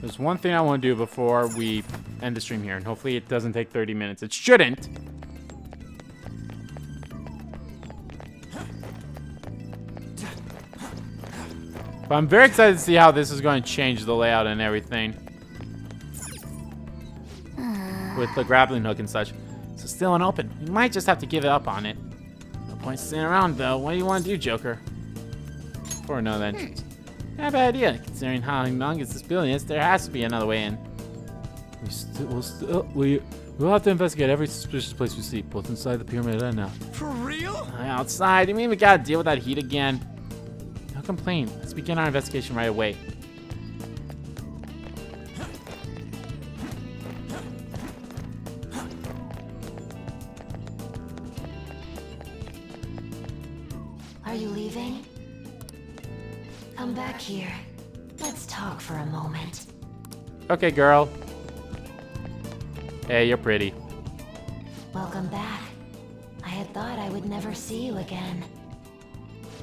there's one thing I want to do before we end the stream here, and hopefully it doesn't take thirty minutes. It shouldn't. But I'm very excited to see how this is going to change the layout and everything. With the grappling hook and such. So still unopened. You might just have to give it up on it. No point sitting around though. What do you want to do, Joker? For another entrance. Hmm. Not a bad idea. Considering how humongous this building is, there has to be another way in. We st we'll, st we we'll have to investigate every suspicious place we see, both inside the pyramid and out. For real? Outside. I mean, we gotta deal with that heat again. No complaint. Let's begin our investigation right away. Here, let's talk for a moment. Okay, girl. Hey, you're pretty. Welcome back. I had thought I would never see you again.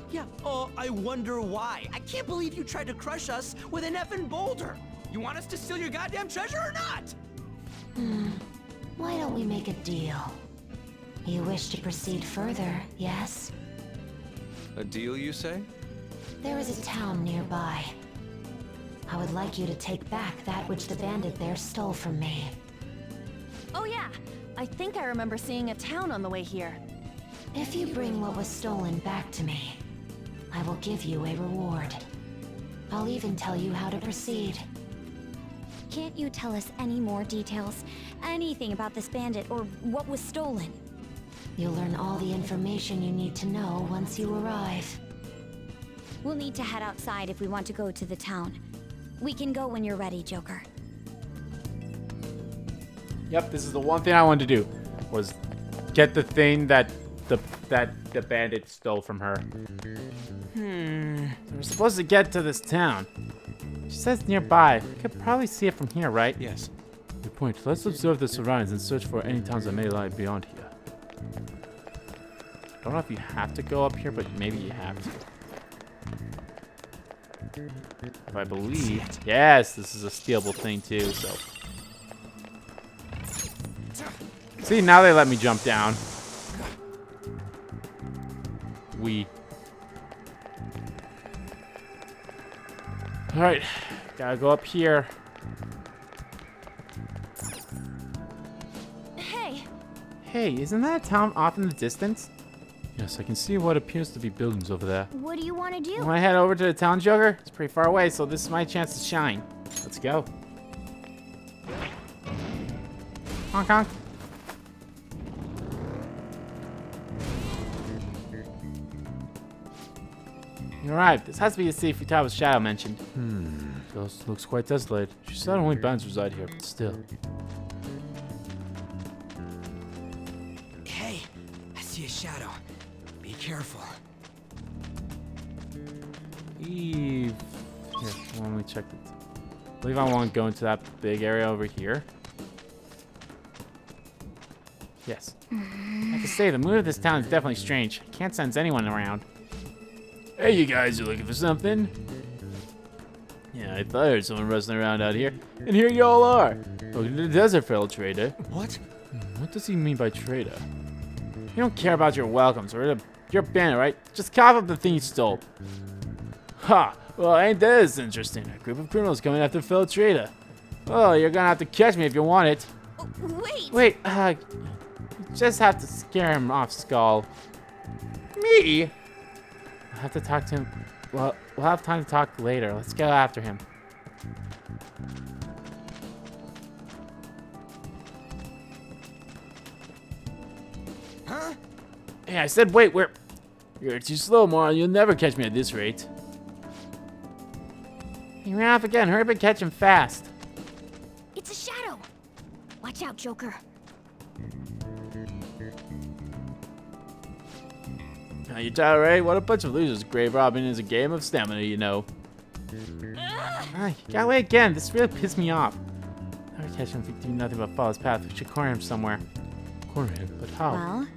Yeah, oh, I wonder why. I can't believe you tried to crush us with an effing boulder. You want us to steal your goddamn treasure or not? Hmm, why don't we make a deal? You wish to proceed further, yes? A deal, you say? There is a town nearby. I would like you to take back that which the bandit there stole from me. Oh yeah, I think I remember seeing a town on the way here. If you bring what was stolen back to me, I will give you a reward. I'll even tell you how to proceed. Can't you tell us any more details? Anything about this bandit or what was stolen? You'll learn all the information you need to know once you arrive. We'll need to head outside if we want to go to the town. We can go when you're ready, Joker. Yep, this is the one thing I wanted to do, was get the thing that the that the bandit stole from her. Hmm. So we're supposed to get to this town. She says nearby. We could probably see it from here, right? Yes. Good point. Let's observe the surroundings and search for any towns that may lie beyond here. I don't know if you have to go up here, but maybe you have to. If I believe, yes, this is a stealable thing too, so. See, now they let me jump down. We. Alright, gotta go up here. Hey! Hey, isn't that a town off in the distance? Yes, I can see what appears to be buildings over there. What do you want to do? You want to head over to the town, Joker? It's pretty far away, so this is my chance to shine. Let's go. Honk honk. You arrived. This has to be the city Futaba's shadow mentioned. Hmm. Ghost looks quite desolate. She said only bands reside here, but still. Hey, I see a shadow. Be careful. Eve. Here, well, let me check it. I believe I won't go into that big area over here. Yes. I can say the mood of this town is definitely strange. I can't sense anyone around. Hey, you guys, you looking for something? Yeah, I thought I heard someone rustling around out here. And here you all are. Welcome to the desert, fellow trader. What? What does he mean by trader? You don't care about your welcomes or your banner, right? Just cough up the thing you stole. Ha! Well, ain't this interesting? A group of criminals coming after a fellow trader. Well, you're gonna have to catch me if you want it. Wait! Wait, uh, you just have to scare him off, Skull. Me? I have to talk to him. Well, we'll have time to talk later. Let's go after him. Huh? Hey, I said wait. We're you're too slow, Mara. You'll never catch me at this rate. He ran off again. Hurry up and catch him fast. It's a shadow. Watch out, Joker. Now you tired, right? What a bunch of losers. Grave robbing is a game of stamina, you know. Ah, you got away again. This really pissed me off. I would catch him if we do nothing but follow his path. We should corner him somewhere. Corner him? But how? Well?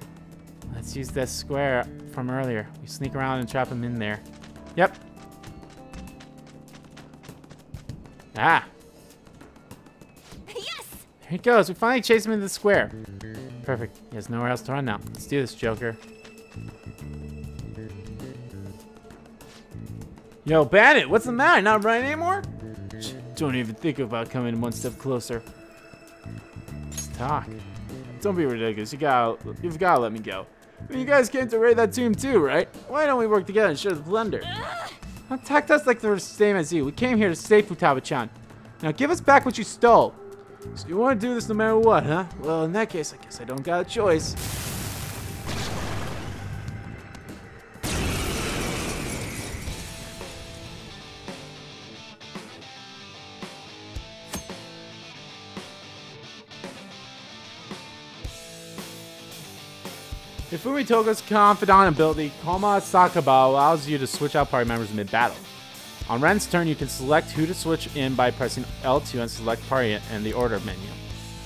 Let's use that square from earlier. We sneak around and trap him in there. Yep. Ah. Yes. There he goes. We finally chased him into the square. Perfect. He has nowhere else to run now. Let's do this, Joker. Yo, Bandit, what's the matter? Not running anymore? Don't even think about coming one step closer. Let's talk. Don't be ridiculous. You gotta, you've gotta let me go. Well, you guys came to raid that tomb too, right? Why don't we work together and share the plunder? Don't attack us like they're the same as you. We came here to save Futaba-chan. Now give us back what you stole. So you want to do this no matter what, huh? Well, in that case, I guess I don't got a choice. If Fumitoga's confidant ability, Koma Sakaba, allows you to switch out party members mid-battle. On Ren's turn, you can select who to switch in by pressing L two and select party in the order menu.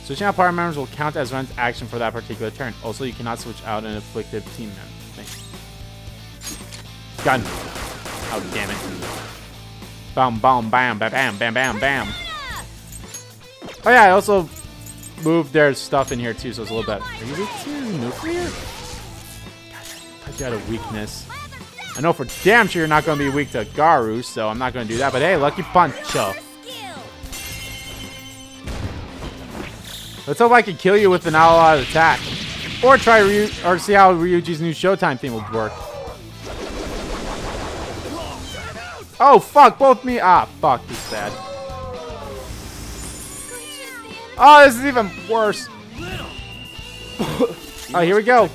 Switching out party members will count as Ren's action for that particular turn. Also, you cannot switch out an afflicted team member. Thanks. Gun. Oh, damn it. Bam, bam, bam, bam, bam, bam, bam, bam. Oh yeah, I also moved their stuff in here too, so it's a little better. Are you weak to nuclear? Out of weakness. I know for damn sure you're not going to be weak to Garu, so I'm not going to do that. But hey, lucky punch-o. Let's hope I can kill you with an all-out attack, or try Ryu or see how Ryuji's new Showtime theme would work. Oh fuck, both me. Ah, fuck, he's sad. Oh, this is even worse. Oh, here we go.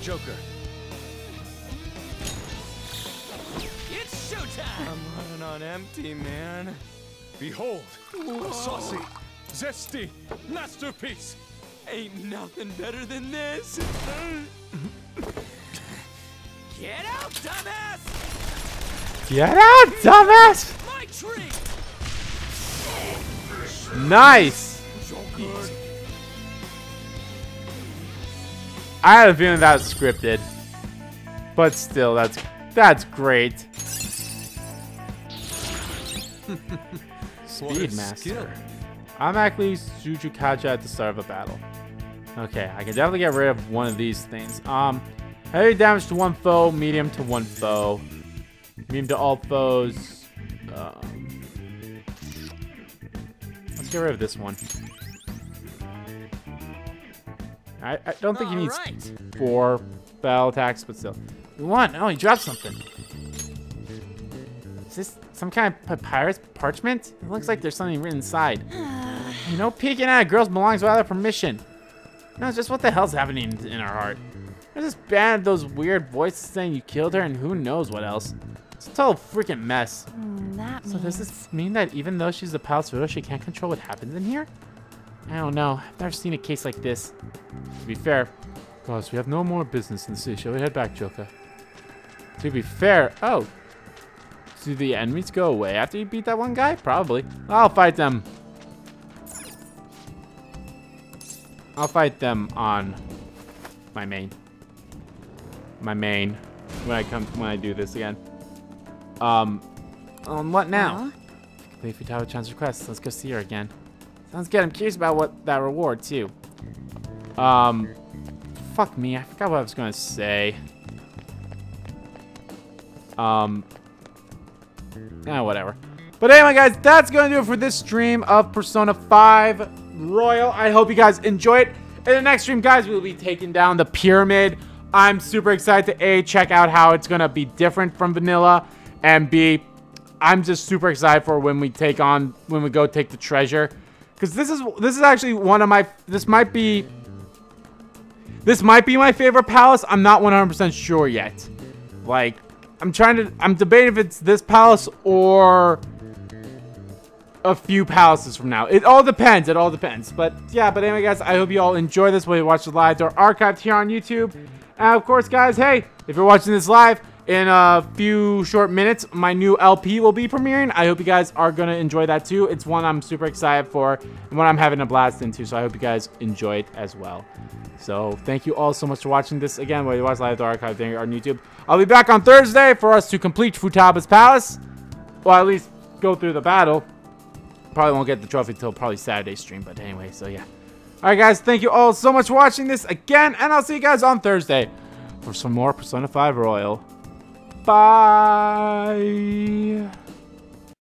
Empty, man. Behold, a saucy, zesty masterpiece. Ain't nothing better than this. Get out, dumbass! Get out, dumbass! My tree. Nice. I had a feeling that was scripted, but still, that's that's great. Speedmaster. Automatically Sujukaja at the start of a battle. Okay, I can definitely get rid of one of these things. Um, heavy damage to one foe, medium to one foe, medium to all foes. Um, get rid of this one. I, I don't think All he needs right. four battle attacks, but still. One! Oh, he dropped something. Is this some kind of papyrus parchment? It looks like there's something written inside. You know, peeking out of girls belongs without their permission. No, it's just what the hell's happening in our heart. There's this band of those weird voices saying you killed her and who knows what else. It's a total freaking mess. Mm, that so means... does this mean that even though she's the palace widow, she can't control what happens in here? I don't know. I've never seen a case like this. To be fair. Boss, we have no more business in the city. Shall we head back, Joka? To be fair. Oh. Do the enemies go away after you beat that one guy? Probably. I'll fight them. I'll fight them on my main. My main. When I come, when I do this again. Um, on what now? Complete Futaba-chan's request. Let's go see her again. Sounds good. I'm curious about what that reward too. Um, fuck me. I forgot what I was gonna say. Um, eh, whatever. But anyway, guys, that's gonna do it for this stream of Persona five Royal. I hope you guys enjoy it. In the next stream, guys, we'll be taking down the Pyramid. I'm super excited to A, check out how it's going to be different from vanilla, and B, I'm just super excited for when we take on, when we go take the treasure. Because this is, this is actually one of my, this might be, this might be my favorite palace. I'm not one hundred percent sure yet. Like, I'm trying to, I'm debating if it's this palace or a few palaces from now. It all depends, it all depends. But yeah, but anyway, guys, I hope you all enjoy this while you watch the live or archived here on YouTube. And of course, guys, hey, if you're watching this live, in a few short minutes, my new L P will be premiering. I hope you guys are going to enjoy that too. It's one I'm super excited for and one I'm having a blast into, so I hope you guys enjoy it as well. So thank you all so much for watching this again, whether you watch live or archive thing on YouTube. I'll be back on Thursday for us to complete Futaba's Palace, or at least go through the battle. Probably won't get the trophy till probably Saturday's stream, but anyway, so yeah. Alright guys, thank you all so much for watching this again, and I'll see you guys on Thursday for some more Persona five Royal. Bye!